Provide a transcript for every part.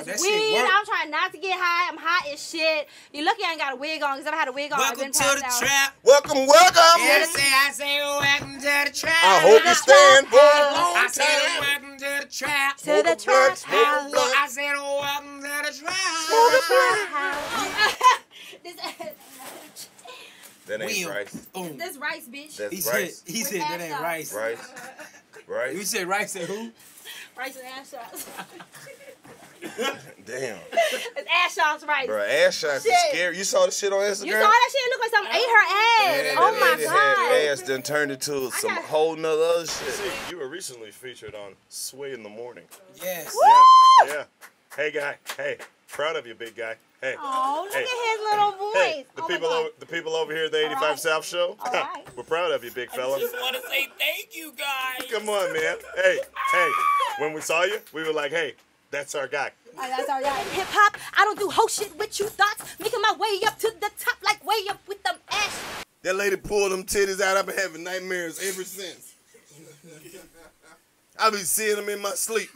is weed. I'm trying not to get high. I'm hot as shit. You lucky I ain't got a wig on, because if I had a wig on, I'd been passed out. Welcome, welcome. Yeah, I say welcome to the trap. I hope you stand for a long time. Welcome to the trap. To the trap. I said welcome to the trap. That ain't rice. That's rice, bitch. That's rice. He said that ain't rice. Rice. Rice. You said rice and who? Rice and ass shots. Damn. It's ass shots, right? Bro, ass shots is scary. You saw the shit on Instagram? You saw that shit? It looked like something ate her ass. Yeah, oh my God. Had ass then turned into some whole nother other shit. See, you were recently featured on Sway in the Morning. Yes. Woo! Yeah. Hey, guy. Hey. Proud of you, big guy. Hey. Oh, look at his little voice. Hey, the people over here at the 85 South show. All right. We're proud of you, big fella. I just want to say thank you, guys. Come on, man. Hey, hey. When we saw you, we were like, hey, that's our guy. That's our guy. Hip hop. I don't do whole shit with you thoughts. Making my way up to the top, like way up with them ass. That lady pulled them titties out. I've been having nightmares ever since. I've been seeing them in my sleep.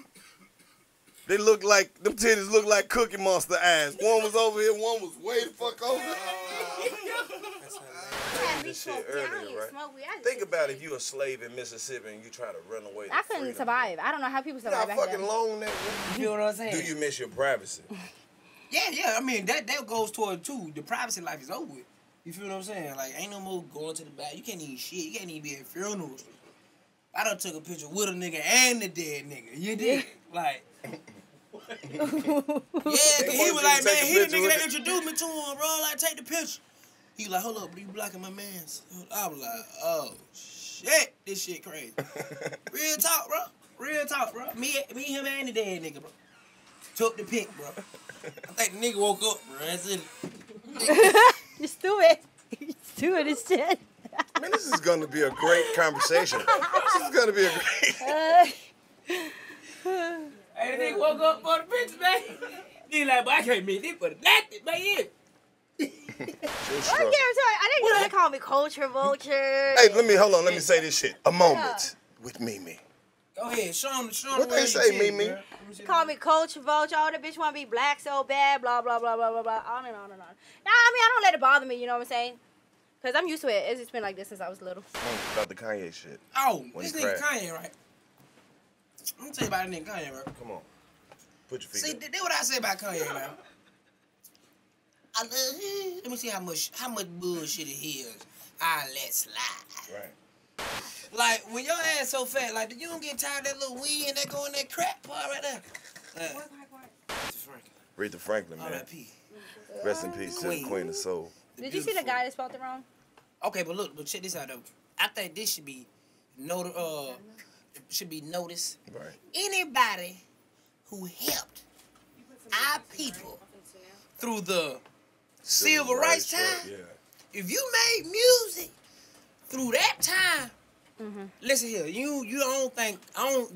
They look like, them titties look like Cookie Monster eyes. One was over here, one was way the fuck over. This shit earlier, right? Think about if you a slave in Mississippi and you try to run away. I couldn't survive. I don't know how people survive back then. How fucking long that was. You know what I'm saying? Do you miss your privacy? Yeah. I mean, that goes toward, too. The privacy life is over with. You feel what I'm saying? Like, ain't no more going to the back. You can't even shit. You can't even be at funerals. I done took a picture with a nigga and the dead nigga. You did? Like... Yeah, he was like, man, he the nigga that introduced me to him, bro. Like, take the picture. He was like, hold up, you blocking my mans. I was like, oh shit, this shit crazy. Real talk, bro. Real talk, bro. Me, him, and the dead nigga, bro. Took the pic, bro. I think the nigga woke up, bro. That's it. You stupid. You stupid as shit. Man, this is gonna be a great conversation. This is gonna be a great. Hey, the nigga woke up for the picture, man. Nigga like, boy, I can't meet this for nothing, man. I didn't know they call me culture vulture. Hey, hold on, let me say this shit. A moment with Mimi. Go ahead, show them what they say, Mimi. They call me culture vulture. Oh, that bitch want to be black so bad, blah, blah, blah, blah, blah, blah, on and on and on. Nah, I mean, I don't let it bother me, you know what I'm saying? Because I'm used to it. It's just been like this since I was little. About the Kanye shit. Oh, this nigga Kanye, right? I'm gonna tell you about that nigga Kanye, bro. Come on. Put your feet up. See, that's what I say about Kanye, man. I love him. Let me see how much bullshit it is. I let slide. Right. Like, when your ass so fat, like, you don't get tired of that little weed and that going that crap part right there. What? Aretha Franklin, man. R.I.P. Rest in peace to the queen of soul. Did you see the guy that spelled it wrong? Okay, but look, but check this out, though. I think this should be noticed. Right. Anybody who helped our people through the civil rights time, if you made music through that time, listen here, you don't think,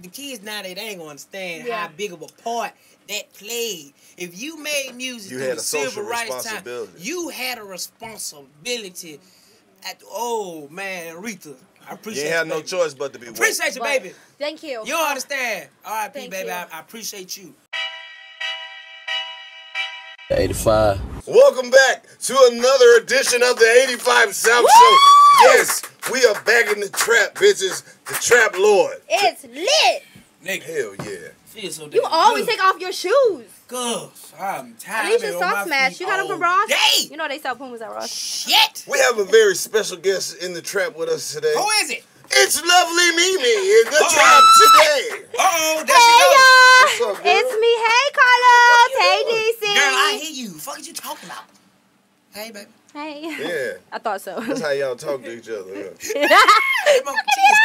the kids nowadays, they ain't gonna understand how big of a part that played. If you made music through the civil rights time, you had a responsibility. Oh man, Aretha. I appreciate you. You have no choice but to be woke. Appreciate you, baby. Thank you. You don't understand. R.I.P., baby. I appreciate you. 85. Welcome back to another edition of the 85 South Show. Yes, we are back in the trap, bitches. The trap lord. It's lit. Nigga. Hell yeah. So you always take off your shoes. Gosh, I'm tired. At least your soft smash. You got them from Ross? You know they sell Pumas at Ross. Shit! We have a very special guest in the trap with us today. Who is it? It's Lovely Mimi in the trap today. Hey, y'all. It's me. Hey, Carlos. Hey, DC. Girl, I hear you. The fuck are you talking about? Hey, baby. Hey. Yeah. I thought so. That's how y'all talk to each other. She's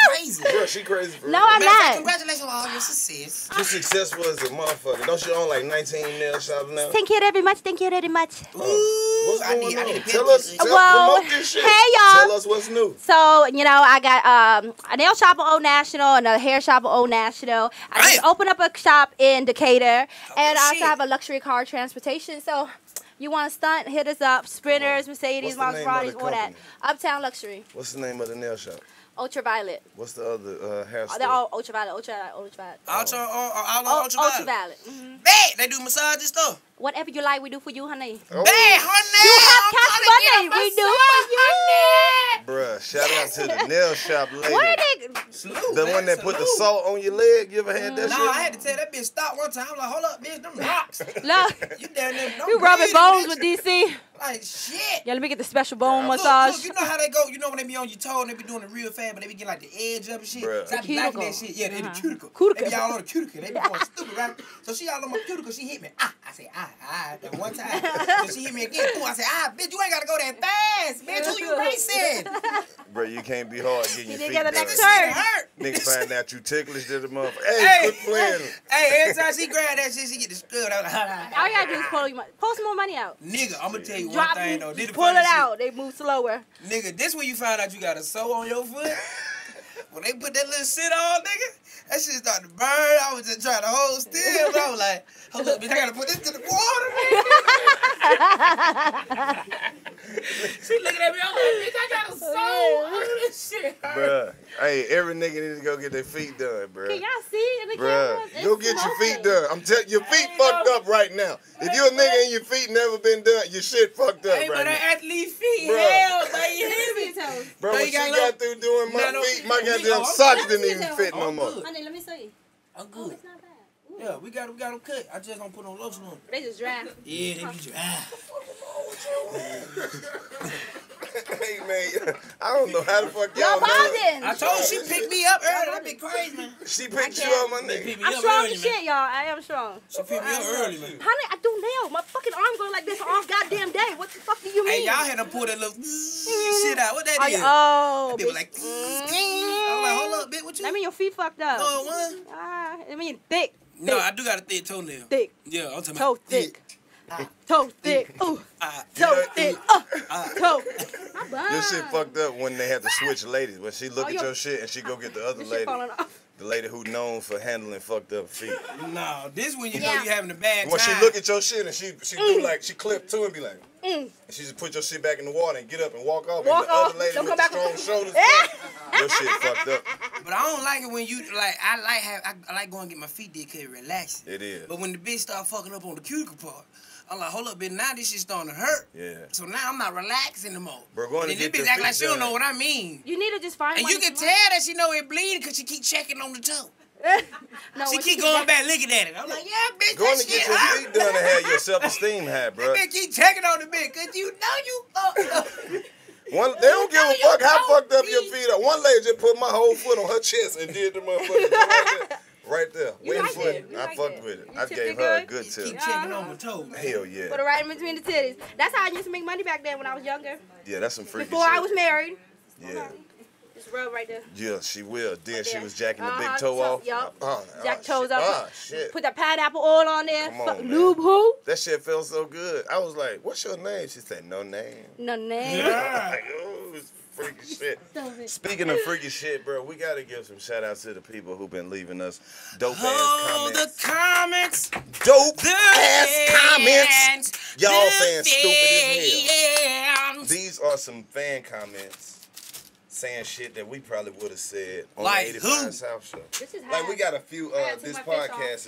crazy. Girl, she crazy for real. I'm not. Congratulations on all your success. She's successful as a motherfucker. Don't she own like 19 nail shops now? Thank you very much. Thank you very much. What's going on? Tell us. Promote this shit. Hey, y'all. Tell us what's new. So, you know, I got a nail shop at Old National, another hair shop at Old National. I just opened up a shop in Decatur. And I also have a luxury car transportation. So... You want to stunt? Hit us up. Sprinters, Mercedes, Maseratis, all that. Uptown Luxury. What's the name of the nail shop? Ultraviolet. What's the other hair store? They're all Ultraviolet. Ultraviolet. Ultraviolet. Ultraviolet. Bet. They do massage and stuff. Whatever you like, we do for you, honey. Oh. Bet, honey. You have cash money. We do for you. Honey. Bruh, shout out to the nail shop lady. Where they... the one that put the salt on your leg. You ever had that shit? No, I had to tell that bitch stop one time. I'm like, hold up, bitch. Them rocks. Look. You down there. You rubbing bones with DC. Like, shit. Yeah, let me get the special bone massage. Look, you know how they go. You know when they be on your toe and they be doing it real fast, but they be getting like the edge up and shit. So I be liking that shit. Yeah, they the cuticle. They be all on the cuticle. They be going stupid, right? So she all on my cuticle. She hit me. Ah. I said, ah. That one time. So she hit me again. I said, ah, bitch, you ain't got to go that fast. Bitch, who you racing? Bro, you can't be hard getting your feet done. Niggas find out you ticklish to the mother. Hey, quit playing. Hey, every time she grab that shit, she get the scrub. I was like, all you got to do is pull your money. Pull some more money out. Nigga, I'm going to tell you one thing, though. Pull it out. They move slower. Nigga, this when you find out you got a sole on your foot. When they put that little shit on, nigga, that shit started to burn. I was just trying to hold still. But I was like, hold up, bitch, I gotta put this to the water. She looking at me, I'm like, bitch, I got a soul. Oh, this shit hurt. Bruh, hey, every nigga needs to go get their feet done, bruh. Can y'all see it in the camera? Go get your feet done. I'm telling you, your feet fucked up right now. If you a nigga and your feet never been done, your shit fucked up right now. Hey, but her athlete feet, hell, like, you hear me? Bro, when she got through doing my feet, my goddamn socks didn't even fit no more. Honey, let me see. I'm good. It's not bad. Yeah, we got them cut. I just gonna put on lotion on them. They just dry. Yeah, they be dry. Hey, man, I don't know how the fuck y'all know. I told she picked me up early. That be crazy, man. She picked you up, my nigga. I'm strong as shit, y'all. I am strong. She picked me up early, man. Honey, I do nails. My fucking arm going like this all goddamn day. What the fuck do you mean? Hey, y'all had to pull that little shit out. What that is? Oh, people like, I'm like, hold up, bitch, what you? I mean, your feet fucked up. No, one. Ah, I mean, thick. No, I do got a thick toenail. Thick. Yeah, I'm talking about thick. Toe thick, ooh, toe thick, toe. Your shit fucked up when they had to switch ladies. When she look at your shit and she go get the other lady. The lady who known for handling fucked up feet. No, this when you know you having a bad time. When she look at your shit and she do like, she clip too and be like, and she just put your shit back in the water and get up and walk off. Walk and the off. Other lady don't with the strong shoulders. Your shit fucked up. But I don't like it when you, like, I like going and get my feet did because it relaxes. It is. But when the bitch start fucking up on the cuticle part, I'm like, hold up, bitch, now this shit's starting to hurt. Yeah. So now I'm not relaxing no more. We're going and to this bitch act like she don't know what I mean. You need to just find and you can tell that she know it bleeding because she keep checking on the toe. No, she keep going back looking at it. I'm like, yeah, bitch, going that to shit hurt. Going to get your feet done and have your self-esteem high, bro. That bitch keep checking on the bitch because you know you fucked up. They don't give a fuck how fucked up your feet are. One lady just put my whole foot on her chest and did the motherfucker. Right there. I fucked with it. I gave her a good tip. Keep checking on my toe, man. Hell yeah. Put it right in between the titties. That's how I used to make money back then when I was younger. Yeah, that's some freaky shit. Before I was married. Yeah. Just rub right there. Yeah, she will. Then she was jacking the big toe off. Yup. Jack toes off. Ah, shit. Put that pineapple oil on there. Come on, noob hoo. That shit felt so good. I was like, what's your name? She said, no name. No name. Yeah. Like, oh, freaky shit. Speaking of freaky shit, bro, we gotta give some shout outs to the people who've been leaving us dope ass comments. Dope ass comments. Y'all fans stupid as hell. These are some fan comments saying shit that we probably would have said on the 85 South show. This is like, we got a few, this podcast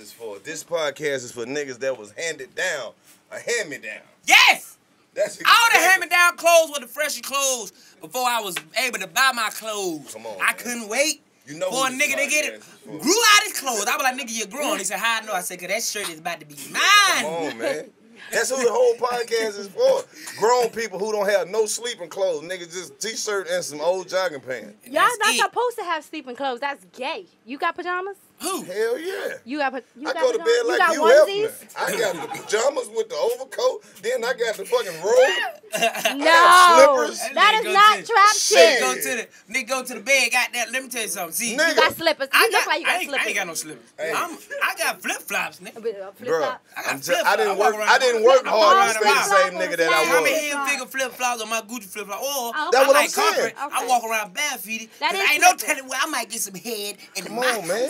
is for niggas that was handed down, a hand-me-down. Yes! That's all the hand-me-down clothes were the fresher clothes before I was able to buy my clothes. Come on, I couldn't wait. You know, for a nigga to get it, grew out his clothes. I was like, nigga, you're growing. He said, how I know? I said, because that shirt is about to be mine. Come on, man. That's who the whole podcast is for. Grown people who don't have no sleeping clothes. Niggas just t-shirt and some old jogging pants. Y'all not supposed to have sleeping clothes. That's gay. You got pajamas? Who? Hell yeah. I go to bed like you helping. I got the pajamas with the overcoat. Then I got the fucking robe. No. Slippers. That is not trap shit. Nigga go to the bed. Got that. Let me tell you something. See, nigga, you got slippers. You look like you got slippers. I ain't got no slippers. Hey. I got flip-flops, nigga. Bro, I didn't work hard to stay the same nigga that I was. I'm in here figure flip-flops on my Gucci flip-flops. Or that's what I'm saying. I walk around barefooted. I ain't no telling where I might get some head in the mouth. Come on, man.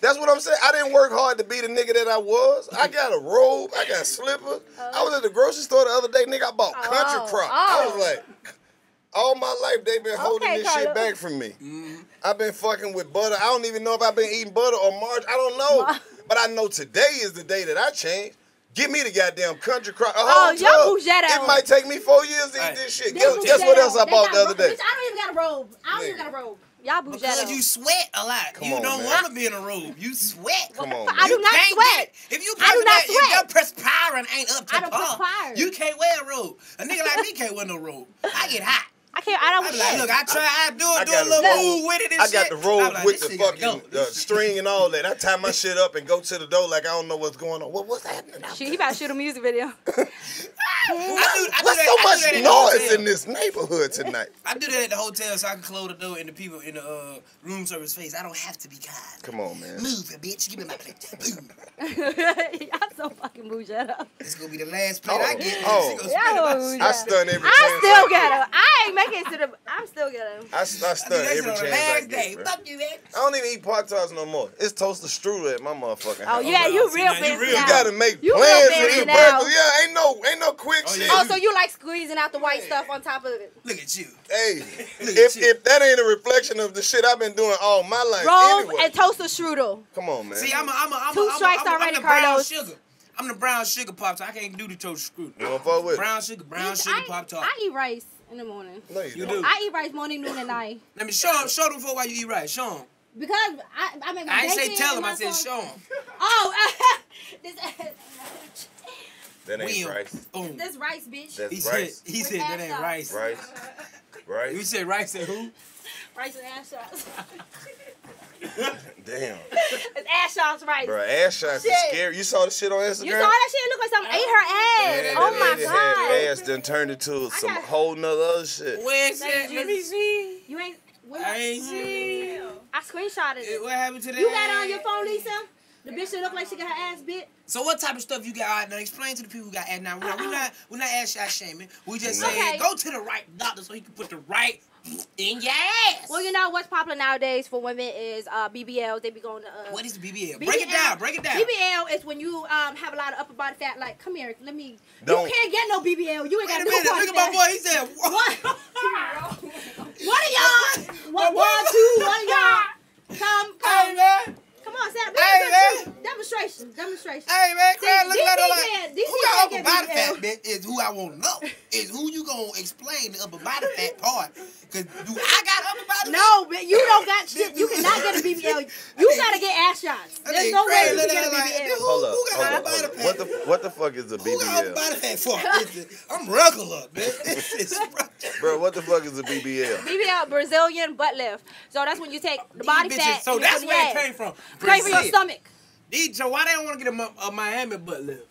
That's what I'm saying. I didn't work hard to be the nigga that I was. I got a robe. I got slippers. I was at the grocery store the other day. Nigga, I bought Country Crock. I was like, all my life they've been holding this shit back from me. I've been fucking with butter. I don't even know if I've been eating butter or margarine. I don't know. But I know today is the day that I change. Give me the goddamn Country Crock. Oh, y'all it might take me 4 years to eat this shit. Guess what else I bought the other day? Bitch, I don't even got a robe. I don't even got a robe. Y'all because you sweat a lot. Come you on, don't want to be in a robe. You sweat. Come on, I do not sweat. If you I do not sweat. If your perspiring ain't up to par, you can't wear a robe. A nigga like me can't wear no robe. I get hot. I can't. I don't want like, look, I try. I do a little move with it and shit. I got the robe like, with the fucking string and all that. I tie my shit up and go to the door like I don't know what's going on. What's happening? He about to shoot a music video. What's so much noise in this neighborhood tonight? I do that at the hotel so I can close the door and the people in the room service face. I don't have to be kind. Come on, man. Move it, bitch. Give me my plate. Y'all so fucking bouge that up. It's gonna be the last plate I get. Oh, I stun every. I still got it. I ain't making. I'm still gonna. I stun every chance I get. Fuck you, bitch. I don't even eat Pop-Tarts no more. It's toaster strudel at my motherfucking house. Oh yeah, you real fancy. You gotta make plans for these burgers. Yeah, ain't no quick shit. Oh, so you like squeezing out the white stuff on top of it? Look at you. Hey, if that ain't a reflection of the shit I've been doing all my life, roll and toaster strudel. Come on, man. See, I'm two strikes already, Carlos. I'm the brown sugar Pop-Tart. I can't do the toaster strudel. You don't fuck with brown sugar Pop-Tart. I eat rice. In the morning. No, you do. I eat rice morning, noon, and night. Let me show them for why you eat rice. Show them. Because I make my bacon. I didn't say tell them. I said show them. Oh. That ain't rice. Boom. That's rice, bitch. That's rice. He said that ain't rice. Rice. Rice. You said rice and who? Rice and ass shots. Damn. It's ass shots rice. Bro, ass shots is scary. You saw the shit on Instagram? You saw that shit? Look like something ate her ass. Yeah, oh my God. Had ass then turned into some whole nother other shit. Where's that? Let me see. You ain't. I ain't see. I screenshotted it. What happened to that? You got it on your phone, Lisa? The bitch that look like she got her ass bit. So what type of stuff you got? All right, now explain to the people who got ass. Now we're not ass shot shaming. We just saying go to the right doctor so he can put the right in your ass. Well, you know what's popular nowadays for women is BBLs. They be going to. What is BBL? Break it down. Break it down. BBL is when you have a lot of upper body fat. Like, come here, let me. Don't. You can't get no BBL. You ain't got no. Wait a minute. Look at my boy. He said what? What are y'all? What one, two? What are y'all? Come. Hey, man. Come on, Sam. Hey, man. Demonstration. Hey, man. Look at that. Who got upper body fat, man, is who I want to know. Is who you going to explain the upper body fat part. Because do I got upper body fat? No, but you don't got shit. You cannot get a BBL. You got to get ass shots. There's no way you can get a BBL. Hold up. Who got upper body fat? What the fuck is a BBL? Who got upper body fat for? I'm regular, man. Bro, what the fuck is a BBL? BBL, Brazilian butt lift. So that's when you take the body fat. So that's where it came from. Pray for your stomach. DJ, why they don't want to get a Miami butt lift?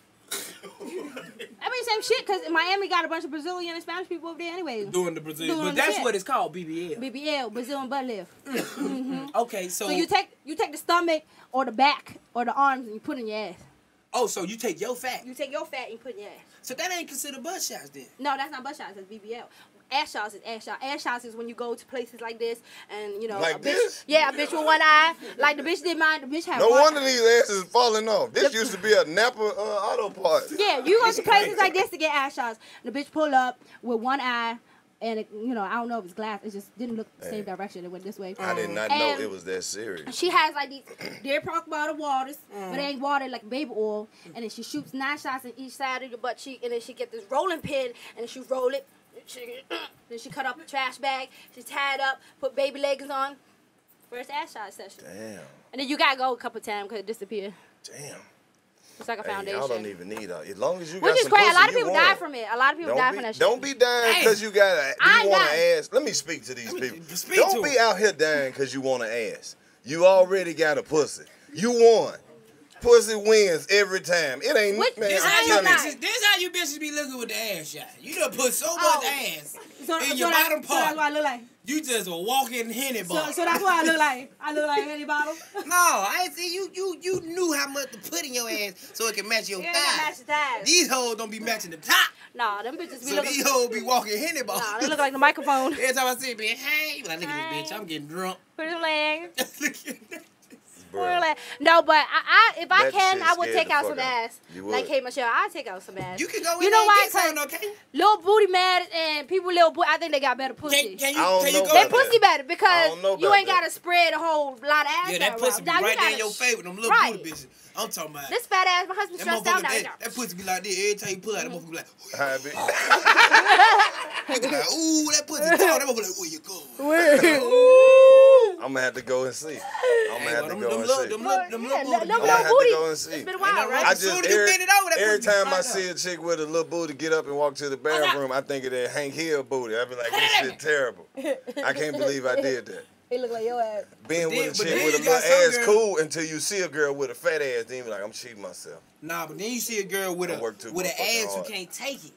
I mean, same shit, because Miami got a bunch of Brazilian and Spanish people over there anyways. Doing the Brazilian. But that's what it's called, BBL. BBL, Brazilian butt lift. Mm-hmm. Okay, so... So you take the stomach or the back or the arms and you put in your ass. Oh, so you take your fat. You take your fat and you put in your ass. So that ain't considered butt shots then? No, that's not butt shots. That's BBL. Ass shots is ass shots. Ass shots is when you go to places like this and, you know, like a bitch, this? Yeah, a bitch with one eye. Like the bitch didn't mind. The bitch had no one of these asses falling off. This used to be a Napa auto parts. Yeah, you go to places like this to get ass shots. And the bitch pull up with one eye. And, it, you know, I don't know if it's glass. It just didn't look the same direction. It went this way. I did not know it was that serious. She has, like, these Deer Park bottled waters, but they ain't watered like baby oil. And then she shoots 9 shots in each side of your butt cheek. And then she get this rolling pin, and then she roll it. Then she cut up a trash bag. She tied up, put baby leggings on. First ass shot session. Damn. And then you got to go a couple times because it disappeared. Damn. It's like a foundation. Y'all don't even need it. As long as you got some pussy, you want. Which is great. A lot of people die from it. A lot of people die from that shit. Don't be dying because you got an ass. Let me speak to these people. Don't be out here dying because you want an ass. You already got a pussy. You won. Pussy wins every time. It ain't man. This how you bitches be looking with the ass shot. You done put so much ass in your bottom part. That's what I look like. You just a walking Henny bottle. So that's what I look like. I look like Henny bottle. No, I ain't see you knew how much to put in your ass so it can match your thighs. These hoes don't be matching the top. Nah, them bitches be looking. So these hoes be walking Henny bottle. Nah, they look like the microphone. Every time I see it, be like, hey, look at this bitch. I'm getting drunk. Put it legs. Look at that. No, but I would take out some ass. Like K Michelle, I'll take out some ass. You can go in and get some, okay? Little booty mad and people little booty, I think they got better pussy. They pussy better because you ain't got to spread a whole lot of ass. Yeah, that pussy be right there in your face with them little booty bitches. I'm talking about this fat ass. My husband stressed out. That pussy be like this every time you pull out. That motherfucker be like, ooh, that pussy tall. That motherfucker like, where you going? I'm gonna have to go and see. I'm gonna have to go and see. It's been a while, right? I just every time I see a chick with a little booty get up and walk to the bathroom, I think of that Hank Hill booty. I be like, this shit terrible. I can't believe I did that. It look like your ass. Being with a chick with a little ass cool until you see a girl with a fat ass, then you be like, I'm cheating myself. Nah, but then you see a girl with an ass who can't take it.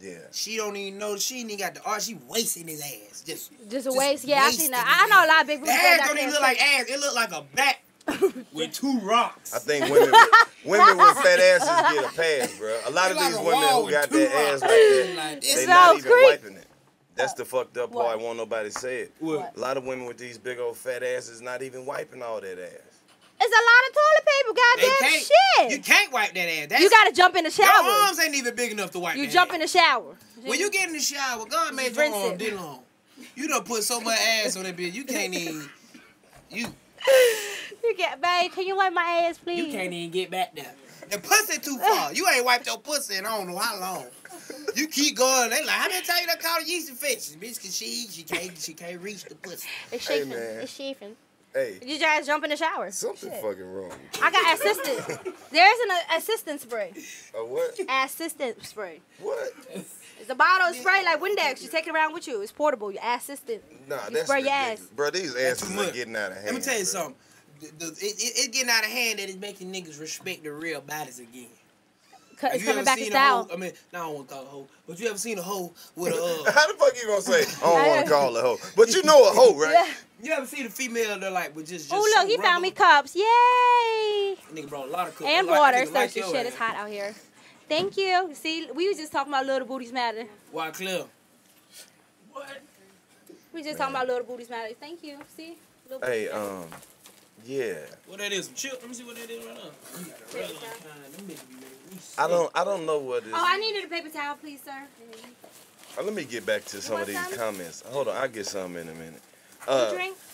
Yeah. She don't even know, she ain't even got the art, she wasting his ass. Just a waste, yeah, I seen that. I know a lot of big people. The ass don't even look like ass, it look like a back with two rocks. I think women with fat asses get a pass, bro. A lot of these women who got their ass like that, they not even wiping it. That's the fucked up part. Won't nobody say it. What? A lot of women with these big old fat asses not even wiping all that ass. It's a lot of toilet paper, goddamn shit. You can't wipe that ass. That's, you gotta jump in the shower. Your arms ain't even big enough to wipe. You that jump ass in the shower. When you get in the shower, God made your arm that long. You done put so much ass on that bitch. You can't even. You get, babe, can you wipe my ass, please? You can't even get back there. The pussy too far. You ain't wiped your pussy in I don't know how long. You keep going. They like, how many times you done caught a yeast infection? Bitch, cause she can't reach the pussy. It's chafing. It's chafing. Hey. You guys jump in the shower. Something fucking wrong. I got assistance. There's an assistance spray. A what? Assistance spray. What? It's a bottle of spray like Windex. You take it around with you. It's portable. Your assistant. Nah, you that's spray your ass. Bro, these asses are getting out of hand. Let me tell you something. It's getting out of hand that is making niggas respect the real bodies again. It's coming back in style. I mean, I don't want to call a hoe, but you ever seen a hoe with a... How the fuck you going to say, I don't want to call a hoe? But you know a hoe, right? Yeah. You ever seen a female that like, with just... Oh, look, he found me cups. Yay! That nigga brought a lot of cups. And water, so like shit, it's hot out here. Thank you. See, we was just talking about little booties matter. Why, Clem? What? We just talking about little booties matter. Thank you. See? Little hey, yeah. What that is? Some chips? Let me see what that is right now. I don't know what it is. Oh, I needed a paper towel, please, sir. Let me get back to some of these comments. Hold on, I'll get some in a minute.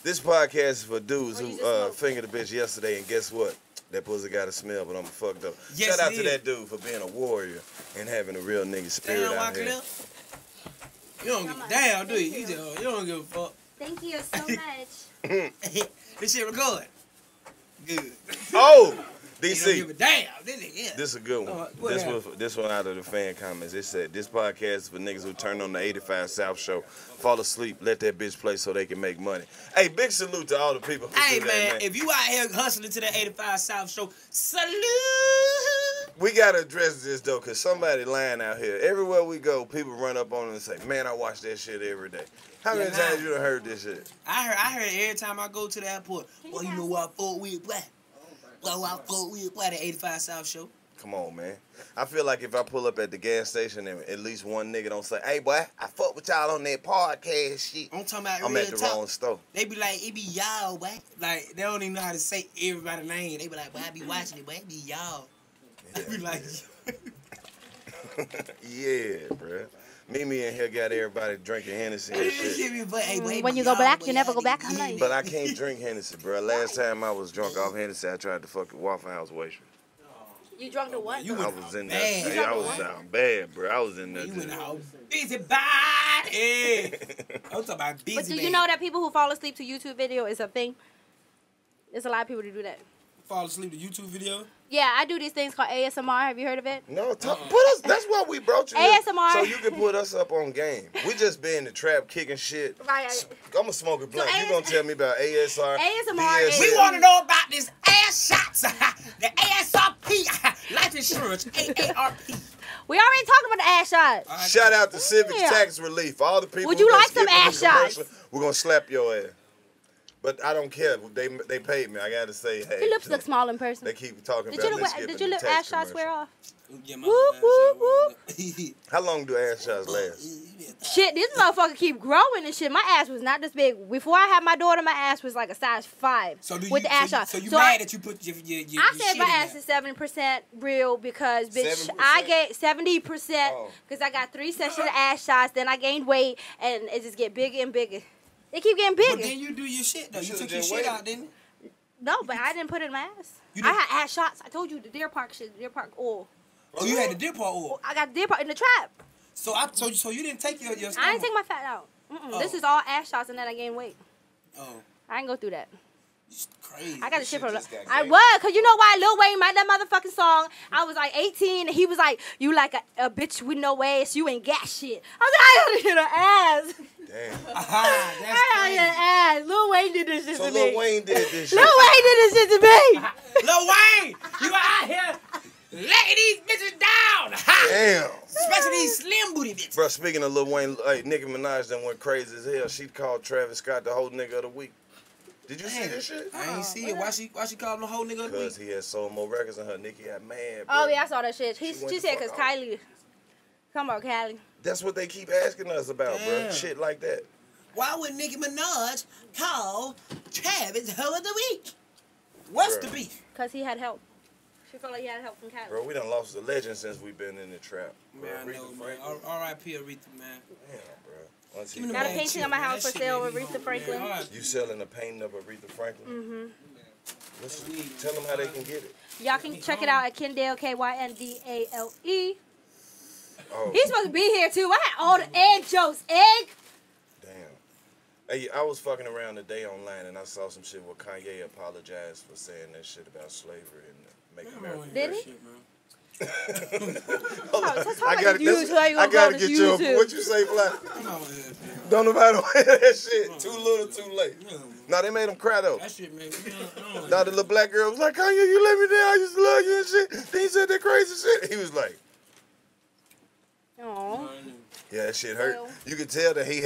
This podcast is for dudes who fingered a bitch yesterday, and guess what? That pussy got a smell, but I'm fucked up. Yes, shout out to that dude for being a warrior and having a real nigga spirit out here. You don't give a damn, do you? You don't give a fuck. Thank you so much. This shit recording. Good. Oh! DC. Damn, this is a good one. This one out of the fan comments. It said, this podcast is for niggas who turn on the 85 South show, fall asleep, let that bitch play so they can make money. Hey, big salute to all the people who do that, man, if you out here hustling to the 85 South show, salute. We got to address this, though, because somebody lying out here. Everywhere we go, people run up on them and say, man, I watch that shit every day. How many times you done heard this shit? I heard every time I go to the airport, well, you know what I fuck with, black. Well, I fuck with the 85 South show. Come on, man. I feel like if I pull up at the gas station and at least one nigga don't say, hey, boy, I fuck with y'all on that podcast shit, I'm talking about I'm at the wrong store. They be like, it be y'all, boy. Like, they don't even know how to say everybody's name. They be like, boy, I be watching it, boy. It be y'all. Yeah, I be like, yeah, bruh. Mimi in here got everybody drinking Hennessy and shit. When you go black, you never go back. But I can't drink Hennessy, bro. Last time I was drunk off Hennessy, I tried to fuck a Waffle House waitress. You drunk the what? I was in there. Hey, I was down bad, bro. I was in there. You went out busy body. I'm talking about busy. But do you know that people who fall asleep to YouTube video is a thing? There's a lot of people who do that. Fall asleep to YouTube video? Yeah, I do these things called ASMR. Have you heard of it? No, put us. That's why we brought you ASMR. So you can put us up on game. We just been in the trap kicking shit. Right. I'm a smoker blunt. So you gonna tell me about ASR? ASMR. We want to know about this ass shots, the ASRP, life insurance, AARP. We already talked about the ass shots. Right. Shout out to Civic Tax Relief. All the people. Would you like some ass shots? We're gonna slap your ass. But I don't care. They paid me. I gotta say, hey. Your lips look small in person. They keep talking about this. Did your little ass shots wear off? Yeah, my whoop. How long do ass shots last? Shit, this motherfucker keep growing and shit. My ass was not this big before I had my daughter. My ass was like a size 5. So do you, with the ass shots. So you mad that you put your I said my ass is 70% real because bitch, 7%? I gained 70% because I got 3 sessions of ass shots. Then I gained weight and it just get bigger and bigger. They keep getting bigger. But then you do your shit, though. You took your shit out, didn't you? No, but I didn't put it in my ass. I had ass shots. I told you the Deer Park shit, the Deer Park oil. Oh, you had the Deer Park oil? I got Deer Park in the trap. So I told you, so you didn't take your stomach? I didn't take my fat out. Mm-mm. Oh. This is all ass shots and then I gained weight. Oh. I didn't go through that. It's crazy. I got the shit from I was, because you know why Lil Wayne made that motherfucking song? I was like 18, and he was like, you like a bitch with no ass, you ain't got shit. I was like, I gotta hit her ass. Damn. Aha, that's crazy. I gotta hit her ass. Lil Wayne did this shit to me. So Lil Wayne did this shit. Lil Wayne did this shit to me. Lil Wayne, you out here letting these bitches down. Ha. Damn. Especially these slim booty bitches. Bro, speaking of Lil Wayne, like Nicki Minaj done went crazy as hell. She called Travis Scott the whole nigga of the week. Did you see this shit? I ain't see it. Why she called him a whole nigga? Because he had sold more records than her. Nicki had mad, bro. Oh, yeah, I saw that shit. She said because Kylie. Come on, Kylie. That's what they keep asking us about, bro. Shit like that. Why would Nicki Minaj call Travis hoe of the week? What's the beef? Because he had help. She felt like he had help from Kylie. Bro, we done lost the legend since we've been in the trap. Man, I know, man. R.I.P. Aretha, man. Damn, bro. Got a painting on my house for sale of Aretha Franklin. You selling a painting of Aretha Franklin? Mm-hmm. Tell them how they can get it. Y'all can check it out at Kendale, Kyndale. Oh. He's supposed to be here, too. I had all the egg jokes. Egg? Damn. Hey, I was fucking around today online, and I saw some shit where Kanye apologized for saying that shit about slavery and Make America. Did he? I gotta get you. What you say, Fly? Don't nobody wear that shit. Too little, too late. No, they made him cry though. That shit made me. Now the little black girl was like, "Kanye, you let me down. I used to love you and shit." Then he said that crazy shit. He was like, "Aw." Yeah, that shit hurt. You could tell that he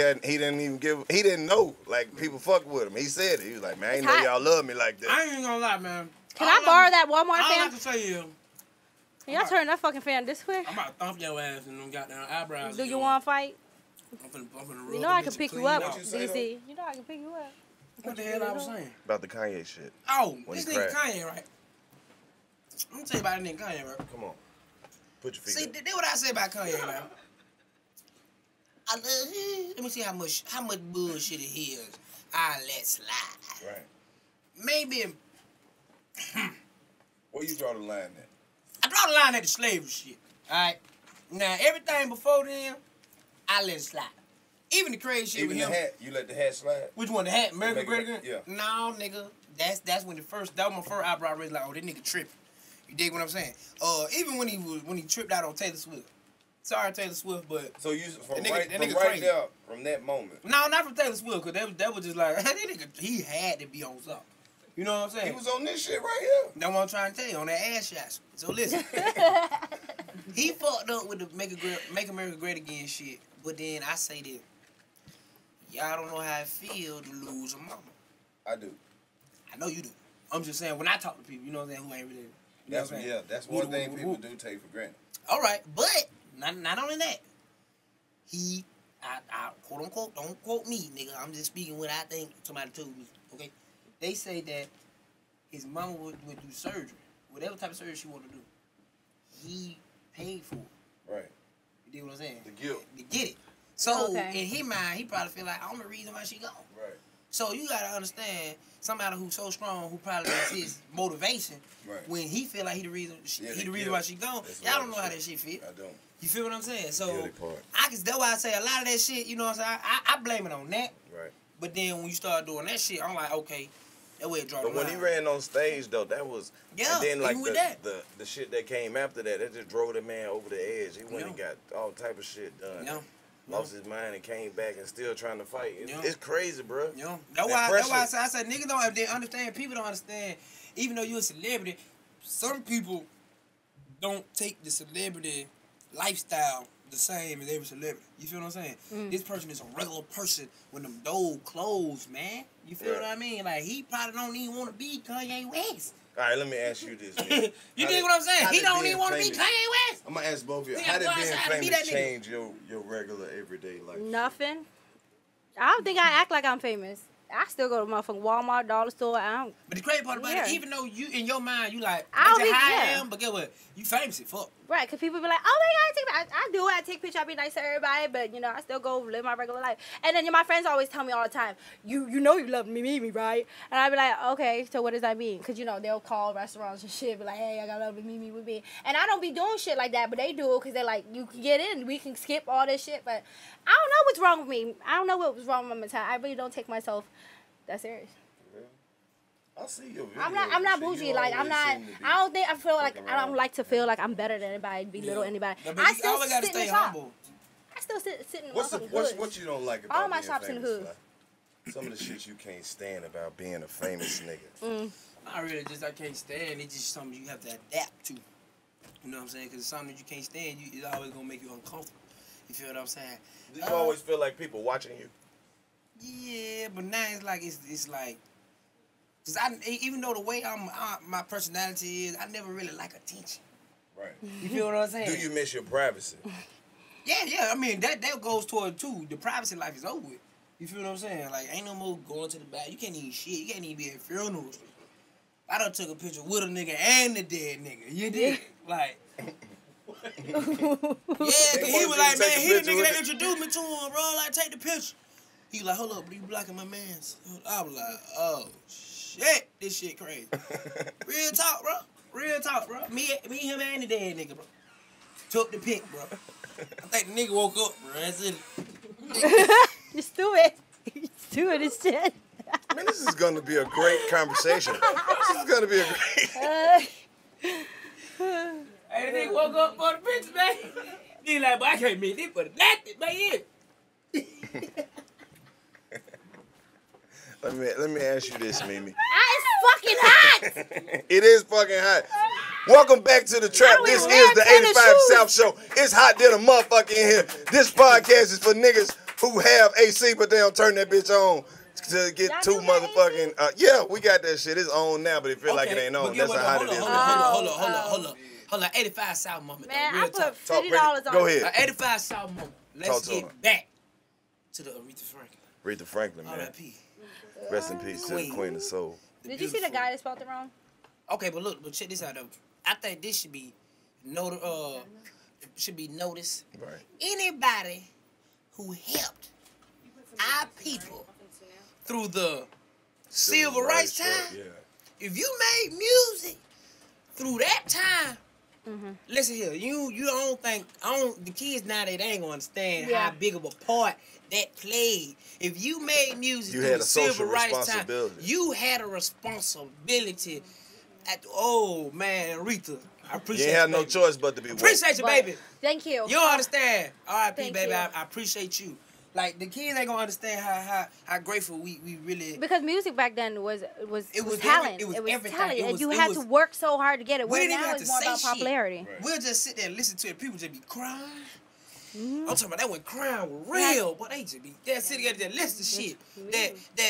didn't know. Like people fuck with him. He said it. He was like, "Man, I ain't know y'all love me like that." I ain't even gonna lie, man. Can I borrow that Walmart fan? I have to tell you. Y'all turn that fucking fan this way. I'm about to thump your ass and them goddamn eyebrows. Do you want to fight? I'm finna you know I can pick you up, DC. You know I can pick you up. What the hell I was saying? About the Kanye shit. Oh, this nigga Kanye, right? I'm going to tell you about that nigga Kanye, right? Come on. Put your feet up. See, that's what I say about Kanye, man. I love him. Let me see how much bullshit it is. I let slide. Right. Maybe. Where you draw the line at? I draw the line at the slavery shit, all right? Now, everything before then, I let it slide. Even the crazy shit with him. Even the hat, you let the hat slide? Which one, the hat? American Gregory? Yeah. No, nigga, that's when that was my first eyebrow raised, like, oh, that nigga tripping. You dig what I'm saying? Even when he tripped out on Taylor Swift. Sorry, Taylor Swift, but... So you, from right there, from that moment? No, not from Taylor Swift, because that was just like, that nigga, he had to be on something. You know what I'm saying? He was on this shit right here. That's what I'm trying to tell you, on that ass shots. So listen, he fucked up with the Make America Great Again shit. But then I say this, y'all don't know how it feels to lose a mama. I do. I know you do. I'm just saying, when I talk to people, you know what I'm saying, who ain't really... That's one thing people do take for granted. All right, but not only that, I quote unquote, don't quote me, nigga. I'm just speaking what I think somebody told me, okay? They say that his mama would do surgery, whatever type of surgery she wanted to do. He paid for it. Right. You dig what I'm saying? The guilt. To get it. So, in his mind, he probably feel like, I'm the reason why she gone. Right. So, you got to understand, somebody who's so strong, who probably is his motivation, right. When he feel like he the reason why she gone, y'all don't know how that shit feel. I don't. You feel what I'm saying? So, that's why I say a lot of that shit, you know what I'm saying? I blame it on that. Right. But then when you start doing that shit, I'm like, okay. But when he ran on stage, though, that was... Yeah, and then, like, the shit that came after that, that just drove the man over the edge. He went and got all type of shit done. Yeah. Lost his mind and came back and still trying to fight. It's crazy, bro. Yeah. That's why I said, niggas don't understand. People don't understand. Even though you're a celebrity, some people don't take the celebrity lifestyle the same as they were celebrity. You feel what I'm saying? Mm. This person is a regular person with them dope clothes, man. You feel what I mean? Like, he probably don't even want to be Kanye West. All right, let me ask you this, man. You dig what I'm saying? He don't even want to be Kanye West. I'm going to ask both of you. How did being famous change your regular, everyday life? Nothing. I don't think I act like I'm famous. I still go to motherfucking Walmart, dollar store. I don't. But the crazy part about it, even though you in your mind you like, I just hide him, but get what? You famous as fuck. Right? Cause people be like, oh my god, I take pictures. I be nice to everybody, but you know, I still go live my regular life. And then my friends always tell me all the time, you know you love me, right? And I be like, okay, so what does that mean? Cause you know they'll call restaurants and shit, be like, hey, I got Lovely Mimi with me. And I don't be doing shit like that, but they do, cause they're like, you can get in, we can skip all this shit. But I don't know what's wrong with me. I don't know what was wrong with my mentality. I really don't take myself that serious. Yeah. I see your video. I'm not bougie. Like I don't like to feel like I'm better than anybody, belittle anybody. Yeah, I still sit in the shop. I still sit in the hood. What you don't like about all my shops in the hood? Like, some of the shit you can't stand about being a famous nigga. Mm. Not really. Just I can't stand. It's just something you have to adapt to. You know what I'm saying? Because something that you can't stand, it's always gonna make you uncomfortable. You feel what I'm saying? Do you always feel like people watching you? Yeah, but now it's like, cause even though the way my personality is, I never really like attention. Right. You feel what I'm saying? Do you miss your privacy? Yeah. I mean that goes toward too. The privacy life is over with. You feel what I'm saying? Like ain't no more going to the back. You can't even shit. You can't even be at funerals. I done took a picture with a nigga and the dead nigga. You did like. Yeah, cause he was like, man, he the nigga that introduced me to him, bro. Like take the picture. He was like, hold up, you blocking my man's. I was like, oh shit, this shit crazy. Real talk, bro. Me, him, and the dead nigga, bro. Took the pic, bro. I think the nigga woke up, bro. That's it. You stupid. You stupid as shit. Man, this is gonna be a great conversation. Hey, the nigga woke up for the picture, man. He like, boy, I can't meet this for nothing, man. Let me ask you this, Mimi. It's fucking hot. It is fucking hot. Welcome back to the trap. This is the 85 South Show. It's hot than a motherfucker in here. This podcast is for niggas who have AC, but they don't turn that bitch on to get too motherfucking. Yeah, we got that shit. It's on now, but it feel like it ain't on. That's how hot it is. Hold on. 85 South moment. Man, I put $50 on. Go ahead. 85 South moment. Let's get back to the Aretha Franklin. Aretha Franklin, man. R.I.P. Rest in peace to the Queen of Soul. Did you see the guy that spelled it wrong? Okay, but look, check this out though. I think this should be noticed. Right. Anybody who helped our people through the civil rights time, if you made music through that time, listen here, you don't think the kids now they ain't gonna understand how big of a part that played. If you made music through the civil rights time, you had a responsibility. Oh man, Aretha, I appreciate you. You had no choice but to be woke. Appreciate you, baby. Thank you. You don't understand. R.I.P., baby. I appreciate you. Like the kids ain't gonna understand how grateful we really. Because music back then was talent. It was everything. Talent. You had to work so hard to get it. We didn't even have to say shit. Now it's more about popularity. Right. We'll just sit there and listen to it. People just be crying. Mm-hmm. I'm talking about that when crying was real, but they just be there sitting there listening to shit.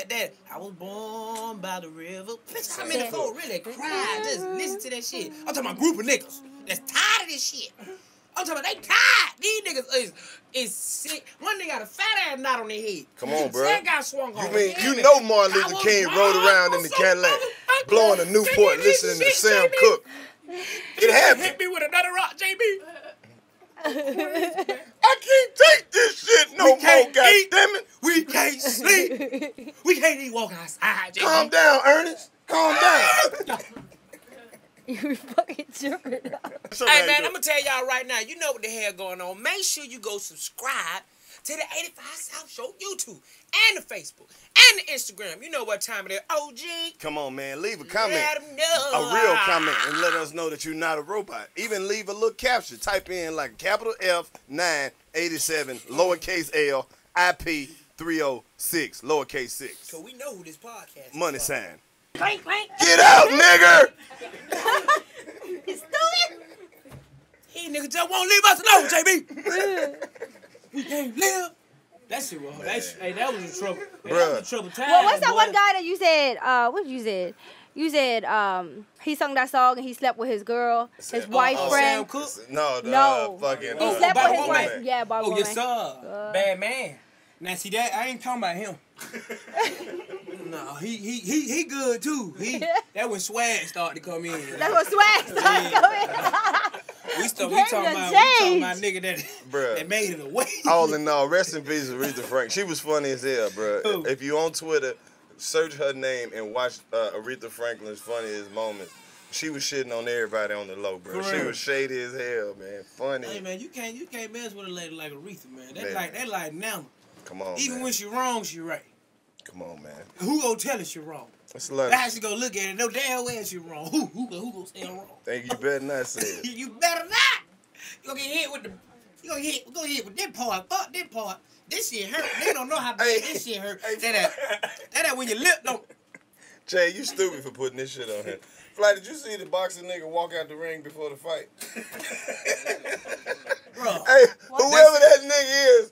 That I was born by the river. Bitch, how many folk really cry? Just listen to that shit. I'm talking about a group of niggas that's tired of this shit. I'm talking about they tired. These niggas is sick. One nigga got a fat ass knot on their head. Come on, bro. That guy swung on. You mean you know Martin Luther King rode around in the Cadillac, blowing a Newport, listening to Sam Cooke. It happened. Hit me with another rock, JB. I can't take this shit no more, goddammit. We can't sleep. We can't even walk outside. JB. Calm down, Ernest. Calm down. You fucking jerking up. Hey, man, I'm going to tell y'all right now. You know what the hell going on. Make sure you go subscribe to the 85 South Show YouTube and the Facebook and the Instagram. You know what time it is. OG. Come on, man. Leave a comment. Let them know. A real comment and let us know that you're not a robot. Even leave a little caption. Type in like capital F987 lowercase l IP306 lowercase 6. So we know who this podcast is. Money sign. Clank, clank. Get out, nigga! You stupid! He these niggas just won't leave us alone, JB. We can't live. That shit was, hey, that was a trouble. Hey, that was a trouble time. Well, what's that one guy that you said, what did you say? You said he sung that song and he slept with his girl, his wife friend. Sam Cooke? No, the fucking... he slept with his wife. Man. Yeah, Bob Woman. Oh, yes, sir. Bad man. Now, see that? I ain't talking about him. No, he good, too. That when swag started to come in. That's when swag started to come in. We talking about nigga that made it away. All in all, rest in peace, Aretha Franklin. She was funny as hell, bro. Ooh. If you on Twitter, search her name and watch Aretha Franklin's funniest moments. She was shitting on everybody on the low, bro. She was shady as hell, man. Funny. Hey, man, you can't mess with a lady like Aretha, man. They like now. Come on. Even when she wrong, she right. Come on, man. Who gonna tell her she wrong? I actually go look at it. No damn way she wrong. Who gonna say I'm wrong? Thank you. You better not say it. You better not. You gonna get hit with the. You gonna hit. Go hit with that part. Fuck that part. This shit hurt. They don't know how bad this shit hurt. That when your lip don't. Jay, you stupid for putting this shit on here. Fly, did you see the boxing nigga walk out the ring before the fight? Bro, hey, whoever that nigga is.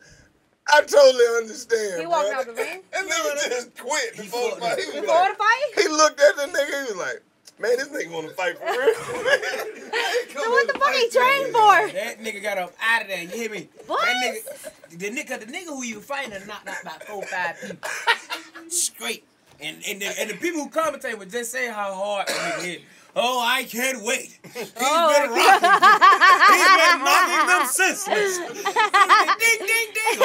I totally understand. He walked out the ring. That nigga just quit before the fight. He looked at the nigga. He was like, "Man, this nigga want to fight for real." So what the fuck he trained for? That nigga got up out of there. You hear me? What? That nigga, the nigga who you fighting knocked out about 4 or 5 people straight. And the people who commentate would just say how hard the nigga hit. Oh, I can't wait. He's been rocking. He's been knocking them senseless. Ding, ding, ding.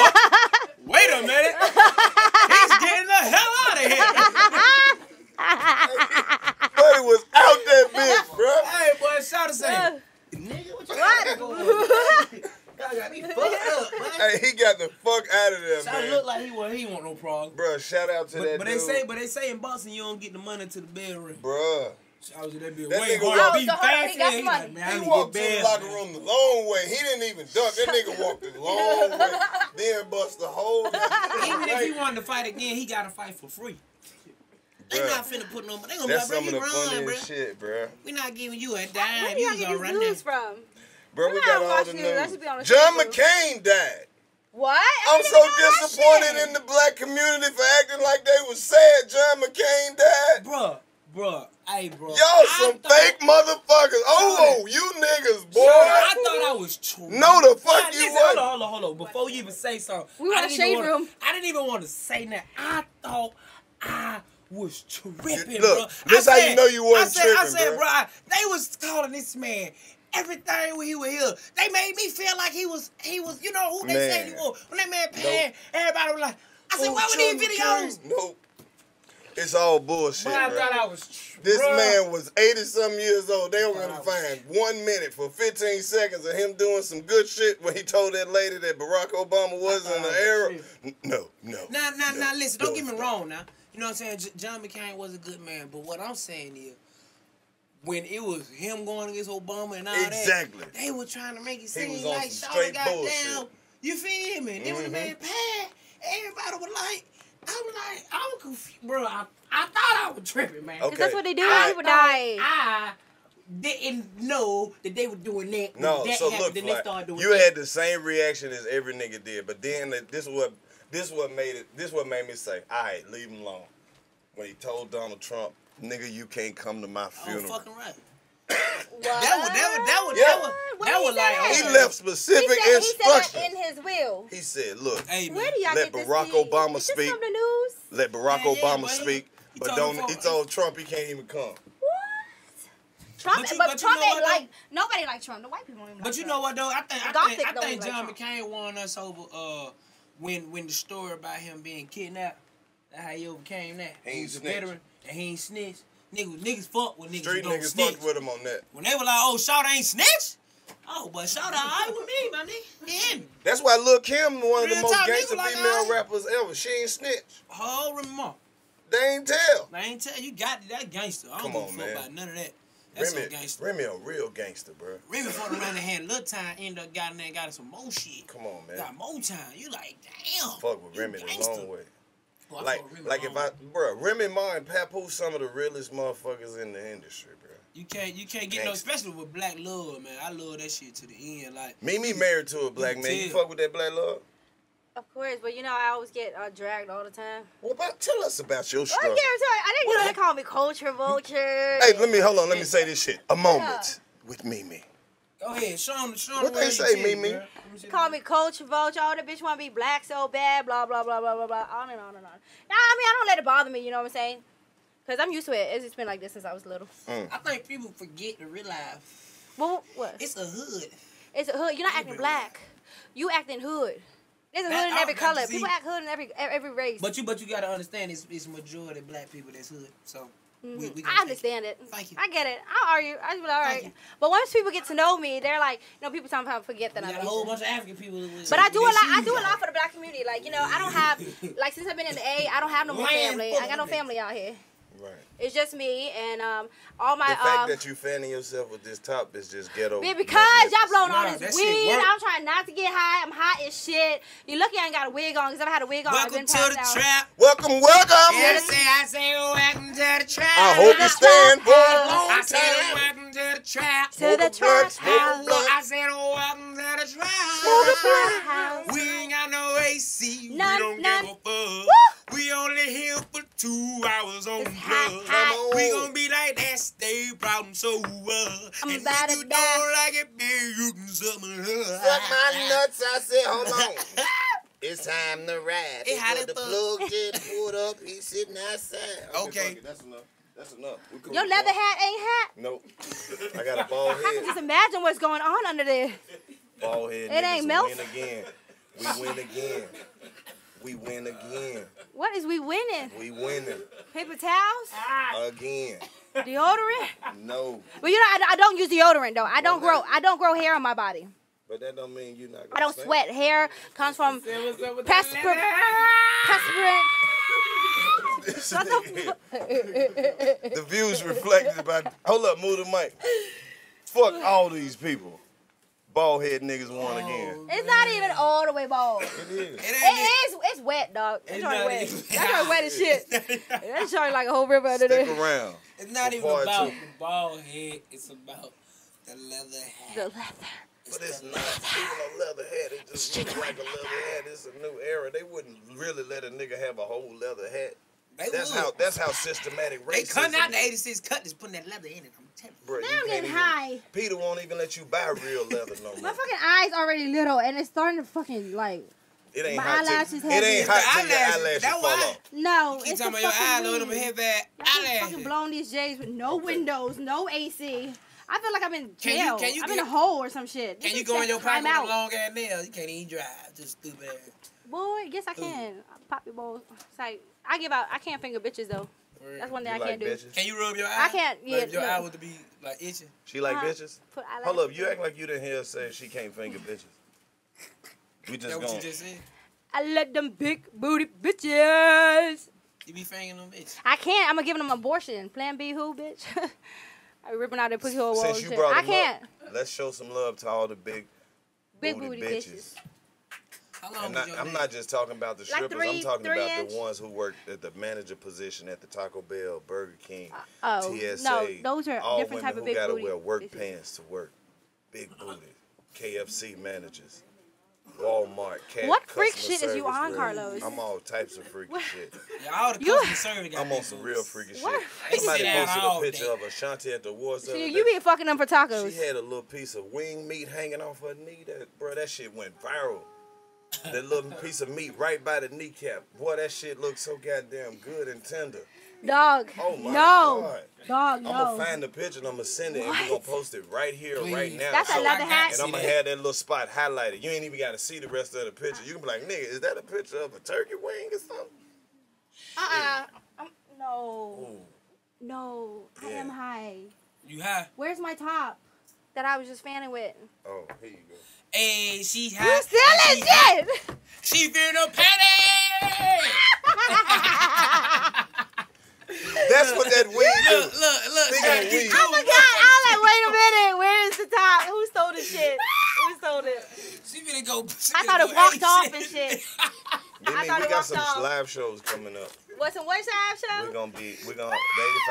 Wait a minute. He's getting the hell out of here. Buddy was out that bitch, bro. Hey, boy, shout out to him. Nigga, what you going on? God got me fucked up, man. Hey, he got the fuck out of there, man. Look like he want no problem. Bro, shout out to that dude. But they say in Boston you don't get the money to the bedroom. Bro. I was that nigga he walked to the locker room the long way. He didn't even duck. That nigga walked the long way. Then bust the whole. Even if he wanted to fight again, he got to fight for free. They not finna put no. They gonna be like, bro, you run, bro. Shit, bro. We not giving you a dime. Where do y'all get these news from? Bro, we got all the news. John McCain died. What? I'm so disappointed in the black community for acting like they was sad. John McCain died, bro. Bruh, hey, bro. Y'all some fake motherfuckers. Oh, you niggas, boy. I thought I was true. No, the fuck you was. Hold on. Before you even say something. We were in the shade room. I didn't even want to say that. I thought I was tripping, bro. Look, that's how you know you wasn't tripping, bro. I said, bro, they was calling this man everything when he was here. They made me feel like he was you know, who they said he was. When that man passed, everybody was like, I said, why were these videos? Nope. It's all bullshit, bro. I thought I was this man was 80-something years old. They were going to find 1 minute for 15 seconds of him doing some good shit when he told that lady that Barack Obama was in the era. No. Now, listen, don't get me wrong now. You know what I'm saying? John McCain was a good man, but what I'm saying is, when it was him going against Obama and all that, they were trying to make it seem like Charlie got down. You feel me? And then when the man passed, everybody was like, I was like, I was confused, bro. I thought I was tripping, man. Because that's what they do when people die. I didn't know that they were doing that. No, that so happened, look, like, doing you had the same reaction as every nigga did. But then this what made me say, all right, leave him alone. When he told Donald Trump, nigga, you can't come to my funeral. Oh, fucking right. That was like he left specific instructions. He said in his will. He said, "Look, where do y'all get this? Let Barack Obama speak. Let Barack Obama speak, but don't." He told Trump he can't even come. What? Trump ain't like nobody like Trump. The white people don't even like Trump. But you know what though? I think John McCain won us over when the story about him being kidnapped. That's how he overcame that. He was a veteran and he ain't snitched. Niggas fuck with niggas. Street niggas fucked with him on that. When they were like, "Oh, Shawty ain't snitched." Oh, but Shawty all right with me, my nigga. Yeah. That's why Lil Kim, one of the most gangster female rappers ever, she ain't snitched. Whole remark. They ain't tell. You got that gangster. I don't give a fuck about none of that. That's some gangster. Remy a real gangster, bro. Remy fucked around and had Lil Time, end up got in there and got some more shit. Come on, man. Got more time. You like, damn. Fuck with Remy the long way. Like if I, bro, Remy Ma and Papoose, some of the realest motherfuckers in the industry, bro. You can't get no special with black love, man. I love that shit to the end. Like Mimi married to a black man. You fuck with that black love? Of course, but you know I always get dragged all the time. Well, tell us about your struggle. Well, yeah, I didn't want to call me culture vulture. Hey, let me say this shit. A moment with Mimi. Go ahead, show 'em what they say, Mimi. Call me culture vulture. Oh, that bitch want to be black so bad. Blah blah blah blah blah blah. On and on and on. Nah, I mean I don't let it bother me. You know what I'm saying? Because I'm used to it. It's been like this since I was little. Mm. I think people forget to realize. Well, what? It's a hood. It's a hood. You're not acting black. You acting hood. There's a hood in every color. People act hood in every race. But you gotta understand it's majority black people that's hood. So I understand it. Thank you. I get it. I'll argue. I just be like, all right. But once people get to know me, they're like, you know, people sometimes forget that I'm a whole bunch of African people. But I do a lot. I do a lot for the black community. Like you know, I don't have like since I've been in the A, I don't have no more family. I got no family out here. Right. It's just me and all my. The fact that you fanning yourself with this top is just ghetto. Because y'all blowing all this weed. I'm trying not to get high. I'm hot as shit. You lucky I ain't got a wig on because I had a wig on. Welcome to the trap. Welcome, welcome. Yes, I say welcome to the trap. I hope you stand for a long time. I say welcome to the trap. To the trap house. I said welcome to the trap house. We ain't got no AC. We don't give a fuck. We only here for 2 hours on drugs. We gon' be like that, stay problem, so and if you don't like it, man, you can suck my nuts. Suck my nuts, I said, hold on. It's time to ride. Before the plug get pulled up, he's sitting outside. Okay. That's enough. That's enough. Your leather hat ain't hat? Nope. I got a bald head. I can just imagine what's going on under there. Bald head. It ain't melting. We win again. We win again. What is we winning? We winning. Paper towels? Again. Deodorant? No. Well, you know, I don't use deodorant, though. I don't grow hair on my body. But that don't mean you're not going to sweat. Hair comes from perspirant. The views reflected by... Hold up, move the mic. Fuck all these people. Bald head niggas won again. It's not even all the way bald. It is. It is. It's wet, dog. It's already wet. That's wet as shit. That's already like a whole river under there. Stick around. It's not even about the bald head. It's about the leather hat. The leather. But it's not even a leather hat. It just looks like a leather hat. It's a new era. They wouldn't really let a nigga have a whole leather hat. That's how systematic racism. They come out the '86 cut, just putting that leather in it. I'm telling you. Bro, now I'm getting high. Peter won't even let you buy real leather no more. My fucking eyes already little, and it's starting to fucking like. It ain't hot. It ain't hot. Your eyelashes fall off. No, it's talking about your eyelid on my head back. Eyelashes. Fucking blown these J's with no windows, no AC. I feel like I'm in jail. I'm in a hole or some shit. Can you go in your pocket with long ass nails? You can't even drive. Just stupid ass. Boy, yes I can. Pop your balls. Like. I give out. I can't finger bitches though. That's one thing I can't do. Can you rub your eye? I can't. Yeah, like if your eye would be like itching. She like bitches. Hold up, you act like you didn't hear her say she can't finger bitches. We just gone. I let them big booty bitches. You be fingering them bitches. I can't. I'm gonna give them abortion. Plan B, who bitch? I be ripping out their pussy hole. Since you brought them up, I can't. Let's show some love to all the big booty bitches. I'm not just talking about the strippers. Like I'm talking about the ones who work at the manager position at the Taco Bell, Burger King, TSA. No, those are all different type of big booty. All women who gotta wear work pants to work. Big booty. KFC managers. Walmart. What freak shit is you on, Carlos? I'm all types of freaky shit. I'm on some real freaky shit. Somebody posted a picture of Ashanti at the war zone. You been fucking them for tacos. She had a little piece of wing meat hanging off her knee. Bro, that shit went viral. That little piece of meat right by the kneecap. Boy, that shit looks so goddamn good and tender. Dog. Oh my God. Dog, no. I'm going to find the picture and I'm going to send it and we're going to post it right here, right now. That's a leather hat. And I'm going to have that little spot highlighted. You ain't even got to see the rest of the picture. You can be like, nigga, is that a picture of a turkey wing or something? No. Ooh. No. Yeah. I am high. You high? Where's my top that I was just fanning with? Oh, here you go. Hey, she hot. You selling shit? She feeling no patty. That's what that weed is. Look. I forgot. I was like, wait a minute. Where is the top? Who stole this shit? Who stole it? She finna go. I thought it walked off and shit. I thought it walked off. We got some live shows coming up. What's in what South show? We're gonna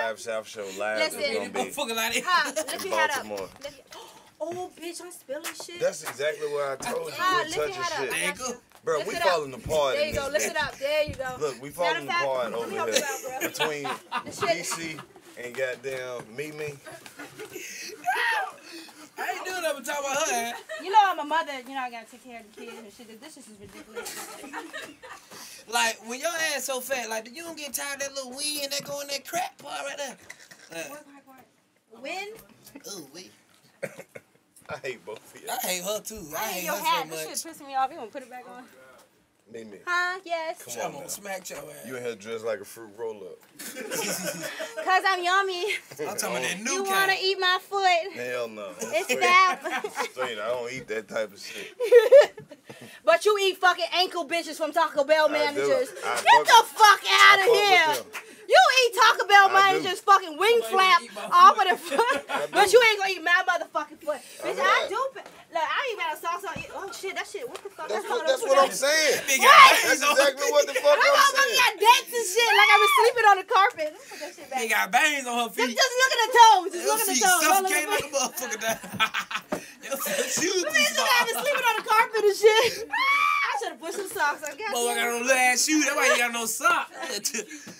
85 South show live. Listen, it's gonna be fucking out of Baltimore. Oh, bitch, I'm spilling shit. That's exactly what I told you. We're touching shit. Bro, we falling apart. There you go. Listen up. There you go. Look, we falling apart over here. Between DC and goddamn Mimi. I ain't doing nothing talking about her. You know I'm a mother, you know I gotta take care of the kids and shit. This shit is ridiculous. Like, when your ass so fat, like, you don't get tired of that little wind and that going that crap part right there? Wind? Ooh, wee. I hate both of you. I hate her, too. I hate your hat. So this shit pissing me off. You gonna put it back on? Mimi. Huh? Yes. Come on now. Smack your ass. You in here dressed like a fruit roll-up. Because I'm yummy. I'm talking about that new You want to eat my foot? Hell no. It's that. Straight, I don't eat that type of shit. But you eat fucking ankle bitches from Taco Bell managers. Get the fuck out of here. You eat Taco Bell managers fucking wing flap off of the foot. But you ain't going to eat my motherfucking foot. Bitch, I do. Look, I ain't about to sauce on it. Oh, shit, that shit. What the fuck? That's what I'm saying. What? That's exactly what the fuck I'm saying. I got dents and shit like I was sleeping on the carpet. Let's put that shit back. They got bangs on her feet. Just look at the toes. Just look at the toes. Suffocate like a motherfucker down. Bitch, look, I was sleeping on the carpet and shit. I should have put some socks on. Oh, I got no little ass shoes. That's why you got no socks.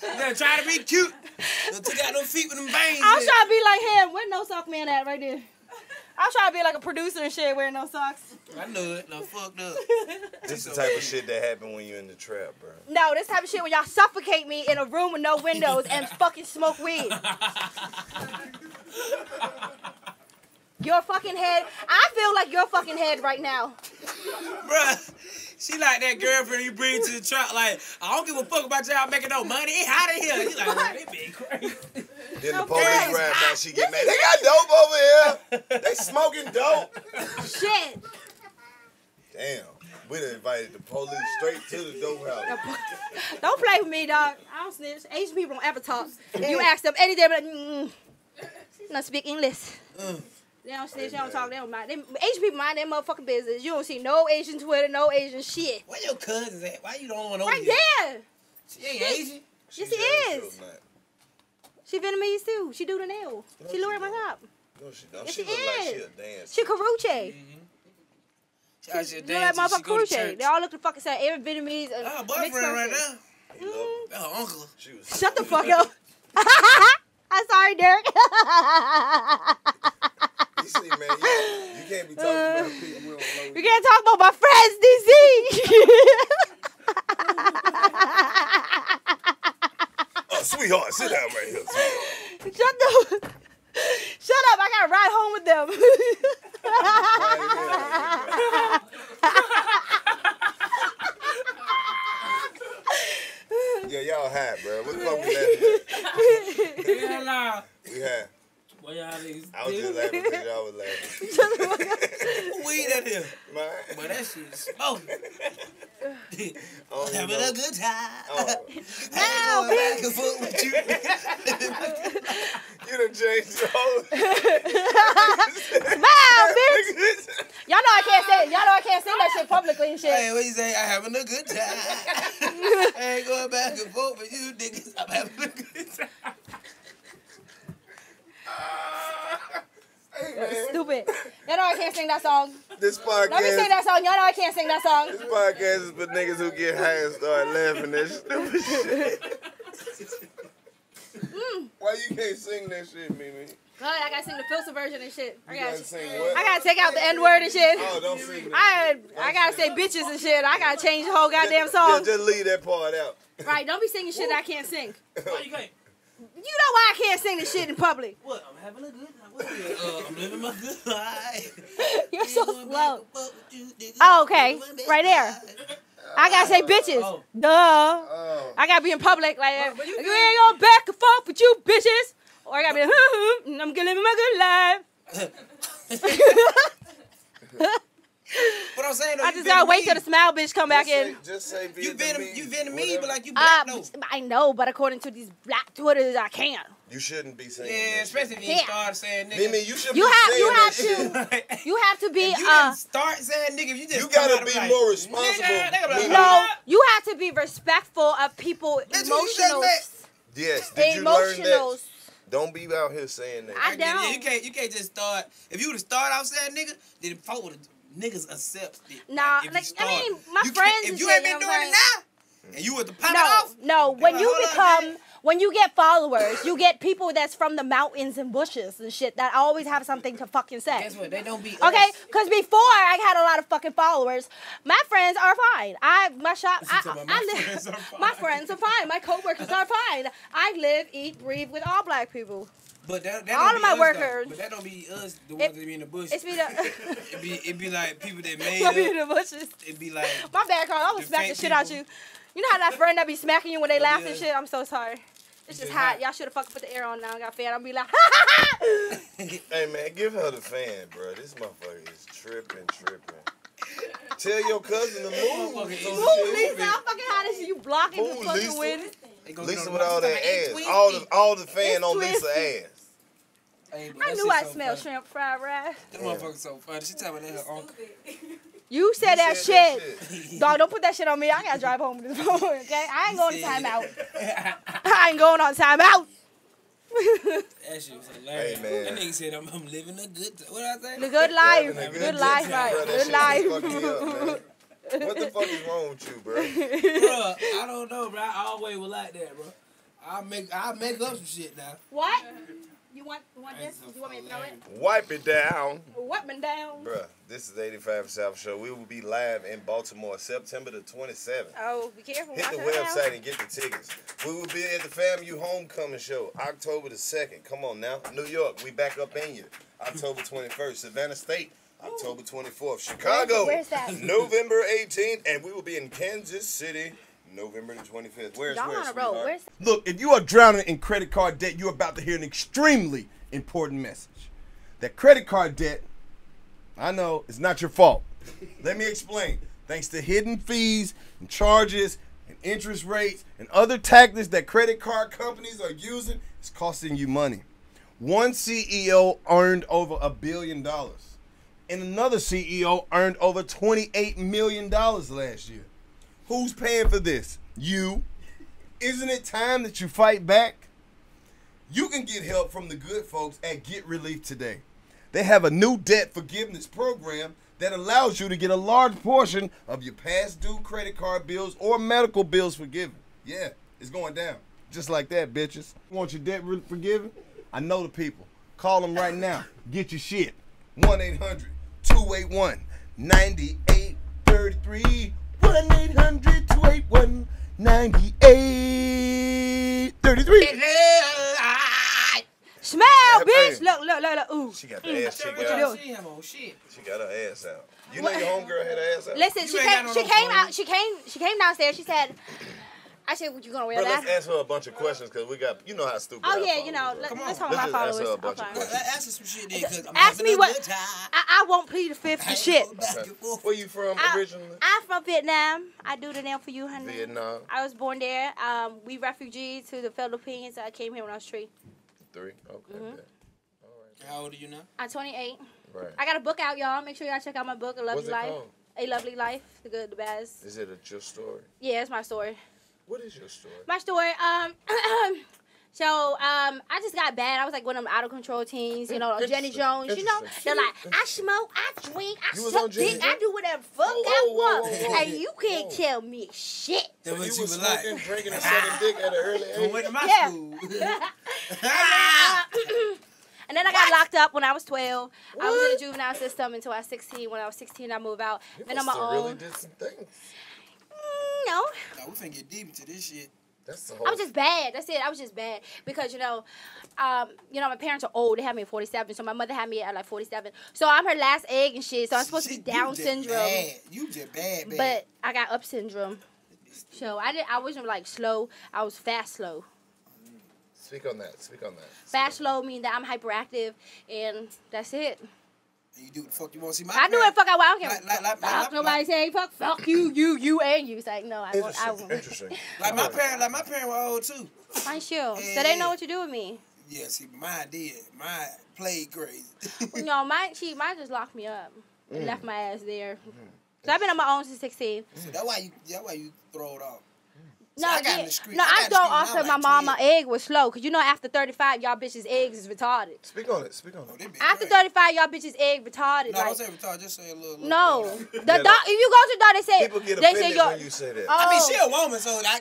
They're trying to be cute. They took out them feet with them bangs. I'm trying to be like him. Where no sock man at right there? I try to be like a producer and shit wearing no socks. I knew it. No, fucked up. This is the type of shit that happen when you're in the trap, bro. No, this type of shit when y'all suffocate me in a room with no windows and fucking smoke weed. Your fucking head. I feel like your fucking head right now. Bruh, she like that girlfriend you bring to the trap. Like, I don't give a fuck about y'all making no money. It's hot in here. You like, man, they been crazy. Then the police ride by, she get mad. They got dope over here. They smoking dope. Shit. Damn. We done invited the police straight to the dope house. Don't play with me, dog. I don't snitch. Asian people don't ever talk. If you ask them anything, but not speak English. They don't snitch, they don't talk, they don't mind. Asian people mind their motherfucking business. You don't see no Asian Twitter, no Asian shit. Where your cousins at? Why you don't want to over here? Right there. She ain't Asian. Yes, she is. She Vietnamese too. She do the nail. No, she lured my top. No, she don't. Yes, she look like she a dancer. She caruche. She like motherfucking caruche. They all look the fucking same. Every Vietnamese. Oh, boyfriend right now. Hey, oh, uncle. She was shut the fuck up. I'm sorry, Derek. You see, man, you can't be talking about people we don't know. You can't talk about my friends, DC. Oh, sweetheart, sit down right here. Sweetheart. Shut up! I gotta ride home with them. Yeah, y'all high, bro. What the fuck was that? We high. Well, I was just laughing because y'all was laughing. Weed at him. But that shit is smoking. Having a good time. Now, back and forth with you. You done changed the whole smile, bitch. Y'all know I can't say that shit publicly and shit. Hey, what you say? I'm having a good time. I ain't going back and forth with you niggas. I'm having a good time. Hey, stupid. Y'all know I can't sing that song. This podcast. Let me sing that song. Y'all know I can't sing that song. This podcast is for niggas who get high and start laughing at stupid shit. Why you can't sing that shit, Mimi? God, I gotta sing the filter version and shit. I gotta sing what? I gotta take out the N-word and shit. Oh, don't sing that. I gotta say bitches and shit. I gotta change the whole goddamn song. Yeah, just leave that part out. Right, don't be singing shit I can't sing. Why you can't? You know why I can't sing this shit in public? What? I'm having a good time. I'm living my good life. You're so slow. Oh, okay. Right there. I gotta say bitches. Duh. I gotta be in public like that. You ain't going back and forth with you bitches. Or I gotta be like, I'm gonna live my good life. But I'm I'm saying. Though, I just gotta wait till the smile bitch come back in. Just say Vietnamese. You Vietnamese, but like you black though. I know, but according to these black Twitters, I can't. You shouldn't be saying. Yeah, especially if you start saying nigga. Mimi, you should. You have to be. If you didn't start saying nigga. If you just you gotta be more responsible. No, you have to be respectful of people emotional. Yes, did you learn that? Don't be out here saying that. I don't. You can't just start. If you would have started out saying nigga, then folk would have, niggas accept it. Nah, like I mean, my friends. If you ain't been doing it now, and you were the pop off. No, when you become, when you get followers, you get people that's from the mountains and bushes and shit that always have something to fucking say. Guess what? They don't be okay. Because before I had a lot of fucking followers. My friends are fine. My friends are fine. My coworkers are fine. I live, eat, breathe with all black people. But that all of my workers. Though. But that don't be us, the ones that be in the bushes. It be like people that made up. Be in the bushes. It be like my bad, Carl. I was smacking shit out you. You know how that friend that be smacking you when they laugh and shit? I'm so sorry. It's just hot. Y'all should have fucking put the air on now. I got a fan. I'll be like, ha ha ha. Hey, man, give her the fan, bro. This motherfucker is tripping. Tell your cousin to move. Move, Lisa. I'm fucking hot as you. Blocking the fucking wind. Lisa with all that ass. All the fan on Lisa's ass. Hey, I knew I smelled shrimp fried rice. That motherfucker so funny. She talking about that her uncle. You said that shit. Dog, don't put that shit on me. I got to drive home to the phone, okay? I ain't going on time out. I ain't going on time out. That shit was hilarious. Hey, man. That nigga said, I'm living a good time. What did I say? The good life. Good life, right? Good life. What the fuck is wrong with you, bro? Bro, I don't know, bro. I always was like that, bro. I make up some shit now. What? You want this? You want me to throw it? Wipe it down. Wipe it down. Bruh, this is 85 South Show. We will be live in Baltimore September the 27th. Oh, be careful. Hit the website and get the tickets. We will be at the FAMU Homecoming Show October the 2nd. Come on now. New York, we back up in you. October 21st. Savannah State, October 24th. Chicago, where's that? November 18th. And we will be in Kansas City, November the 25th. Where's Look, if you are drowning in credit card debt, you're about to hear an extremely important message. That credit card debt, I know, is not your fault. Let me explain. Thanks to hidden fees and charges and interest rates and other tactics that credit card companies are using, it's costing you money. One CEO earned over $1 billion, and another CEO earned over $28 million last year. Who's paying for this? You. Isn't it time that you fight back? You can get help from the good folks at Get Relief today. They have a new debt forgiveness program that allows you to get a large portion of your past due credit card bills or medical bills forgiven. Yeah, it's going down. Just like that, bitches. Want your debt forgiven? I know the people. Call them right now. Get your shit. 1-800-281-9833. 1-800-281-9833. Smell, bitch. Look. Ooh. She got the ass chick out. She got her ass out. You know your homegirl had her ass out. Listen, she came downstairs. She said, I said, what you gonna wear that? Let's ask her a bunch of questions because we got, you know how stupid. Oh yeah, you know. Let's talk about followers. Ask her a bunch of questions. Ask her some shit then, cause ask me what. I won't plead the fifth to shit. Okay. Where you from originally? I'm from Vietnam. I do the name for you, honey. Vietnam. I was born there. We refugees to the Philippines. I came here when I was 3. 3. Okay. Mm-hmm. All right. How old are you now? I'm 28. Right. I got a book out, y'all. Make sure y'all check out my book, A Lovely Life, the Good, the Bad. Is it your story? Yeah, it's my story. What is your story? My story, I just got bad. I was like one of them out of control teens, you know, Jenny Jones. You know, they're like, I smoke, I drink, I suck dick, I do whatever fuck I want, and you can't tell me shit. So you was smoking, drinking, and sucking dick at an early age. Went to my school. And then I got locked up when I was 12. What? I was in the juvenile system until I was 16. When I was 16, I moved out. Then on my own. You really did some things. No. Nah, we finna get deep into this shit. That's the whole. I was just bad. That's it. I was just bad because you know my parents are old. They had me at 47, so my mother had me at like 47. So I'm her last egg and shit. So I'm supposed to be Down syndrome. Bad. You just bad. But I got up syndrome, so I wasn't like slow. I was fast slow. Speak on that. Fast slow means that I'm hyperactive, and that's it. And you do what the fuck you want to see my I do what the fuck I want. I don't care. Nobody say fuck you, and you. It's like, no, I won't. Interesting. Like my parents were old, too. I'm sure. And so they know what you do with me. Yeah, see, mine did. Mine played crazy. No, mine just locked me up and left my ass there. So I've been on my own since 16. So that's why you throw it off. So I don't. Also, my mom, my egg was slow. Because you know after 35, y'all bitches' eggs is retarded. Speak on it. Oh, after 35, y'all bitches' egg retarded. No, like, don't say retarded. Just say a little. No. If you go to the dog, they say... People get offended when you say that. Oh, I mean, she a woman, so I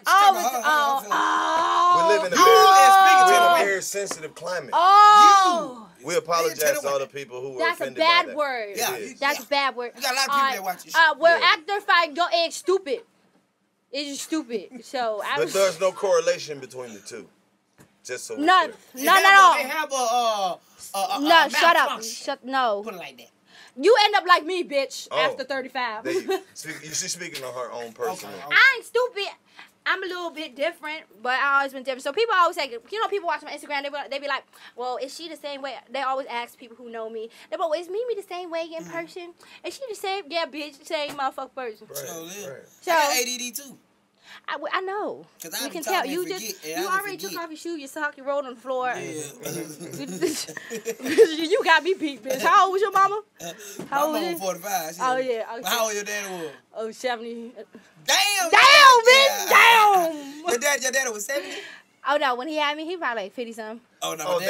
can we live in a very sensitive climate. Oh. We apologize to all the people who were offended by that. That's a bad word. Yeah. That's a bad word. You got a lot of people that watch this shit. Well, after 35, your egg's stupid. It's just stupid. But there's no correlation between the two. Just so none at all. They have a no, shut up. No. Put it like that. You end up like me, bitch, after 35. She's speaking on her own personal. Okay. I ain't stupid. I'm a little bit different, but I always been different. So people always say, you know, people watch my Instagram, they be like, well, is she the same way? They always ask people who know me. They be like, is Mimi the same way in person? Is she the same? Yeah, bitch, same motherfucking person. Right. So I got ADD too. I know. We can tell. You already took off your shoe, your sock, you rolled on the floor. Yeah. You got me beat, bitch. How old was your mama? My mama was 45. Oh, yeah. Okay. How old your daddy was? Oh, 70. Damn! Bitch! Damn! Your daddy was 70? Oh, no. When he had me, he probably like 50-something. Oh, no.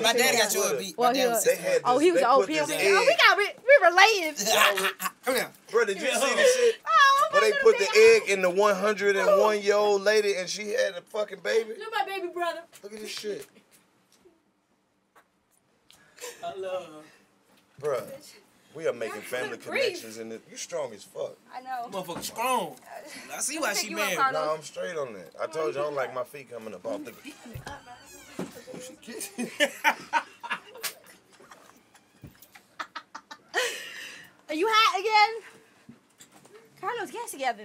My daddy got you a beat. Well, he was an old PLB. We related. Come here. Bro, did you see this shit? But they put the egg in the 101-year-old lady, and she had a fucking baby. Look at my baby brother. Look at this shit. I love him. Bruh, we are making family connections, and you strong as fuck. I know. Motherfucker strong. I see why she mad. No, I'm straight on that. I told you I don't like my feet coming up off the... Are you hot again? Carlos, get together.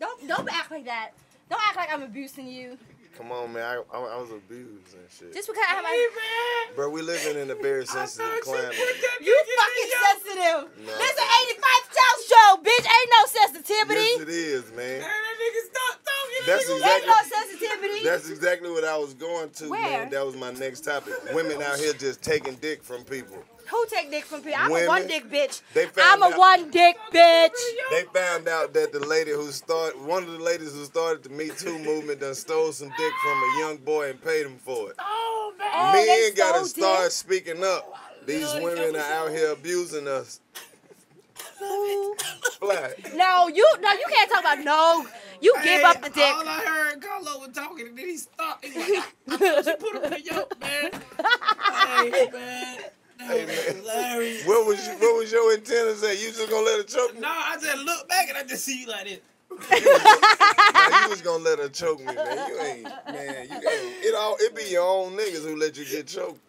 Don't act like that. Don't act like I'm abusing you. Come on, man. I was abused and shit. Just because I have my... Bro, we living in a very sensitive climate. You fucking sensitive. No. This is an 85-child show, bitch. Ain't no sensitivity. Yes, it is, man. Ain't no sensitivity. That's exactly what I was going to, man. That was my next topic. Women out here just taking dick from people. Who take dick from people? I'm a one-dick bitch. They found out that the lady who started, one of the ladies who started the Me Too movement done stole some dick from a young boy and paid him for it. Oh, man. Men gotta start speaking up. These women are out here abusing us. No, you can't talk about no. You give up the dick. All I heard, Carlo was talking, and then he stopped. He's like, I thought you put him in your man. Hey, man. Hey, man. What was your intent to say? You just gonna let her choke me? No, I just look back and I just see you like this. You was gonna let her choke me, man. You ain't, man. You ain't. It be your own niggas who let you get choked.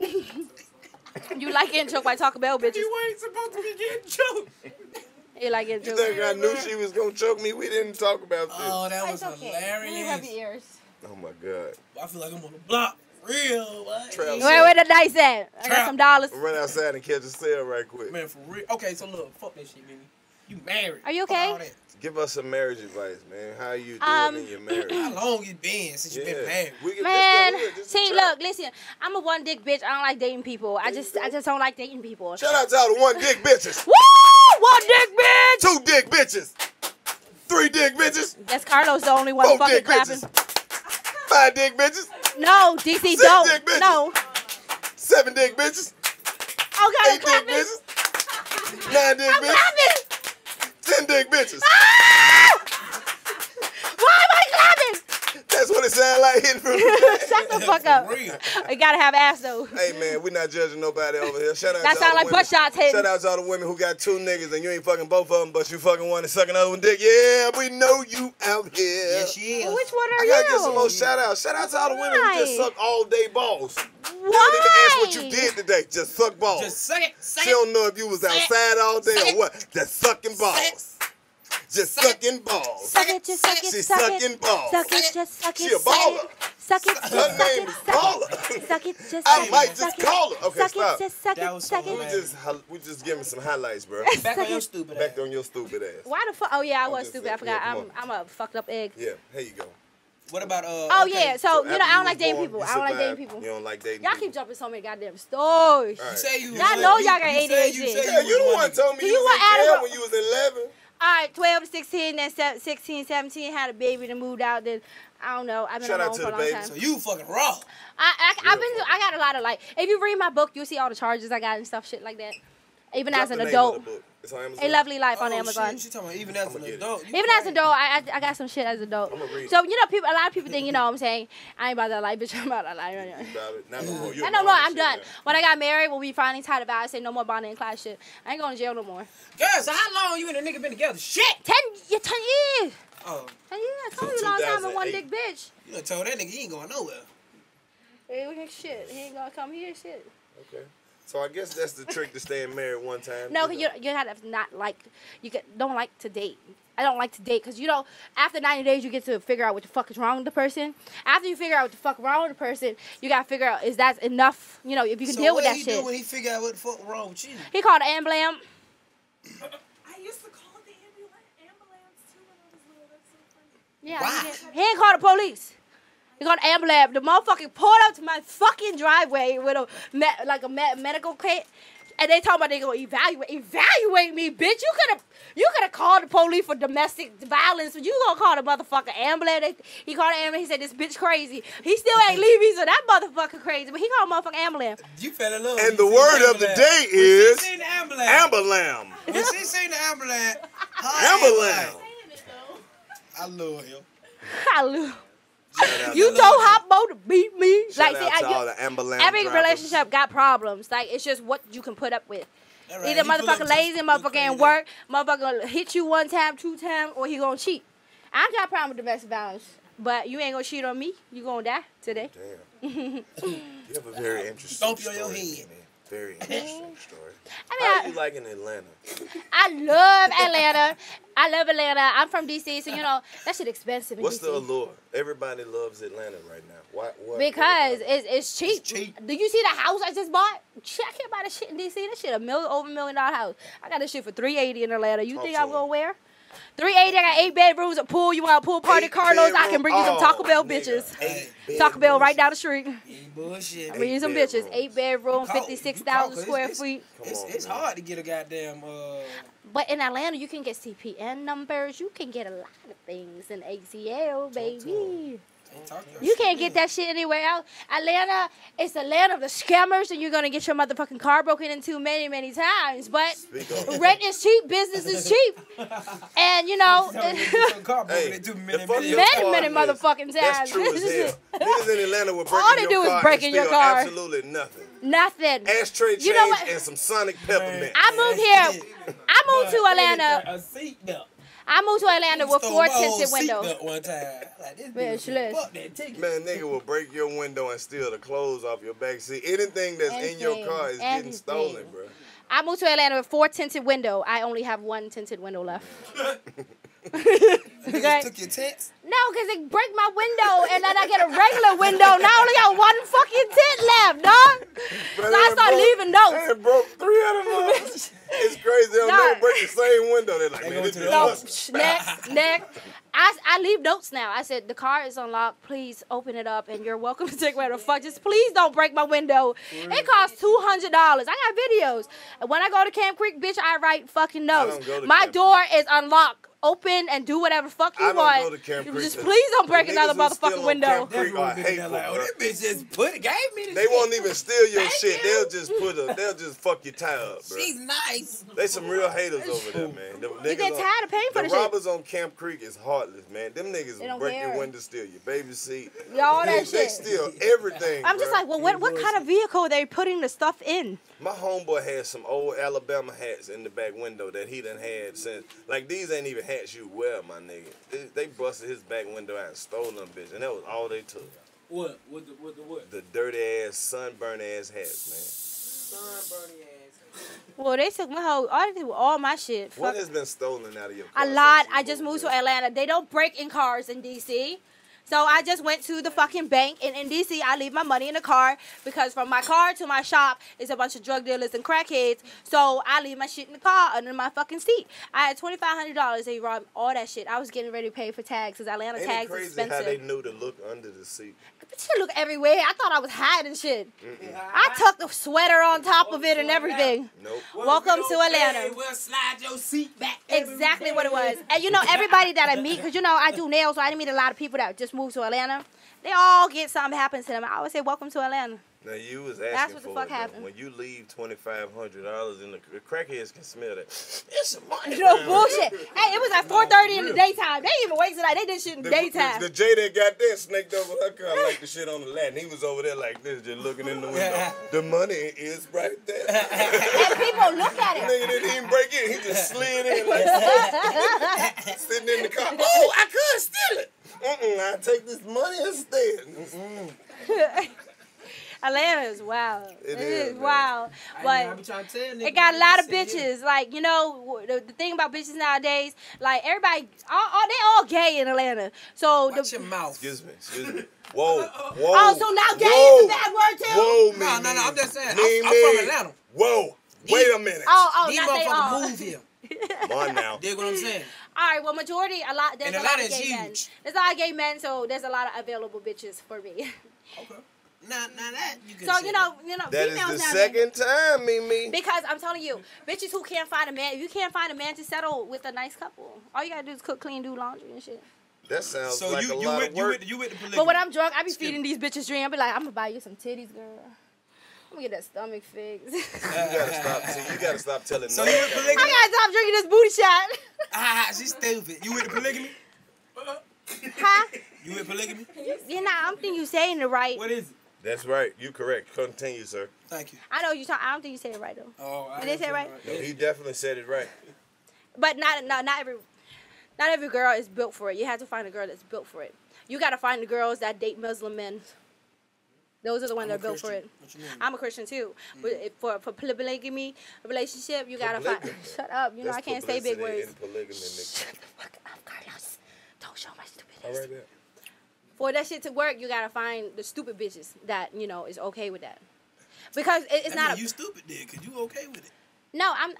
You like getting choked by Taco Bell, bitches. You ain't supposed to be getting choked. You like getting choked. You think I knew she was gonna choke me? We didn't talk about this. Oh, that was hilarious. You have your ears. Oh my God. I feel like I'm on the block. Real, what? Where the dice at? I got some dollars. Run outside and catch a sale right quick. Man, for real. Okay, so look, fuck that shit, Mimi. You married. Are you okay? Give us some marriage advice, man. How you doing in your marriage? How long it been since you been married? Man, see, look, listen. I'm a one dick bitch. I don't like dating people. I just don't like dating people. Shout out to all the one dick bitches. Woo! One dick bitch. Two dick bitches. Three dick bitches. That's Carlos, the only one fucking clapping. Five dick bitches. No, DC, six don't. Dick bitches. No. Seven dick bitches. Oh, God, eight dick bitches. Nine dick bitches. Clapping. Ten dick bitches. Ah! Why am I clapping? That's what it sounds like hitting from the shut the fuck up. You gotta have ass though. Hey man, we're not judging nobody over here. Shout out to all the women. Butt shots hitting. Shout out to all the women who got two niggas and you ain't fucking both of them, but you fucking one and sucking another one dick. Yeah, we know you out here. Yes, she is. Well, which one are you? I gotta get some more shout outs. Shout out to all the women who just suck all day balls. Why? Don't even ask what you did today. Just suck balls. Just suck it. She don't know if you was outside all day or what. Just sucking balls. just sucking balls. Suck it, just suck it, she's sucking balls. Suck it, just suck it. She a baller. Suck it, just her name is Baller. Suck it, just I might just call her. Okay, stop. That was so we just give me some highlights, bro. Back on your stupid ass. Back on your stupid ass. Why the fuck? Oh yeah, I was stupid. I forgot. I'm a fucked up egg. Yeah, here you go. What about oh okay. Yeah, so you know I don't like dating people. I don't like dating people. You don't like dating people. Y'all keep jumping so many goddamn stories. Right. You say you y'all know y'all got ADHD. You the one told me you were in jail when you was 11. All right, 12 to 16, then 16, 17, had a baby, then moved out. Then I don't know. I've been alone for a long time. So you fucking raw. I got a lot of like. If you read my book, you see all the charges I got and stuff, shit like that. Even as an adult. It's on Amazon. A Lovely Life on Amazon. Shit. She talking about even as an adult. Even as an adult, I got some shit as an adult. So you know, people. A lot of people think, you know what I'm saying, I ain't about that life, bitch. I'm about that life right now. I know, no, I'm done. When I got married, when we finally tied about, I said no more Bonnie and Clyde shit. I ain't going to jail no more. Girl, so how long you and a nigga been together? Shit, 10 years. Oh, 10 years. I told you long time in one dick, bitch. You done told that nigga he ain't going nowhere. Hey, shit, he ain't gonna come here, shit. Okay. So I guess that's the trick to staying married one time. No, you have to not like, don't like to date. I don't like to date because you don't, after 90 days, you get to figure out what the fuck is wrong with the person. After you figure out what the fuck wrong with the person, you got to figure out, is that enough, you know, if you can deal with that shit. So what did he do when he figured out what the fuck wrong with you? He called an ambulance. I used to call the ambulance too when I was little. That's so funny. Yeah. Why? He ain't called the police. He called ambulance. The motherfucker pulled up to my fucking driveway with a medical kit, and they talking about they gonna evaluate me, bitch. You could have called the police for domestic violence, but you gonna call the motherfucker ambulance? He called the ambulance. He said this bitch crazy. He still ain't leaving, so that motherfucker crazy. But he called motherfucker ambulance. You fell in love. And the word of the day is ambulance. When she seen the ambulance, ambulance. I love him. I love. You told Hoppo to beat me. Shout like, see, every relationship got problems. Like, it's just what you can put up with. Right. Either motherfucker lazy, motherfucker ain't work, motherfucker gonna hit you one time, two times, or he gonna cheat. I got a problem with domestic violence, but you ain't gonna cheat on me. You gonna die today. Damn. You have a very interesting story. Your head. Very interesting story. How do you like in Atlanta? I love Atlanta. I love Atlanta. I'm from D.C., so, you know, that shit expensive in What's the allure? Everybody loves Atlanta right now. Why? Because it's cheap. It's cheap. Do you see the house I just bought? I can't buy the shit in D.C. This shit over $1 million house. I got this shit for $380 in Atlanta. You think I'm going to wear? $380, I got 8 bedrooms, a pool. You want a pool party, Carlos? I can bring you some Taco Bell bitches. Taco Bell right down the street. Bullshit. Bring you some bitches. 8 bedroom, 56,000 square feet. It's hard to get a goddamn. But in Atlanta, you can get CPN numbers. You can get a lot of things in ACL, baby. You can't get that shit anywhere else. Atlanta, it's the land of the scammers, and you're gonna get your motherfucking car broken into many times. But rent is cheap, business is cheap, and you know, many motherfucking times. That's true as hell. Niggas in Atlanta will break your car. All they do is break in your car. Absolutely nothing. Nothing. Ashtray change and some Sonic peppermint. I moved here. I moved to Atlanta. A seat belt. I moved to Atlanta with 4 tinted windows. One time. Like, this bitch, fuck that ticket. Man, nigga will break your window and steal the clothes off your back seat. Anything that's in your car is getting stolen, bro. I moved to Atlanta with 4 tinted windows. I only have 1 tinted window left. Okay. Took your tents? No, because they break my window and then I get a regular window. Now I only got 1 fucking tent left, dog. So I start leaving those. It broke 3 out of them. It's crazy. They'll never break the same window. They're like, man, this is next. I leave notes now. I said, the car is unlocked. Please open it up, and you're welcome to take whatever the fuck. Just please don't break my window. It costs $200. I got videos. When I go to Camp Creek, bitch, I write fucking notes. My door is unlocked. Open and do whatever fuck you want. Just please don't break another motherfucking window. That bitch just gave me this. They won't even steal your shit. They'll just fuck your tie up, bro. She's nice. They some real haters over there, man. You get tired of paying for this shit. The robbers on Camp Creek is heartless, man. Them niggas will break your window, steal your baby seat. All that shit. They steal everything. I'm just like, well, what kind of vehicle are they putting the stuff in? My homeboy has some old Alabama hats in the back window that he done had since. Like, these ain't even hats you wear, my nigga. They busted his back window out and stole them, bitch. And that was all they took. What? The dirty-ass, sunburn-ass hats, man. Sunburn-ass hats. Well, they took my whole, all my shit. What has been stolen out of your car? A lot. I just moved to Atlanta. They don't break in cars in D.C., so I just went to the fucking bank, and in D.C., I leave my money in the car because from my car to my shop is a bunch of drug dealers and crackheads, so I leave my shit in the car under my fucking seat. I had $2,500. They robbed all that shit. I was getting ready to pay for tags because Atlanta tags are expensive. How they knew to look under the seat? But you look everywhere. I thought I was hiding shit. Mm-mm. I tucked a sweater on top of it and everything. Nope. Welcome to Atlanta. We'll slide your seat back. Exactly what it was. And, you know, everybody that I meet, because, you know, I do nails, so I meet a lot of people that just moved to Atlanta. They all get something happens to them. I always say, welcome to Atlanta. Now, you was asking that's what for the fuck it, happened. When you leave $2,500 in the crackheads can smell that. It's some money. No bullshit. Hey, it was at 4:30 in the daytime. They didn't even wait till night. They did shit in the daytime. The J that got there snaked over her car like the shit on the Latin. He was over there like this, just looking in the window. The money is right there. And people look at it. Nigga didn't even break in. He just slid in like sitting in the car. Oh, I could steal it. I take this money instead. Atlanta is wild. It is wild. But it got a lot of bitches. Like, you know, the thing about bitches nowadays, like, everybody, they all gay in Atlanta. So watch your mouth. Excuse me. Whoa, whoa. Oh, so now gay is a bad word, too? Whoa, man. No, I'm just saying. I'm from Atlanta. Whoa. Wait a minute. These motherfuckers moved here. Come on now. Dig what I'm saying? All right, well, majority, there's a lot of gay men. There's a lot of gay men, so there's a lot of available bitches for me. Okay. Not that. You know, that is the second time, Mimi. Because I'm telling you, bitches who can't find a man, if you can't find a man to settle with a nice couple, all you gotta do is cook, clean, do laundry and shit. That sounds so like a lot of work. You with the polygamy. But when I'm drunk, I be feeding these bitches dream. I be like, I'm gonna buy you some titties, girl. I'm gonna get that stomach fixed. You gotta stop telling. So you with polygamy? I gotta stop drinking this booty shot. She's stupid. You with the polygamy? Huh? You with polygamy? You know, I'm thinking you saying it right. What is it? That's right. You correct. Continue, sir. Thank you. I know you talk. I don't think you said it right though. Oh, I didn't say it right. No, he definitely said it right. But not every girl is built for it. You have to find a girl that's built for it. You got to find the girls that date Muslim men. Those are the ones that are built for it. What you mean? I'm a Christian too. But for polygamy relationship, you got to find. Shut up. You know I can't say big words. Shut the fuck up, Carlos. Don't show my stupid ass. All right, then. For that shit to work, you gotta find the stupid bitches that, you know, is okay with that. Because I mean, you stupid then, because you okay with it. No, I'm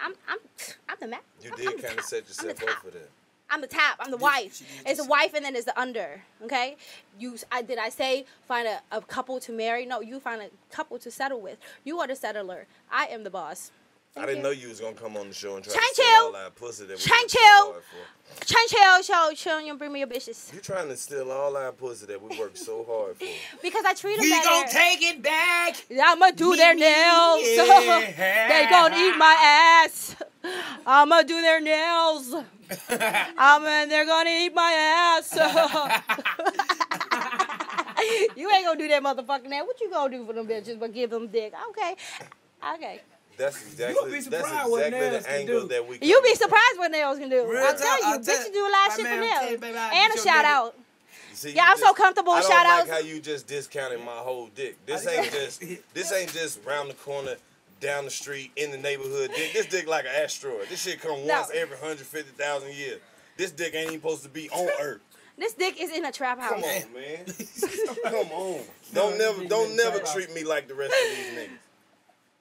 the man. You did kind of set yourself up for that. I'm the top. I'm the wife. It's a wife and then it's the under, okay? Did I say find a couple to marry? No, you find a couple to settle with. You are the settler. I am the boss. I didn't know you was gonna come on the show and try to steal all our pussy that we Chantel, you bring me your bitches. You trying to steal all our pussy that we worked so hard for. Because I treat them better. We gonna take it back. I'ma do their nails. Yeah. They gonna eat my ass. I'ma do their nails. They're gonna eat my ass. You ain't gonna do that motherfucking ass. What you gonna do for them bitches but give them dick? Okay. That's exactly the angle that we. You'll be surprised what nails can do. Real I'm telling you, bitches do a lot of shit for nails. And a shout out. See, yeah, I'm so comfortable with shout outs. I don't like how you just discounted my whole dick. This ain't just round the corner, down the street, in the neighborhood dick. This dick like an asteroid. This shit come once every 150,000 years. This dick ain't even supposed to be on Earth. This dick is in a trap house. Come on, man. Come on. Don't never treat me like the rest of these niggas.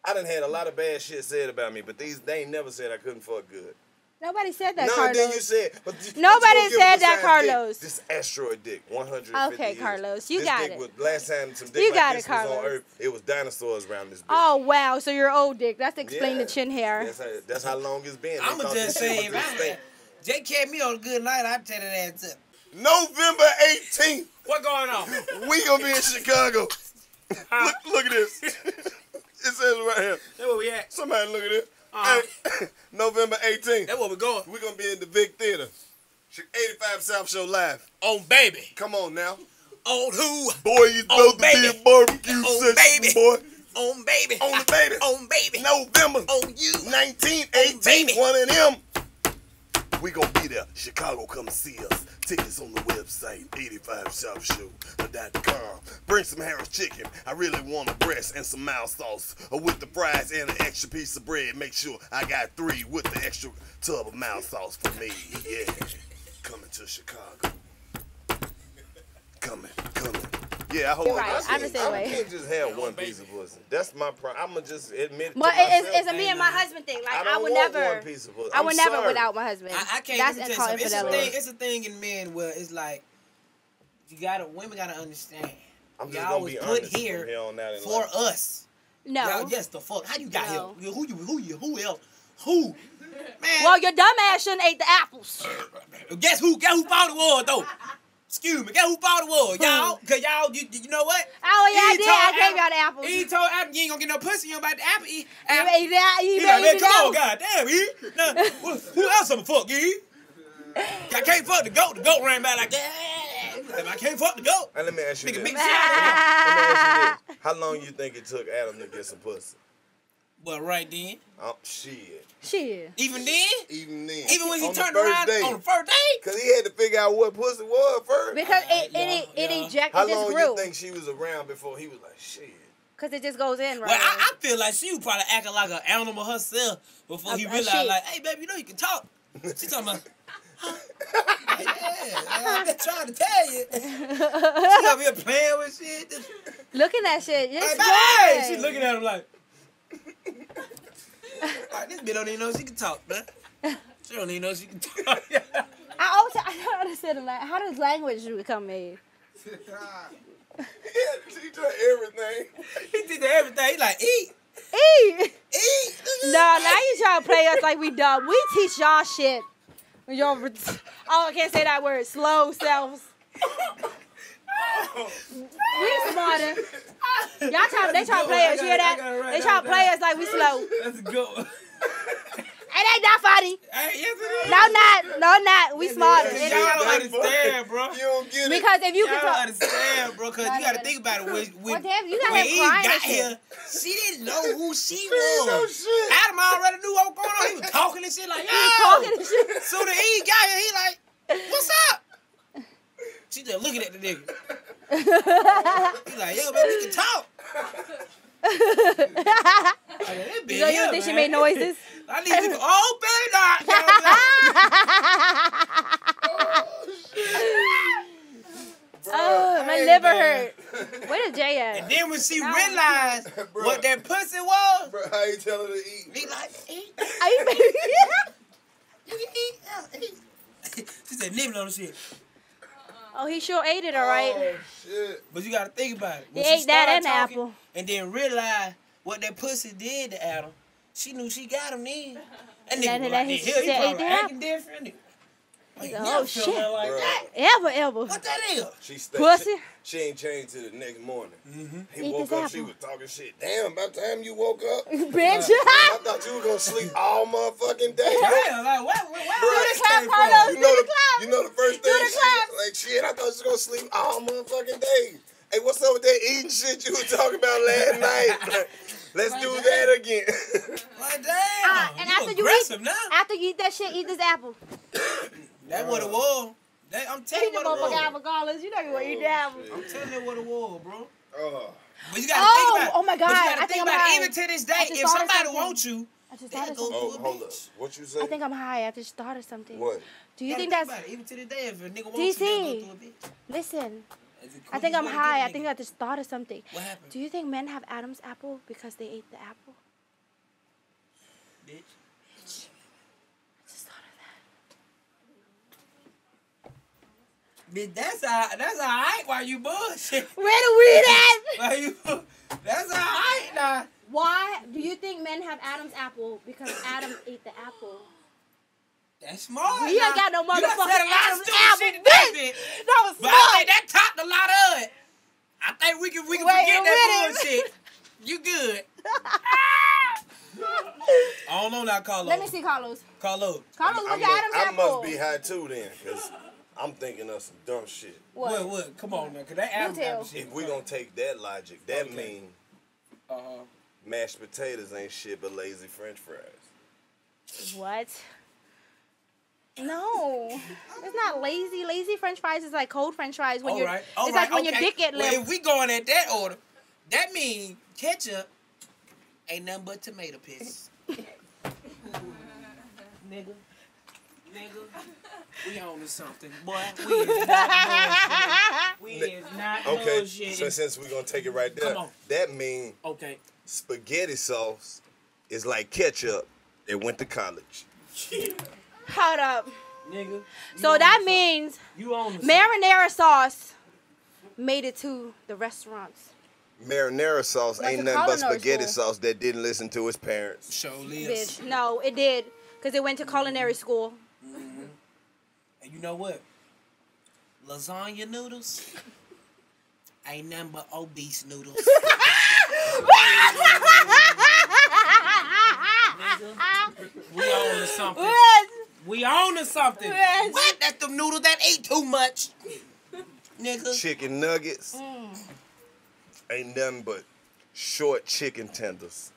I done had a lot of bad shit said about me, but they ain't never said I couldn't fuck good. Nobody said that, Carlos. No, then you said. But nobody said that, Carlos. Dick, this asteroid dick, 150 Okay, years. Carlos, you this got dick it. Was, last time some dick you like got this it, was Carlos. On Earth, it was dinosaurs around this bitch. Oh, wow, so your old dick. That's explained the chin hair. That's how long it's been. I'm going to just say, if Jay kept me on a good night, I'd tear that ass up. November 18th. What going on? We going to be in Chicago. Look at this. It says right here. That's where we at. Somebody look at it. Hey, November 18th. That's where we're going. We're going to be in the big theater. 85 South Show Live. Oh, baby. Come on now. On who? Boy, you supposed to be a barbecue session, boy. On baby. On the baby. On baby. November. On you. 19, 18. One of them. We gon' be there. Chicago, come see us. Tickets on the website, 85ShopShoe.com. Bring some Harris chicken. I really want a breast and some mild sauce. Or with the fries and an extra piece of bread. Make sure I got 3 with the extra tub of mild sauce for me. Yeah. Coming to Chicago. Coming. Yeah, I hope I just have one piece of pussy. That's my problem. I'm going to just admit it. But it's a me and my husband thing. Like, I would never. One piece of pussy. I would never without my husband. I can't even tell you. It's a thing in men where it's like, women got to understand. I'm just going to be honest here on that for us. No. Yes, the fuck. How you got here? Who else? Man. Well, your dumb ass shouldn't ate the apples. Guess who bought the war, though? Excuse me, guess who bought the war? Y'all, cause y'all, you know what? Oh, yeah, I gave y'all the apples. He told Apple, you ain't gonna get no pussy, you don't buy the apple. He come on, goddamn, E. Now, who else I'ma fuck, E? I can't fuck the goat. The goat ran by like that. I can't fuck the goat. Let me ask you this. How long you think it took Adam to get some pussy? Well, right then. Oh, shit. Shit. Even then? Even when he turned around on the first day? Because he had to figure out what pussy was first. Because it ejected his groove. How long you think she was around before he was like, shit? Because it just goes in right now. Well, I feel like she was probably acting like an animal herself before he realized, like, hey, baby, you know you can talk. She talking about... I've been trying to tell you. She over here playing with shit. Looking at shit. Hey, she looking at him like... Like, this bitch don't even know she can talk, man. She don't even know she can talk. I don't understand. Like, how does language become in? Yeah, she did everything. He did everything. He like, eat. Eat. Eat. No, now you trying to play us like we dumb. We teach y'all shit. I can't say that word. Slow selves. We smarter. Y'all they try to play us. You hear that? They try to play us like we slow. That's a good one. It ain't that funny. No, not. We smarter. Y'all don't understand, bro. You don't get it. Because if you can talk. Understand, bro. Because you got to think about it. When he got here, she didn't know who she was. Adam already knew what was going on. He was talking and shit like, yo. So the E got here, he like, what's up? She just looking at the nigga. He's like, yo, man, we can talk. You think she made noises? I need you to open up. Oh, my liver hurt. Where did Jay at? And then when she realized what that pussy was. Bro, how you tell her to eat? He like, eat. You can eat. She said, living on the shit. Oh, he sure ate it, all right. Oh, shit. But you got to think about it. When he ate that and apple. And then realized what that pussy did to Adam. She knew she got him then. And then he probably acting different. Like, oh, shit. Like that. Ever. What that is? Pussy. She ain't changed till the next morning. Mm-hmm. He woke up, she was talking shit. Damn, by the time you woke up, bitch. I thought you were going to sleep all motherfucking day. Damn, like, what? You know the first thing, like, shit, I thought she was going to sleep all motherfucking day. Hey, what's up with that eating shit you were talking about last night? Let's do that again. Like, damn. And after you eat that shit, eat this apple. That what it was. I'm telling you what it was. You know you want to eat the apple. I'm telling you what it was, bro. But you got to think about it. Oh, my God. But you got to think about it. Even to this day, if somebody wants you, they go to a bitch. What you say? I think I'm high. I just started something. What? Do you think that's... Even to this day, if a nigga wants you, they go to a bitch. Listen. I think I'm high. I think I just thought of something. What happened? Do you think men have Adam's apple because they ate the apple? Bitch. Bitch, that's all right while you bullshit. Where do we at? That's all right now. Why do you think men have Adam's apple? Because Adam ate the apple. That's smart. We ain't got no motherfucking Adam's apple. That was smart. But I think that topped a lot of it. I think we can forget that bullshit. You good. I don't know now, Carlos. Let me see Carlos. Carlos, look at Adam's apple. I must be high too then, because... I'm thinking of some dumb shit. What? Come on, man. Cause that apple shit. If we gonna take that logic, that mean mashed potatoes ain't shit but lazy French fries. What? No, it's not lazy. Lazy French fries is like cold French fries when your dick get limp. Well, if we going at that order, that means ketchup ain't nothing but tomato piss. Nigga, we on to something, boy. We is not bullshitting. So since we're gonna take it right there, that means spaghetti sauce is like ketchup that went to college. Yeah. Hold up, nigga. So that means marinara sauce made it to the restaurants. Marinara sauce ain't nothing but spaghetti sauce that didn't listen to its parents. Show lives. Bitch, no, it did, because it went to culinary school. Mm-hmm. And you know what? Lasagna noodles ain't nothing but obese noodles. We own to something. We own to something. What? That's the noodle that ate too much. Nigga. Chicken nuggets ain't nothing but short chicken tenders.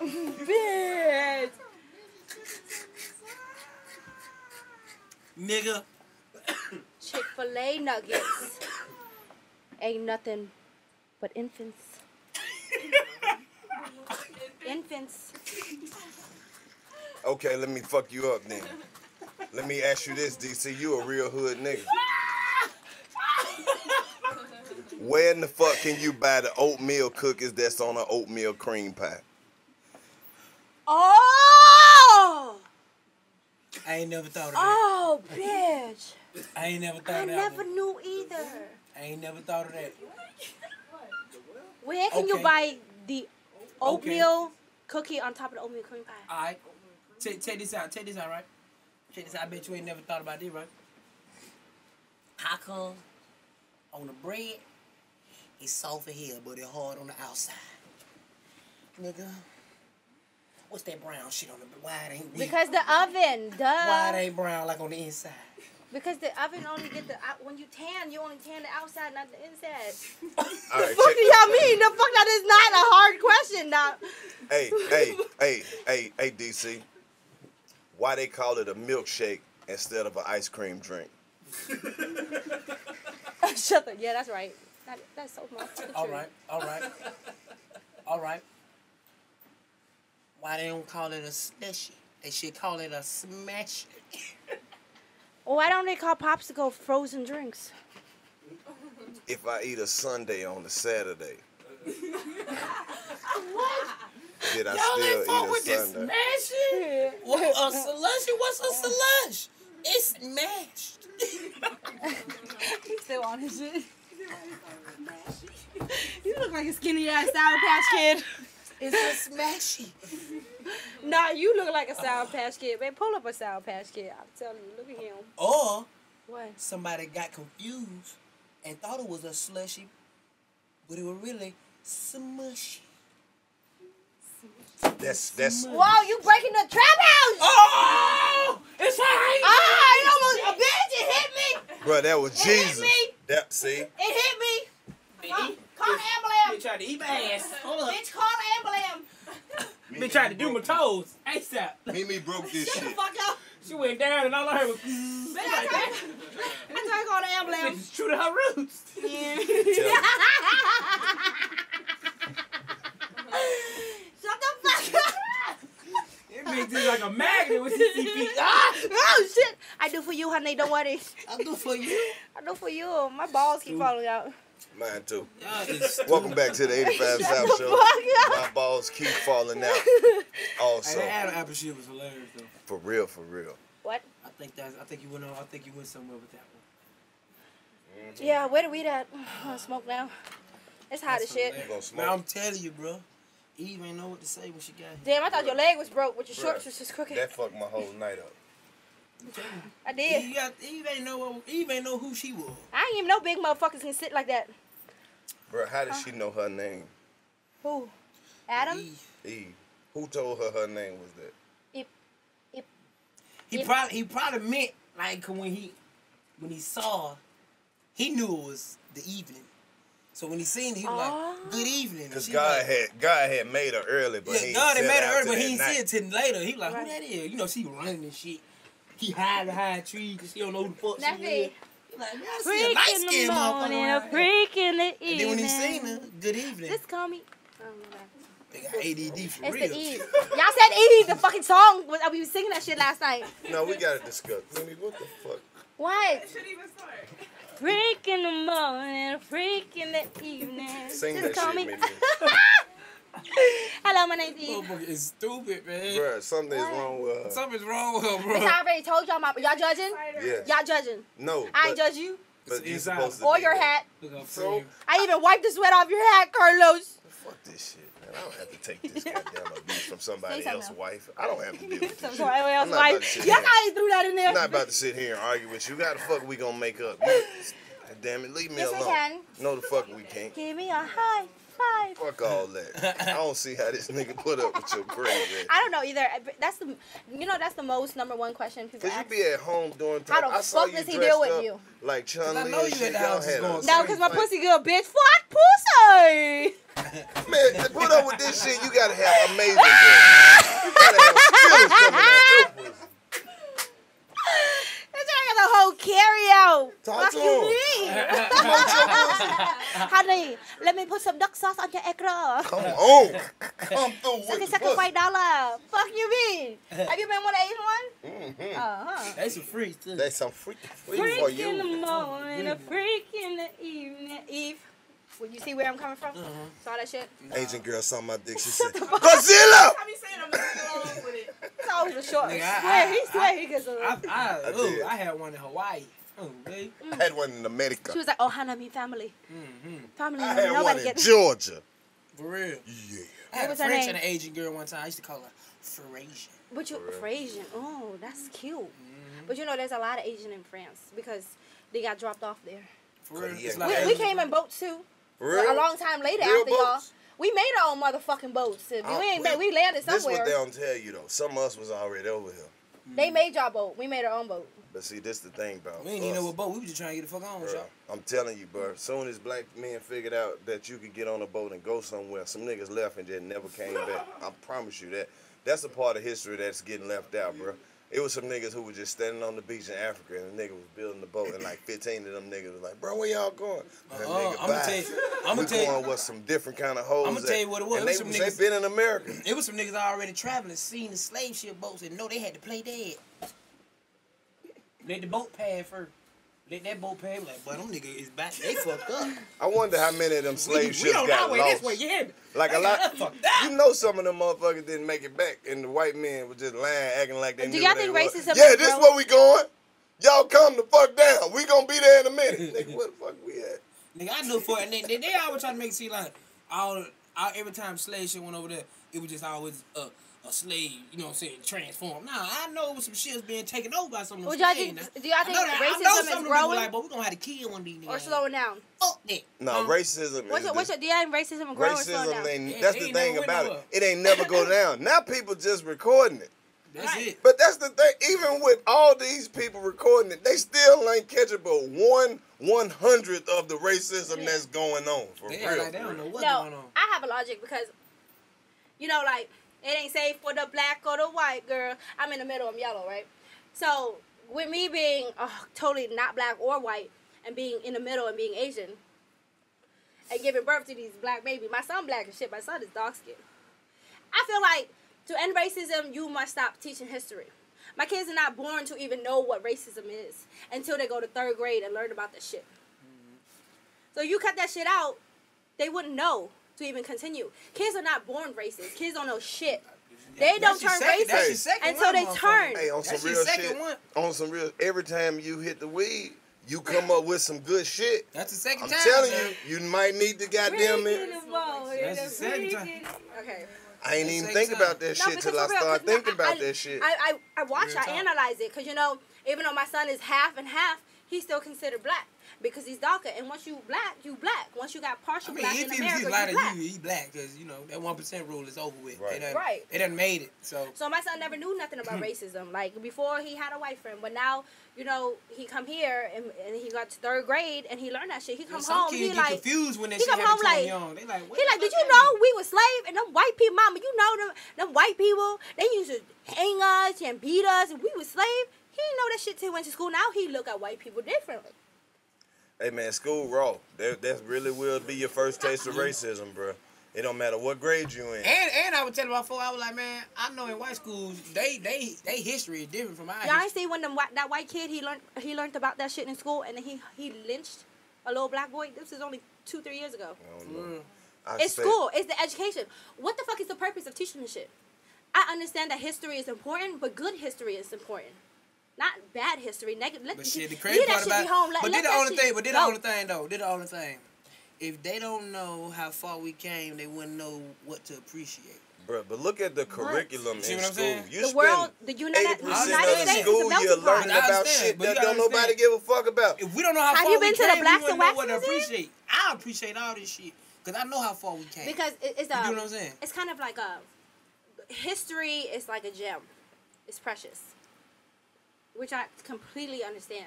Bitch. Nigga. Chick-fil-A nuggets ain't nothing but infants. Infants. Okay, let me fuck you up then. Let me ask you this, DC. You a real hood nigga. Where in the fuck can you buy the oatmeal cookies that's on an oatmeal cream pie? Oh! I ain't never thought of it. Oh, bitch. I ain't never thought of that. I never knew either. I ain't never thought of that. Where can you buy the oatmeal cookie on top of the oatmeal cream pie? All right. Take this out, right? Take this out. I bet you ain't never thought about this, right? How come on the bread, it's soft in here, but it's hard on the outside? Nigga, what's that brown shit on the bread? Why it ain't weak? Because the oven, duh. Why it ain't brown like on the inside? Because the oven only get the, when you only tan the outside, not the inside. All right, the fuck do y'all mean? The fuck, that is not a hard question, now. Hey, DC. Why they call it a milkshake instead of an ice cream drink? Shut up. Yeah, that's right. That's so much. All right. Why they don't call it a slushy? They should call it a smash. Why don't they call popsicle frozen drinks? If I eat a sundae on a Saturday, what? Did I still ain't fuck with this smashing? What, a slushie? What's a slush? It's smashed. He's still on his shit. You look like a skinny ass Sour Patch Kid. It's a smashy. Nah, you look like a Sour Patch Kid. Man, pull up a Sour Patch Kid. I'm telling you, look at him. Or what? Somebody got confused and thought it was a slushy, but it was really smushy. That's. Whoa, you breaking the trap house! Oh! It's like it almost, bitch, it hit me! Bro, that was Jesus. It hit me! That, see? It hit me! Call the ambulance! Bitch tried to eat my ass. Hold up. Bitch, call the ambulance! Bitch tried to do my toes. ASAP. Mimi broke this shit. Shut the fuck up. She went down and all I heard was... Bitch, I tried to call the ambulance. Bitch is true to her roots. Yeah. Shut the fuck up. It makes it like a magnet with CCP. Ah! Oh, shit. I do for you, honey. Don't worry. I do for you? I do for you. My balls keep falling out. Mine too. Welcome back to the 85 South Show. My balls keep falling out. Also, that apple shit was hilarious though. For real, for real. What? I think you went somewhere with that one. Mm-hmm. Yeah, where do we at? I'm gonna smoke now. It's hot as shit. Man, I'm telling you, bro. Eve ain't know what to say when she got here. Damn, I thought your leg was broke, but your shorts was just crooked. That fucked my whole night up. I did. Eve ain't know who she was. I ain't even know big motherfuckers can sit like that. Bro, how did she know her name? Who? Adam? Eve. Who told her name was that? He probably meant like when he saw her, he knew it was the evening. So when he seen her, he was like, "Good evening." Because God had made her early, but he didn't see it till later. He like, "Who that is?" You know, she running and shit. He hide behind trees because he don't know who the fuck she is. Like, man, I see a light skinned motherfucker. Freak in the evening. And then when he seen her, good evening. Just call me. Oh my God. They got ADD for real. Y'all said ADD, the fucking song. We were singing that shit last night. No, we got to discuss. I mean, what the fuck? What? It shouldn't even start. Freak in the morning, freak in the evening. Sing just that call shit, me. Hello, my name's Eve. It's stupid, man. Bruh, something's wrong with her. Something's wrong with her, bro. I already told y'all my... Y'all judging? Yes. Y'all judging? No. I ain't judge you. But you're supposed to. Or your hat. So, I even wiped the sweat off your hat, Carlos. Fuck this shit. I don't have to take this goddamn abuse from somebody else's wife. I don't have to deal with this. Somebody else's wife. Y'all ain't threw that in there. I'm not about to sit here and argue with you. How the fuck we gonna make up? Damn it, leave me alone. Can. No, the fuck we can't. Give me a high five. Fuck all that. I don't see how this nigga put up with your crazy. I don't know either. That's the, you know, that's the most #1 question people ask. Cause you be at home doing things. How the fuck does he deal with you? Like Chun Li and shit. No, cause my pussy good, bitch. Fuck pussy. Man, to put up with this shit, you gotta have amazing things. You gotta have skills coming out your pussy. That's why I got the whole carry out. Talk to him. Honey, let me put some duck sauce on your egg roll. Come on. Come through with the bus. $5. Fuck you mean? Have you been one of Asian one? Uh-huh. That's a freak, too. That's some freak. Freak in the morning, a freak in the evening. Eve. Would you see where I'm coming from? Mm-hmm. Saw that shit? No. Asian girl saw my dick. She said, Godzilla! I be saying I'm not along with it. It's always a short. Nigga, he gets along. I had one in Hawaii. Oh, baby. I had one in America. She was like, oh, Hanami family. Mm-hmm. Family. I had one in Georgia. For real? Yeah. I had a French and an Asian girl one time. I used to call her Frasian. But you, Frasian. Oh, that's cute. Mm-hmm. But you know, there's a lot of Asian in France because they got dropped off there. For real? Yeah. Like we came in boats, too. Really? A long time later, after y'all, we made our own motherfucking boats. If we ain't we landed somewhere. This is what they don't tell you though. Some of us was already over here. They made y'all boat. We made our own boat. But see, this the thing about we ain't even know what boat. We was just trying to get the fuck on with y'all. I'm telling you, bro. Soon as black men figured out that you could get on a boat and go somewhere, some niggas left and just never came back. I promise you that. That's a part of history that's getting left out, bro. It was some niggas who were just standing on the beach in Africa, and the nigga was building the boat, and like 15 of them niggas was like, "Bro, where y'all going?" And that nigga, I'm gonna tell you, we going with some different kind of hoes. I'm gonna tell you what it was. And they been in America. It was some niggas already traveling, seen the slave ship boats, and know they had to play dead. Let the boat pad first. Let that boat pad. Like, boy, them niggas is back. They fucked up. I wonder how many of them slave ships got lost. Like a lot, you know, some of them motherfuckers didn't make it back, and the white men was just lying, acting like they knew. Do y'all think racism? Yeah, this is where we going. Y'all come the fuck down. We gonna be there in a minute. Nigga, where the fuck we at? Nigga, I knew for it. They always try to make it seem like every time slave shit went over there, it was just always a slave. You know what I'm saying? Transformed. Nah, I know it was some shit's being taken over by some. Well, y'all think? Do y'all think racism is growing? Like, but we gonna have to kill one of these niggas. Or slowing down. No, racism. Do you have racism growing? Racism, that's the thing about it. It ain't never go down. Now people just recording it. That's it. But that's the thing. Even with all these people recording it, they still ain't catching but 1/100th of the racism that's going on. For real. Like, they don't know what's going on. I have a logic because, you know, like it ain't safe for the black or the white girl. I'm in the middle. I'm yellow, right? So with me being totally not black or white, and being in the middle and being Asian and giving birth to these black babies. My son black and shit. My son is dog skin. I feel like to end racism, you must stop teaching history. My kids are not born to even know what racism is until they go to 3rd grade and learn about that shit. Mm-hmm. So you cut that shit out, they wouldn't know to even continue. Kids are not born racist. Kids don't know shit. They don't turn racist until they turn. Hey, on some real shit. On some real, every time you hit the weed, you come up with some good shit. That's the second time. I'm telling you, you might need the goddamn it. That's the second time. Okay. I ain't even think about that shit till I start thinking about that shit. I watch, I analyze it, because, you know, even though my son is half and half, he's still considered black because he's darker. And once you black, you black. Once you got partial black in America, you black. He's black because, you know, that 1% rule is over with. Right. They done made it. So my son never knew nothing about racism. Like, before he had a white friend, but now... You know, he come here and he got to 3rd grade and he learned that shit. He come home, he get like confused when that shit happened to him young. They like, what he like, did you know we were slaves and them white people, mama? You know them white people. They used to hang us and beat us and we were slaves. He that shit till he went to school. Now he look at white people differently. Hey, man, school raw. That really will be your first taste of racism, bro. It don't matter what grade you in. And I would tell him about 4 hours, like, man, I know in white schools, they history is different from ours. Y'all ain't see when that white kid, he learned about that shit in school, and then he lynched a little black boy? This is only 2-3 years ago. I don't know. It's school. It's the education. What the fuck is the purpose of teaching this shit? I understand that history is important, but good history is important. Not bad history. Negative. But shit, the crazy part about it. But did the only thing. But did the only thing though. Did the only thing. If they don't know how far we came, they wouldn't know what to appreciate. Bruh, but look at the curriculum in school. You the world, the United States school, is you're learning about shit that don't nobody give a fuck about. If we don't know how far we came, we wouldn't know what to appreciate. I appreciate all this shit because I know how far we came. Because it's you know what I'm saying? It's kind of like a history is like a gem. It's precious, which I completely understand.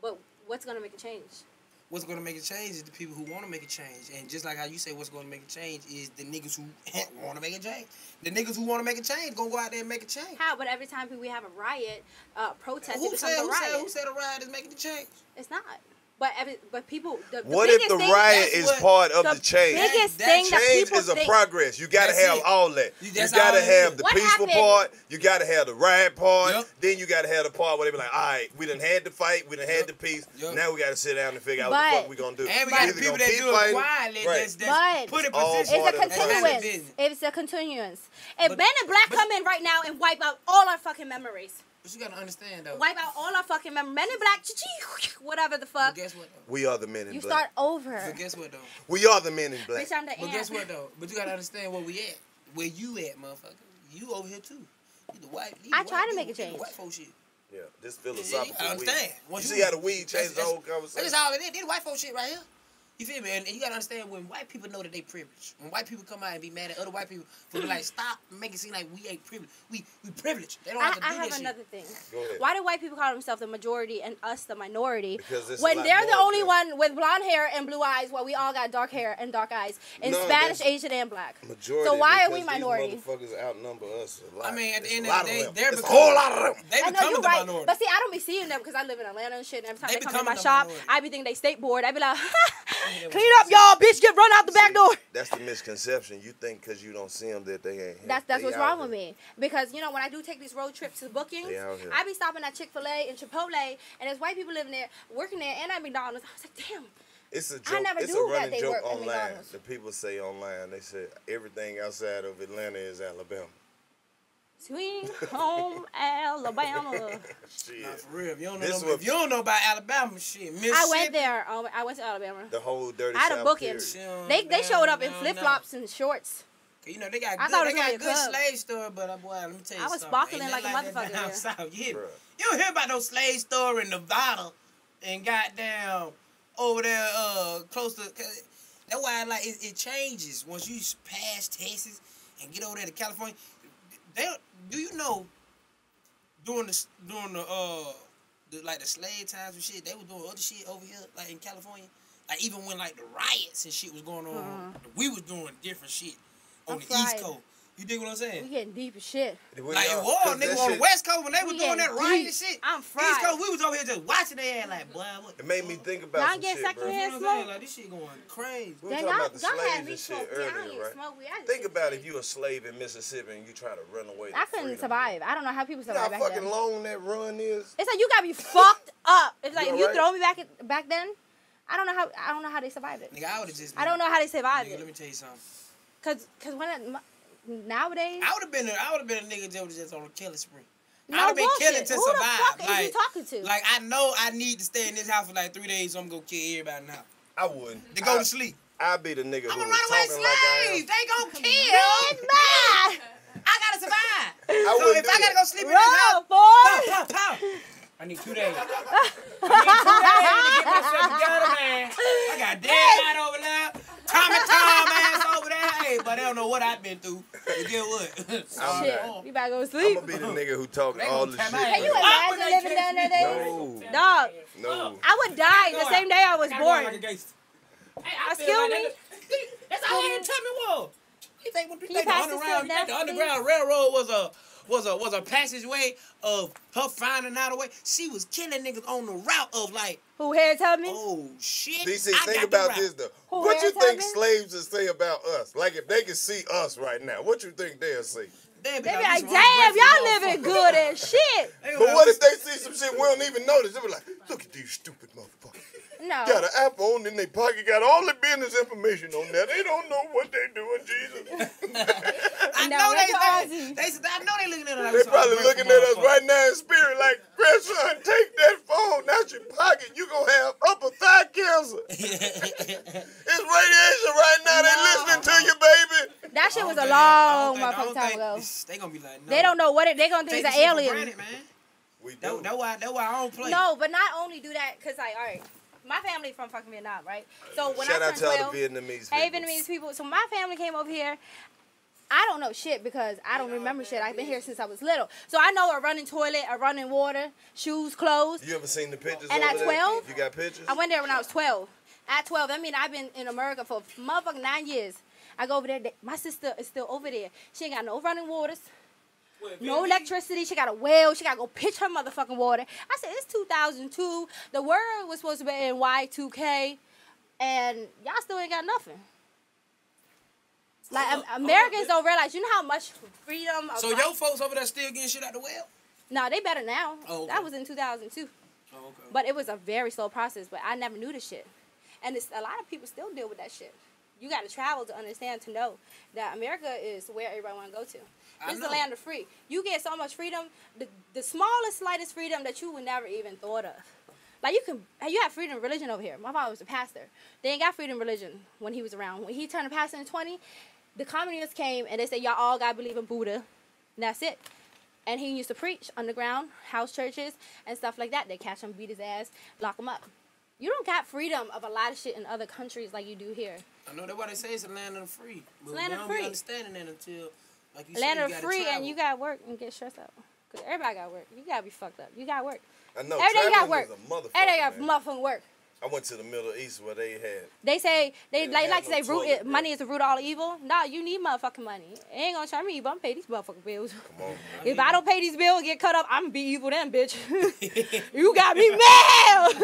But what's gonna make a change? What's going to make a change is the people who want to make a change. And just like how you say what's going to make a change is the niggas who want to make a change. The niggas who want to make a change going to go out there and make a change. How? But every time we have a riot, protest, it becomes a riot. Who said a riot is making the change? It's not. But people... what if the riot is part of the change? The biggest thing that people think... Change is a progress. You got to have all that. You got to have the peaceful part. You got to have the riot part. Yep. Then you got to have the part where they be like, all right, we done had the fight. We done had the peace. Yep. Now we got to sit down and figure out what the fuck we going to do. And we got the people that do it quietly. But put in position. It's a continuance. If Ben and Black come in right now and wipe out all our fucking memories... But you gotta understand though. Wipe out all our fucking memories. Men in Black, whatever the fuck. But guess what though? We are the Men in Black. You start over. But guess what though? We are the Men in Black. Bitch, I'm the aunt. Guess what though? But you gotta understand where we at. Where you at, motherfucker. You over here too. You the white. I try to make a change. White folks shit. Yeah, this philosophical. I understand. You see how the weed changed the whole conversation. That's all it is. This white folks shit right here. You feel me? And you gotta understand when white people know that they privileged. When white people come out and be mad at other white people for like, stop making it seem like we ain't privileged. We privileged. They don't have to do that shit. I have another thing. Go ahead. Why do white people call themselves the majority and us the minority? Because when they're the only one with blonde hair and blue eyes, while we all got dark hair and dark eyes in Spanish, Asian, and Black. Majority. So why are we minority? Motherfuckers outnumber us a lot. I mean, at the end of the day, there's a whole lot of them. They become the minority. But see, I don't be seeing them because I live in Atlanta and shit. And every time they come in my shop, I be thinking they state board. I be like. Clean up, y'all, bitch. Get run out the back door. That's the misconception. You think because you don't see them that they ain't here. That's what's wrong with me. Because, you know, when I do take these road trips to bookings, I be stopping at Chick-fil-A and Chipotle, and there's white people living there, working there, and at McDonald's. I was like, damn. It's a joke. I never knew that they work at McDonald's. It's a running joke online. The people say online, they say everything outside of Atlanta is Alabama. Swing home, Alabama. Shit. Nah, for real. If you don't know about Alabama, shit. I went there. I went to Alabama. The whole dirty South. I had a booking. They showed up in flip-flops and shorts. You know, they got a good slave story, but boy, let me tell you something. I was sparkling like a motherfucker down south. Yeah. You don't hear about no slave store in Nevada and goddamn over there close to... That's why like, it changes. Once you pass Texas and get over there to California... Do you know during the slave times and shit, they were doing other shit over here, like in California? Like even when like the riots and shit was going on, we was doing different shit on the East Coast. You dig what I'm saying? We getting deep as shit. Like it was, nigga, on the West Coast when they was doing that riot and shit. I'm fried. East Coast, we was over here just watching their ass like, boy, what the fuck? It made me think about some shit, bro. You know what I'm saying? Like, this shit going crazy. We were talking about the slaves and shit earlier, right? Think about if you a slave in Mississippi and you try to run away. I couldn't survive. I don't know how people survive back then. You know how fucking long that run is? It's like you got to be fucked up. It's like if you throw me back then, I don't know how they survived it. Nigga, I would have just... I don't know how they survived it. Let me tell you something. Because when... Nowadays, I would have been a nigga that was just on a killing spree. No I would have been killing to survive. Who the fuck is you talking to? Like I know I need to stay in this house for like 3 days, so I'm gonna kill everybody now. I wouldn't. To go to sleep. I'd be the nigga who was talking like I am. They gonna kill. I gotta survive. So if I gotta go sleep in this house, I need 2 days. I need 2 days to get myself together, man. I got dead over there. Tom ass over there. Hey, but they don't know what I've been through. You get what? Shit. You about to go to sleep? I'm going to be the nigga who talking all the shit. Can you imagine living down there? Dog. No. I would die the same day I was born. Excuse me? That's all I had to tell me was. You think the Underground Railroad was a was a passageway of her finding out a way. She was killing niggas on the route of like. Who heads help me? Oh shit! DC, think about this though. What you think slaves would say about us? Like if they could see us right now, what you think they'll see? They be like, damn, y'all living good as shit. But what if they see some shit we don't even notice? They be like, look at these stupid motherfuckers. No. Got an iPhone in their pocket, got all the business information on there. They don't know what they're doing, Jesus. I know they looking at us. They probably looking at us right now in spirit like, grandson, take that phone out your pocket. You gonna have upper thigh cancer. It's radiation right now. No. They listening to you, baby. That shit was a long motherfucking time ago. They gonna be like, no. They don't know what it. They gonna think it's an alien. Branded, man. We do. That's why I don't play. No, but not only do that, cause like, all right. My family from fucking Vietnam, right? So when I turned 12, shout out to all the Vietnamese people. Hey, Vietnamese people. So my family came over here. I don't know shit because I don't remember shit. I've been here since I was little. So I know a running toilet, a running water, shoes, clothes. You ever seen the pictures? And at 12, you got pictures? I went there when I was 12. At 12, that means I've been in America for motherfucking 9 years. I go over there. My sister is still over there. She ain't got no running waters. No electricity. She got a well. She got to go pitch her motherfucking water. I said, it's 2002. The world was supposed to be in Y2K. And y'all still ain't got nothing. Like, Americans don't realize, you know how much freedom. So your folks over there still getting shit out the well? No, they better now. Oh, okay. That was in 2002. Oh, okay. But it was a very slow process. But I never knew this shit. And it's, a lot of people still deal with that shit. You got to travel to understand, to know that America is where everybody want to go to. It's the land of free. You get so much freedom, the smallest, slightest freedom that you would never even thought of. Like you have freedom of religion over here. My father was a pastor. They ain't got freedom of religion when he was around. When he turned a pastor in 20, the communists came and they said, y'all all got to believe in Buddha, and that's it. And he used to preach underground, house churches, and stuff like that. They catch him, beat his ass, lock him up. You don't got freedom of a lot of shit in other countries like you do here. I know that's why they say it's a land of the free. But land of free. We don't be understanding that until, like you said, you gotta free travel. And you got to work and get stressed out. Because everybody got to work. You got to be fucked up. You got to work. I know. Everybody got to work. Everybody got motherfucking work. I went to the Middle East where they had. They say, they like to say, money is the root of all evil. No, you need motherfucking money. It ain't going to try me evil. I'm going to pay these motherfucking bills. Come on. If I don't pay these bills and get cut up, I'm going to be evil then, bitch. You got me mad.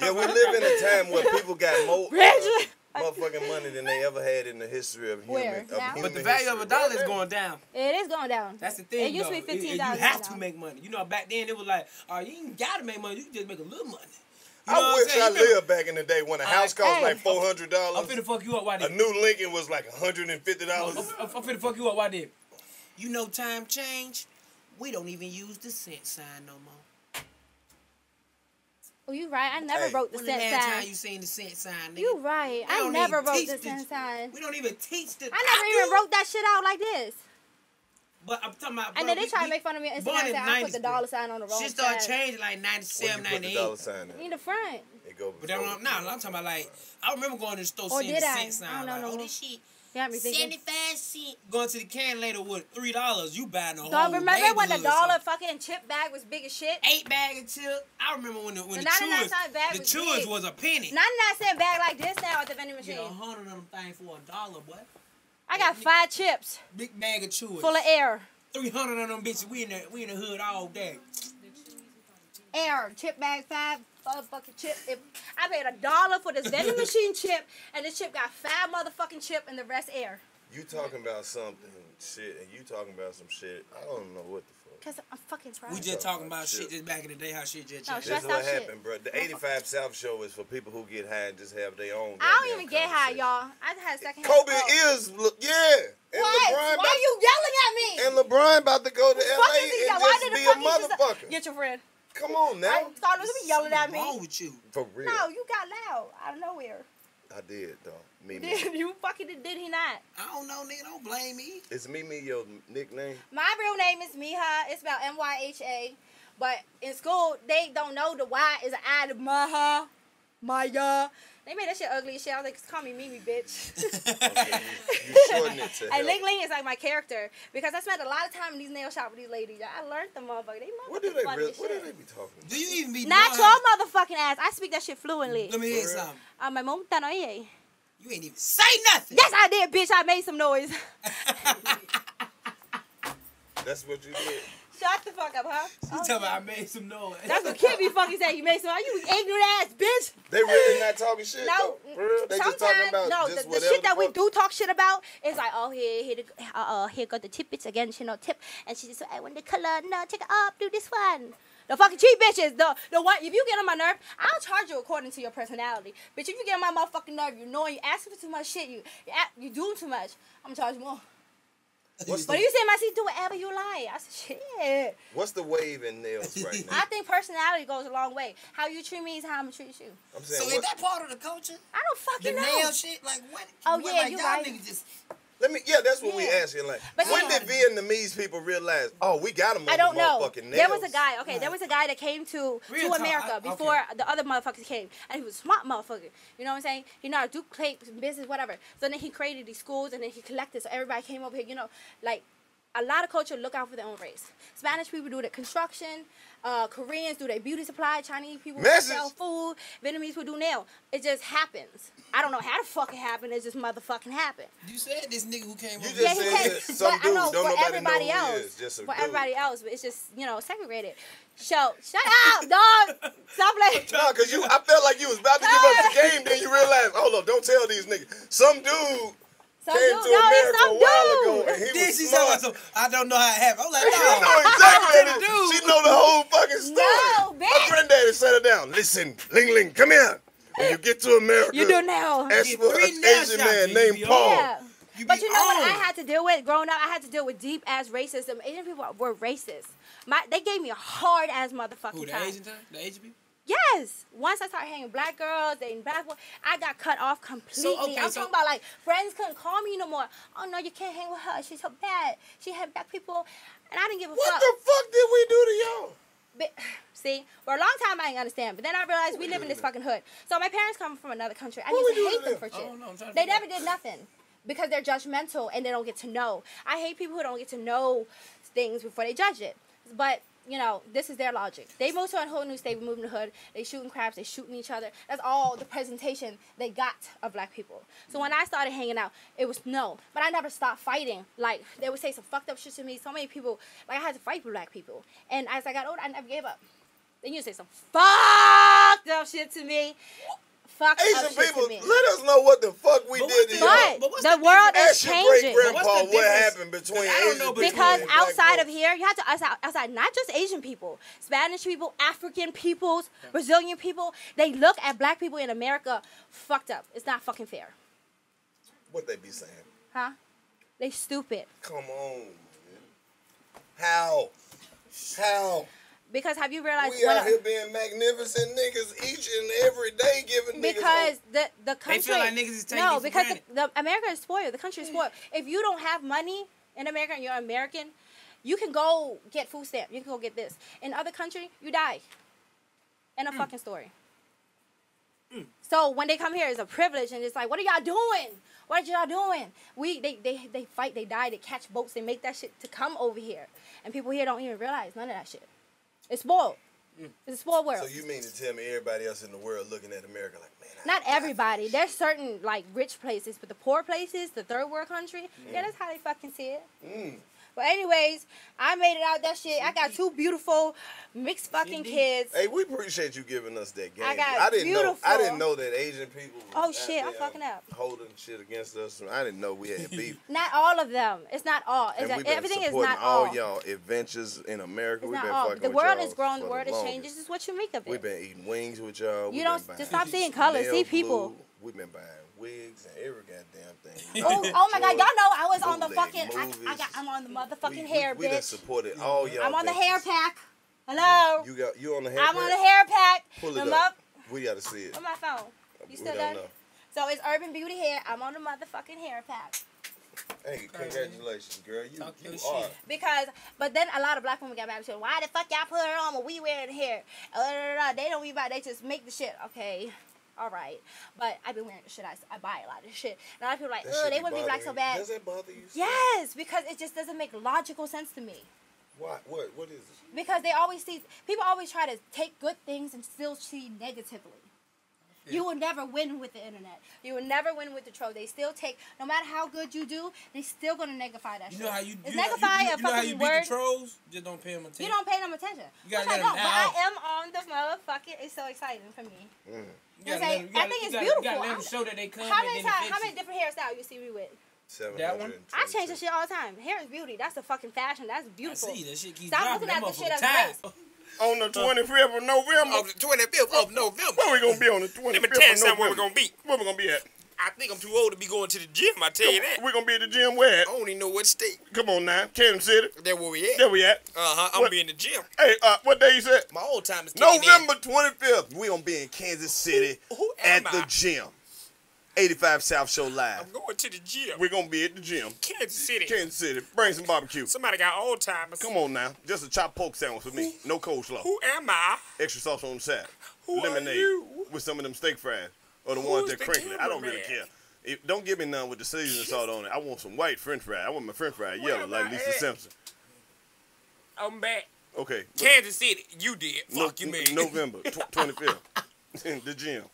Yeah, we live in a time where people got more motherfucking money than they ever had in the history of human history. But the value of a dollar is going down. It is going down. That's the thing. It used to be $15. You have to make money. You know, back then it was like, oh, you ain't got to make money. You can just make a little money. You know I wish I lived back in the day when a house cost like $400. I'm finna fuck you up right there. A new Lincoln was like $150. I'm finna fuck you up right there. You know, time change. We don't even use the cent sign no more. Oh, you right. I never wrote the cent sign. When the last time you seen the cent sign, nigga? You right. I never wrote the cent sign. We don't even teach the... I never even wrote that shit out like this. But I'm talking about... Bro, and then they try to make fun of me on Instagram. I put the dollar sign on the wrong side. Shit started changing like 97, 98. Dollar sign in the front. It go but I'm talking about like... I remember going to the store seeing the cent sign. I don't know. Like, oh, this shit. 75 cents. Going to the can later with $3, you buying the whole bag. Remember when the $1 fucking chip bag was big as shit? 8 bag of chip. I remember when the chewers was a penny. 99 cent bag like this now at the vending machine. You get 100 of them things for $1, boy. I got 5 chips. Big bag of chewers. Full of air. 300 of them bitches. We in the hood all day. Air chip bag 5. Motherfucking chip. I paid $1 for this vending machine chip, and this chip got 5 motherfucking chip, and the rest air. You talking about something, shit, and you talking about some shit. I don't know what the fuck. Cause I'm fucking proud. We just talking about shit just back in the day, how shit just changed. That's what happened, bro. The 85 South show is for people who get high and just have their own. I don't even get high, y'all. I just had a second. Kobe is, And what? LeBron, why are you yelling at me? And LeBron about to go to LA and just be a motherfucker. Get your friend. Come on now. I started to be yelling at me. What's wrong with you? For real. No, you got loud out of nowhere. I did, though. Mimi. You fucking did he not? I don't know, nigga. Don't blame me. Is Mimi your nickname? My real name is Miha. It's about M-Y-H-A. But in school, they don't know the Y is an I to Maha. Maya. They made that shit ugly as shit. I was like, call me Mimi, bitch. Okay, you shorten it to hell. And Ling Ling is like my character because I spent a lot of time in these nail shop with these ladies. I learned the motherfucker. What do they be talking about? Do you even be not your motherfucking ass. I speak that shit fluently. Let me hear something. My mom, you ain't even say nothing. Yes, I did, bitch. I made some noise. That's what you did. Shut the fuck up, huh? She talking about I made some noise. That's what Kim be fucking saying. You made some noise. You ignorant ass bitch. They really not talking shit. No, though. For real. They just talking about the shit that we do talk shit about is like, oh, here go the tip. It's again, she no tip. And she just, I want the color. No, take it up. Do this one. The fucking cheap bitches. The one, if you get on my nerve, I'll charge you according to your personality. Bitch, if you get on my motherfucking nerve, you know you asking for too much shit. You doing too much. I'm charging more. What's but the, you say, my sister, do whatever you like. I said, shit. What's the wave in nails right now? I think personality goes a long way. How you treat me is how I'm going to treat you. I'm saying, so is that part of the culture? I don't fucking know. The nail shit? Like, what? Oh, yeah, like, you right. Niggas just... Let me, yeah, that's what we asking. Like, but when did Vietnamese people realize, oh, we got them on the motherfucking nails? There was a guy, okay, there was a guy that came to America before the other motherfuckers came. And he was a smart motherfucker. You know what I'm saying? He know how to do clay, business, whatever. So then he created these schools and then he collected. So everybody came over here, you know, like a lot of culture look out for their own race. Spanish people do their construction. Koreans do their beauty supply. Chinese people sell food. Vietnamese people do nail. It just happens. I don't know how the fuck it happened. It just motherfucking happened. You said this nigga who came over. Yeah, he came. Some dudes don't know everybody else. Just for everybody else, but it's just, you know, segregated. So shut up, dog. Stop playing. Nah, cause you. I felt like you was about to give up the game. Then you realized, hold up, don't tell these niggas. Some dude. Came to America a while ago, and he was smart. Said, I don't know how it happened. I'm like, she know exactly. She know the whole fucking story. No, bitch. My granddaddy set her down. Listen, Ling Ling, come here. When you get to America, you do now. Ask for an Asian man named Paul. Yeah. But you know what I had to deal with growing up? I had to deal with deep-ass racism. Asian people were racist. They gave me a hard-ass motherfucking time. Who, the Asian time? The Asian people? Yes. Once I started hanging black girls, dating black boys, I got cut off completely. So, I'm talking about like friends couldn't call me no more. Oh no, you can't hang with her. She's so bad. She had black people, and I didn't give a fuck. What the fuck did we do to y'all? See, for a long time I didn't understand, but then I realized we live in this fucking hood. So my parents come from another country. I used to hate them for shit. They never did nothing because they're judgmental and they don't get to know. I hate people who don't get to know things before they judge it. But you know, this is their logic. They moved to a whole new state, we moved in the hood, they shooting craps, they shooting each other. That's all the presentation they got of black people. So when I started hanging out, it was no. But I never stopped fighting. Like, they would say some fucked up shit to me. So many people, like I had to fight for black people. And as I got older, I never gave up. They used to say some fucked up shit to me. Fucked up shit to me. Let us know what the fuck we did to you. But the world is changing. Ask your great-grandpa what happened between Asian people. Because outside of here, you have to outside, not just Asian people, Spanish people, African peoples, Brazilian people. They look at black people in America fucked up. It's not fucking fair. What they be saying? Huh? They stupid. Come on, man. How? Because have you realized we out here being magnificent niggas each and every day giving niggas because the country they feel like niggas is taking no because the America is spoiled, the country is spoiled. If you don't have money in America and you're American, you can go get food stamp, you can go get this. In other country, you die. End of fucking story. So when they come here, it's a privilege, and it's like, what are y'all doing? What are y'all doing? They fight, they die, they catch boats, they make that shit to come over here, and people here don't even realize none of that shit. It's spoiled. It's a spoiled world. So you mean to tell me everybody else in the world looking at America like, man? Not everybody. There's certain like rich places, but the poor places, the third world country, yeah, that's how they fucking see it. But anyways, I made it out that shit. I got two beautiful mixed fucking kids. Hey, we appreciate you giving us that game. I didn't know that Asian people. Oh shit, I'm fucking up. Holding shit against us. I didn't know we had beef. Not all of them. It's not all. It's like, everything is not all. All y'all adventures in America. It's we've been all. Fucking the world is grown. The world is changing. This is what you make of it. We've been eating wings with y'all. You don't just stop seeing colors. See people. We've been buying wigs and every goddamn thing. Oh my God, y'all know I was on the fucking. I'm on the motherfucking hair. We done supported all y'all. I'm on the hair pack. Hello. You on the hair pack? I'm on the hair pack. Pull it up. We gotta see it. On my phone. You still done? So it's Urban Beauty Hair. I'm on the motherfucking hair pack. Hey, congratulations, girl. You are. Because, but then a lot of black women got mad at me. Why the fuck y'all put her on when we wearing hair? They don't even. They just make the shit. Okay. All right, but I've been wearing shit. I buy a lot of shit. And a lot of people are like, oh, they want to be black so bad. Does that bother you? Yes, because it just doesn't make logical sense to me. Why? What is it? Because people always try to take good things and still see negatively. Yeah. You will never win with the internet. You will never win with the troll. They still take, no matter how good you do, they still gonna negify that shit. You know how you do you know how you beat the trolls? Just don't pay them attention. You don't pay them attention. You gotta let them out. But I am on the motherfucking, it's so exciting for me. Yeah. I think it's beautiful. You gotta let them show that they come. How many different hairstyles you see me with? That one? I change the shit all the time. Hair is beauty. That's the fucking fashion. That's beautiful. I see that shit keeps dropping. Stop looking at the shit up. On the 25th of November. On the 25th of November. Where we gonna be on the 25th of November? Let me tell you something. Where we gonna be? Where we gonna be at? I think I'm too old to be going to the gym. I tell you that. We're gonna be at the gym where? I don't even know what state. Come on now, Kansas City. That's where we at. There we at. I'm gonna be in the gym. Hey, what day you said? My old time is November 25th. We gonna be in Kansas City at the gym. 85 South Show Live. I'm going to the gym. We're going to be at the gym. Kansas City. Kansas City. Bring some barbecue. Somebody got old timers. Come on now. Just a chopped pork sandwich for me. No coleslaw. Who am I? Extra sauce on the side. Who Lemonade are you? With some of them steak fries. Or the ones that crinkly. I don't really care. If, don't give me none with the seasoning salt on it. I want some white french fries. I want my french fries yellow like Lisa Simpson. I'm back. Okay. Kansas City. You did. Fuck you, man. November 25th. In the gym.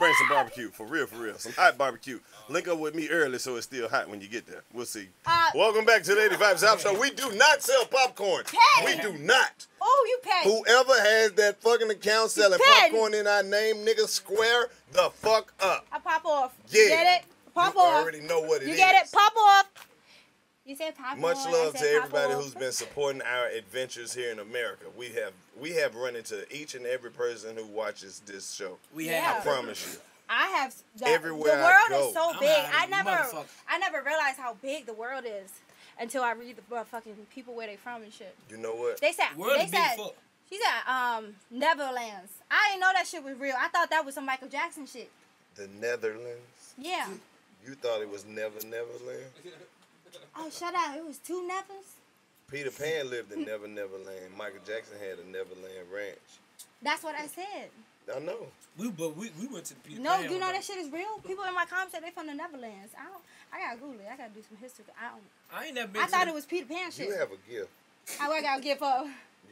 Bring some barbecue, for real, for real. Some hot barbecue. Link up with me early so it's still hot when you get there. We'll see. Welcome back to the 85 South Show. We do not sell popcorn. We do not. Oh, you pay. Whoever has that fucking account selling popcorn in our name, nigga, square the fuck up. I pop off. Yeah. You get it? Pop off. You already know what it is. You get it? Pop off. You said pop off. Much love to everybody who's been supporting our adventures here in America. We have run into each and every person who watches this show. We have. I promise you. I have. Everywhere I go. The world is so big. I never realized how big the world is until I read the fucking people where they from and shit. You know what? They said. She said Netherlands. I didn't know that shit was real. I thought that was some Michael Jackson shit. The Netherlands. Yeah. You thought it was Neverland? Oh, shut up. It was two Nevers? Peter Pan lived in Neverland. Michael Jackson had a Neverland ranch. That's what I said. I know. But we went to the Peter Pan. No, you know that shit is real? People in my comments said they from the Neverlands. I gotta Google it. I gotta do some history. I ain't never been I thought it was Peter Pan shit. You have a gift. I got a gift for.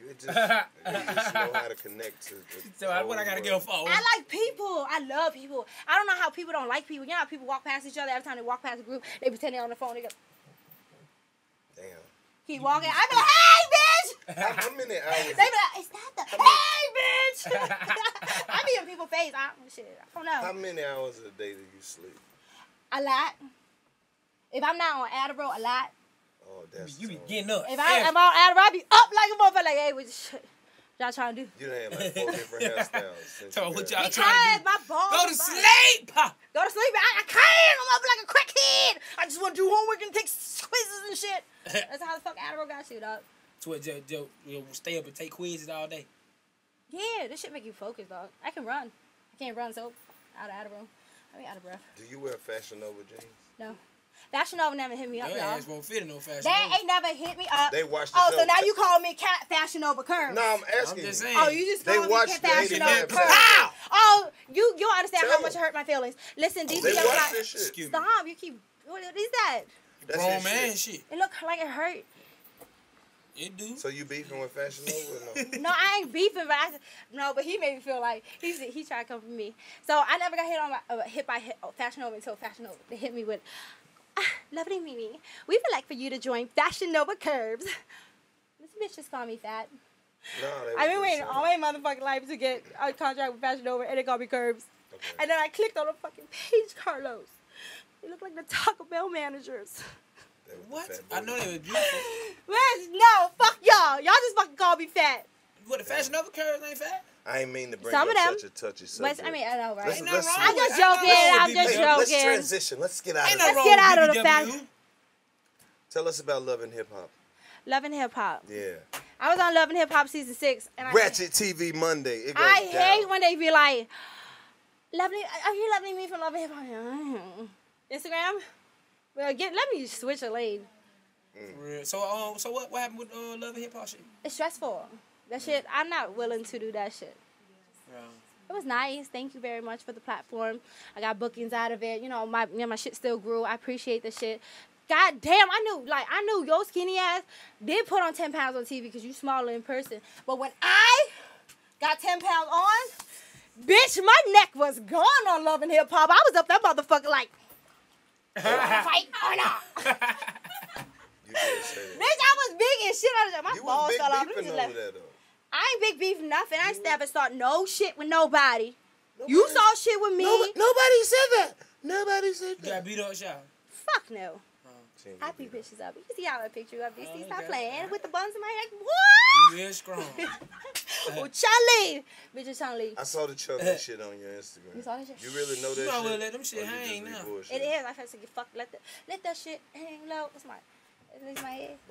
You just know how to connect to the I gotta go for. I like people. I love people. I don't know how people don't like people. You know how people walk past each other every time they walk past a group, they pretend they're on the phone, they go. Damn. Keep walking. I be like, hey, bitch! How many hours? They be like, it's not the, hey, bitch! I be in people's face. I don't know. How many hours a day do you sleep? A lot. If I'm not on Adderall, a lot. Oh, that's You be getting up. If I am on Adderall, I be up like a motherfucker. Like, hey, what y'all trying to do? You done had like 4 different hairstyles. Tell me what y'all trying to do. My balls. Go to sleep! Go to sleep. I can't. I'm up like a crackhead. I just want to do homework and take quizzes and shit. That's how the fuck Adderall got you, dog. You stay up and take quizzes all day. Yeah, this shit make you focus, dog. I can run. I can't run, so out of Adderall. I mean, out of breath. Do you wear Fashion Nova jeans? No. Fashion Nova never hit me up, y'all. Ass won't fit in no Fashion Nova. They ain't never hit me up. They watched the show. So now you call me Cat Fashion Nova Curves. No, I'm asking you. Oh, you just call me Cat Fashion Nova Curves. How? Oh, you don't understand how much it hurt my feelings. Listen, these people got... Stop, you keep... What is that? Grown man shit. It look like it hurt. It do. So you beefing with Fashion Nova or no? No, I ain't beefing, but but he made me feel like he tried to come for me. So I never got hit by Fashion Nova until Fashion Nova they hit me with... Lovely Mimi, we would like for you to join Fashion Nova Curves. This bitch just called me fat. No, I've been waiting all my motherfucking life to get a contract with Fashion Nova, and they called me Curves. Okay. And then I clicked on the fucking page, Carlos. You look like the Taco Bell managers. What? I know they were beautiful. No, fuck y'all. Y'all just fucking called me fat. What, the Fashion Nova Curves ain't fat? I ain't mean to bring up such a touchy subject. I mean, I know, right? I'm just joking. I'm just joking. Let's transition. Let's get out of this. Let's get out of the fact. Tell us about Love and Hip Hop. Love and Hip Hop. Yeah. I was on Love and Hip Hop season 6. And Ratchet TV Monday. It goes down. I hate when they be like, "Lovely, are you loving me from Love and Hip Hop?" Instagram. Well, let me switch a lane. Mm. So what happened with Love and Hip Hop shit? It's stressful. That shit, I'm not willing to do that shit. Yeah. It was nice. Thank you very much for the platform. I got bookings out of it. You know, my shit still grew. I appreciate the shit. God damn, I knew your skinny ass did put on 10 pounds on TV because you smaller in person. But when I got 10 pounds on, Bitch, my neck was gone on Love and Hip Hop. I was up that motherfucker like, you wanna fight or not? You can't say that. Bitch, I was big and shit. My balls fell off. Let me just laugh. I ain't big beef nothing. I never saw no shit with nobody. You saw shit with me. Nobody said that. Nobody said that. You got beat up, y'all? Fuck no. I beat bitches up. You can see how I picture you up. You see, stop playing with the buns in my head. What? You real strong. Oh, Charlie. Bitches trying to leave. I saw the chocolate shit on your Instagram. You saw that shit? You really know that shit? You probably let them shit hang now. It is. I felt like you fuck. Let that shit hang low. What's my... This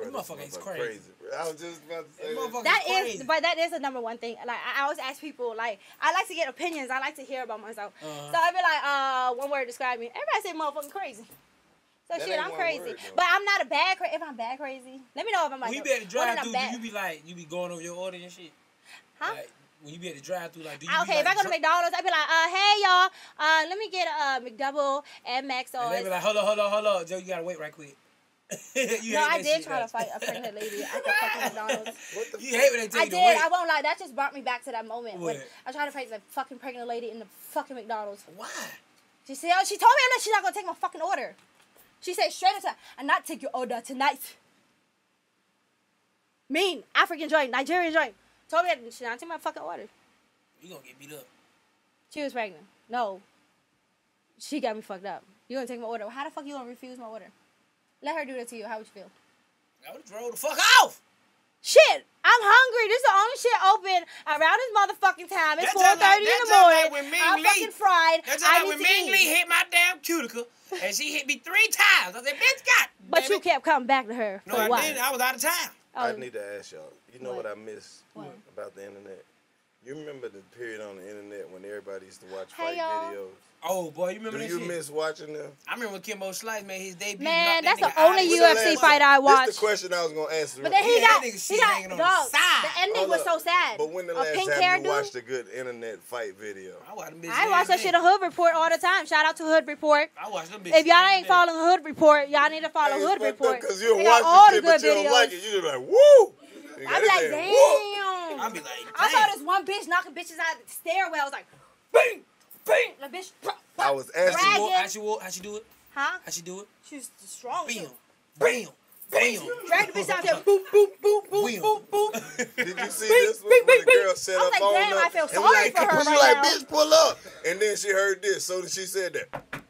motherfucker is crazy. I was just about to say that is the #1 thing. Like I always ask people, like I like to get opinions. I like to hear about myself. So I'd be like, one word describe me. Everybody say motherfucking crazy. So shit, I'm crazy, but I'm not a bad crazy. If I'm bad crazy, let me know if I'm like. When you be at the drive-thru, do you be like you be going over your order and shit? Huh? Like, when you be at the drive-thru, like do you? Okay, if I go to McDonald's, I be like, hey y'all, let me get a McDouble and Mac sauce. They be like, hold up, Joe, you gotta wait right quick. No, I did try to fight a pregnant lady at the fucking McDonald's. What the fuck? You hate when they tell you to wait. I did. I won't lie. That just brought me back to that moment when I tried to fight a fucking pregnant lady in the fucking McDonald's. Why? She said, oh, she told me she's not gonna take my fucking order. She said straight up, "I'm not take your order tonight." Mean African joint, Nigerian joint. Told me she's not take my fucking order. You gonna get beat up? She was pregnant. No. She got me fucked up. You gonna take my order? How the fuck you gonna refuse my order? Let her do that to you. How would you feel? I would throw the fuck off. Shit, I'm hungry. This is the only shit open around this motherfucking time. It's 4:30 in the morning. I'm fucking fried. That's how when Ming Lee hit my damn cuticle, and she hit me 3 times. I said, "Bitch, God." But you kept coming back to her. No, I didn't. I was out of time. I need to ask y'all. You know what I miss about the internet? You remember the period on the internet when everybody used to watch fight videos? Oh, boy, you remember that shit? Do you miss watching them? I remember when Kimbo Slice made his debut. Man, that's the only UFC fight I watched. That's the question I was going to ask. But then he got, dog, the ending was so sad. But when the last time you watched a good internet fight video? I watch that shit on Hood Report all the time. Shout out to Hood Report. I watch them bitches. If y'all ain't following Hood Report, y'all need to follow Hood Report. Because you're watching shit, but you don't like it. You're just like, woo! I'm like, damn. I be like, I saw this one bitch knocking bitches out of the stairwell. I was like, bing! Like, bitch, I was asking how she do it? Huh? How she do it? She's strong. Bam, bam, bam. Drag the bitch out there. Boop, boop, boop, boop, boop, boop. Did you see this one when the girl set up on her? I feel sorry for her. She was like, bitch, pull up. And then she heard this, so she said that.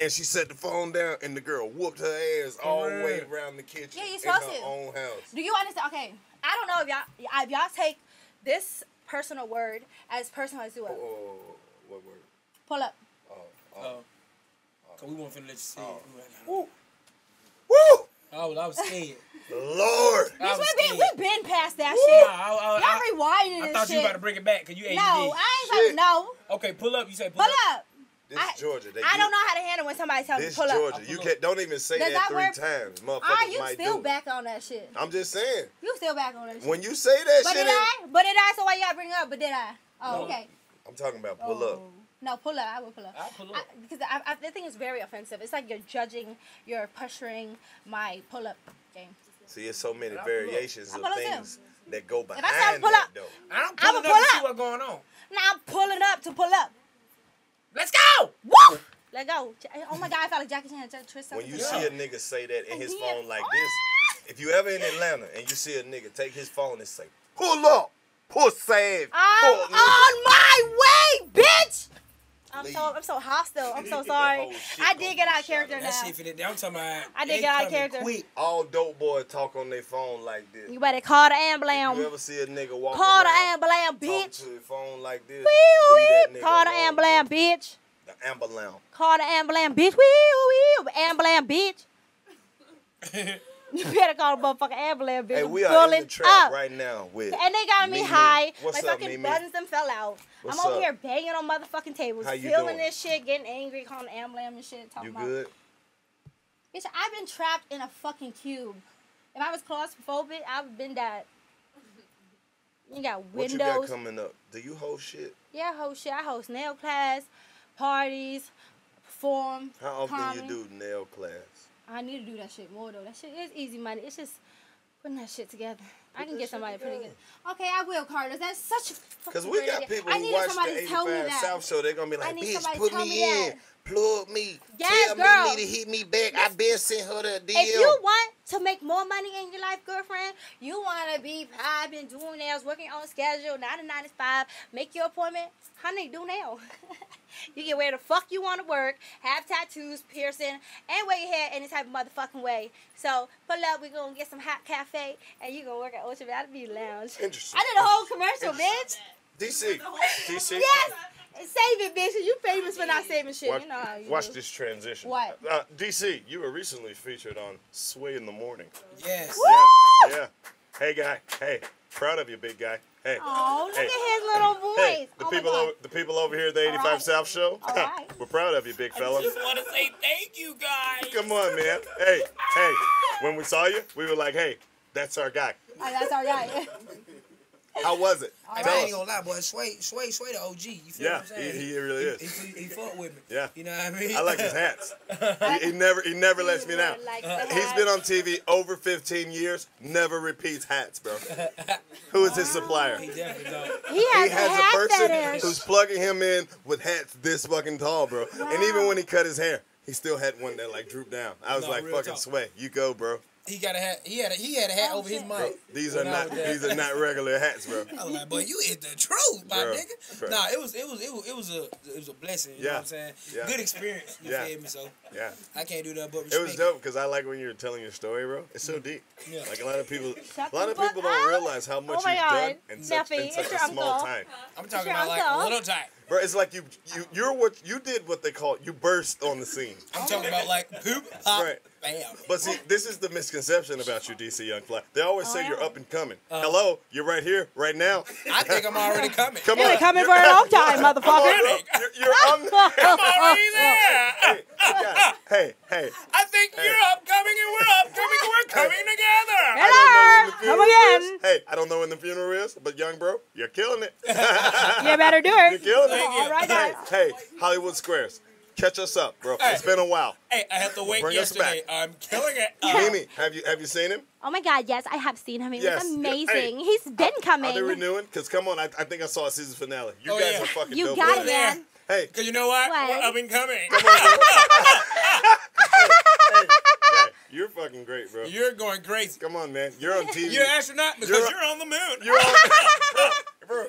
And she set the phone down, and the girl whooped her ass all the way around the kitchen. Yeah, you're supposed to. In her own house. Do you understand? Okay, I don't know if y'all take this personal word as personal as well. What word? Pull up. Cause we weren't finna let you see it. Woo! Woo! I was scared. Lord! We've been past that shit. Y'all rewinding this shit. I thought you about to bring it back because you ain't. No, I ain't about to. No. Okay, pull up. You say pull up. This is Georgia. I don't know how to handle when somebody tells me pull up. This Georgia. You can't, don't even say that 3 times. Motherfuckers might do it. You still back on that shit. I'm just saying. You still back on that shit. When you say that shit. But did I? So why y'all bring it up? But did I? Oh, okay. I'm talking about pull up. No, pull up. I will pull up. I'll pull up. Because I think it's very offensive. It's like you're judging, you're pressuring my pull up game. See, there's so many variations of things that go behind that, though. I'm going to see what's going on. Now I'm pulling up to pull up. Let's go! Woo! Let go. Oh, my God, I felt like Jackie Chan twist something. When you see a nigga say that in his phone like this, if you ever in Atlanta and you see a nigga take his phone and say, pull up. Pussy. I'm on my way, bitch. I'm so hostile. I'm so sorry. I did get out of character now. I did get out of character. Quick. All dope boys talk on their phone like this. You better call the ambulance. You ever see a nigga walk call the ambulance, bitch. To the phone like this. Call the ambulance, bitch. The ambulance. Call the ambulance, bitch. Ambulance, bitch. You better call the motherfucking ambulance, bitch. Hey, we are in the trap right now with and they got me high. What's my fucking buttons them fell out. What's I'm over here banging on motherfucking tables, feeling this shit, getting angry, calling the ambulance and shit. Talking you good? Bitch, I've been trapped in a fucking cube. If I was claustrophobic, I've been dead. You got windows. What you got coming up? Do you host shit? Yeah, I host shit. I host nail class, parties, perform. How often do you do nail class? I need to do that shit more, though. That shit is easy money. It's just putting that shit together. I can get somebody to put it together. Okay, I will, Carlos. That's such a fucking because we got people who watch the 85 South Show. They're going to be like, bitch, put me in. Plug me. Yes, tell me to hit me back. Yes. I been sent her to a DM. If you want to make more money in your life, girlfriend, you want to be vibing, doing nails, working on schedule, 9 to 9 to 5, make your appointment, honey, do now. You get where the fuck you want to work, have tattoos, piercing, and wear your hair any type of motherfucking way. So, pull up, we're going to get some hot cafe, and you're going to work at Ultraviolet Beauty Lounge. Interesting. I did a whole commercial, bitch. DC. DC. Yes. Save it, bitch. You famous for not saving shit. Watch, you know how you watch this transition. What? DC, you were recently featured on Sway in the Morning. Yes. Woo! Yeah. Hey, guy. Hey. Proud of you, big guy. Hey. Oh, look at his little voice. Hey. The, the people over here at the 85 South Show, we're proud of you, big fella. I just want to say thank you, guys. Come on, man. Hey. Hey. When we saw you, we were like, hey, that's our guy. Oh, that's our guy. How was it? Right. I ain't gonna lie, boy. Sway the OG. You feel what I'm saying? He really is. He fucked with me. Yeah. You know what I mean? I like his hats. he never lets me down. Like he's been on TV over 15 years, never repeats hats, bro. Who is his supplier? He definitely don't. He has a person who's plugging him in with hats this fucking tall, bro. Wow. And even when he cut his hair, he still had one that like drooped down. I was like, fucking talk. Sway, you go, bro. He got a hat. He had a hat over his mic. These are not. These are not regular hats, bro. I was like, "Boy, you is the truth, my nigga." Bro. Nah, it was a blessing. You know what I'm saying? Yeah. Good experience. You feel me? So I can't do that, but respect. It was dope because I like when you're telling your story, bro. It's so deep. Yeah. Like a lot of people don't realize how much you've done in such a small time. I'm talking about like a little time. Bro, it's like you did what they call you burst on the scene. I'm talking about like poop, pop, bam. But see, this is the misconception about you, DC Young Fly. They always say you're up and coming. Hello, you're right here, right now. I think I'm already coming. Come on, coming for a long time, motherfucker. I'm already there. Hey. I think you're upcoming and we're upcoming and we're coming together. Hello, come again. Hey, I don't know when the funeral is, but young bro, you're killing it. You better do it. You're killing it. All right, hey, Hollywood Squares, catch us up, bro. Hey. It's been a while. Hey, I have to wait yesterday. I'm killing it. Mimi, have you seen him? Oh my God, yes, I have seen him. He was amazing. Hey, he's been coming. Are they renewing? Because come on, I think I saw a season finale. You guys are fucking dope. You got it, man. Hey, because you know what? We're up and coming. Come on, hey, you're fucking great, bro. You're going crazy. Come on, man. You're on TV. You're an astronaut because you're on the moon. You're on. Bro,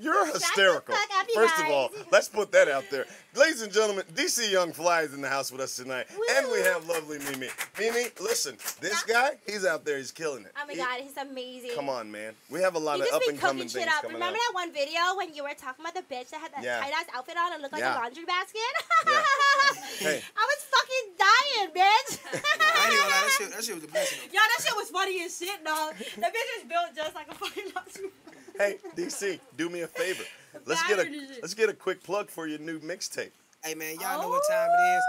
you're hysterical. First of all, let's put that out there. Ladies and gentlemen, DC Young Fly is in the house with us tonight. Woo. And we have lovely Mimi. Mimi, listen, this guy, he's out there, he's killing it. Oh my God, he's amazing. Come on, man. We have a lot of up and coming things coming up. Remember that one video when you were talking about the bitch that had that tight ass outfit on and looked like a laundry basket? Hey. I was fucking dying, bitch. No, I ain't gonna lie, that shit was a blessing. Y'all, that shit was funny as shit, dog. That bitch is built just like a fucking laundry basket. Hey, DC, do me a favor. Let's get a quick plug for your new mixtape. Hey man, y'all know what time it is.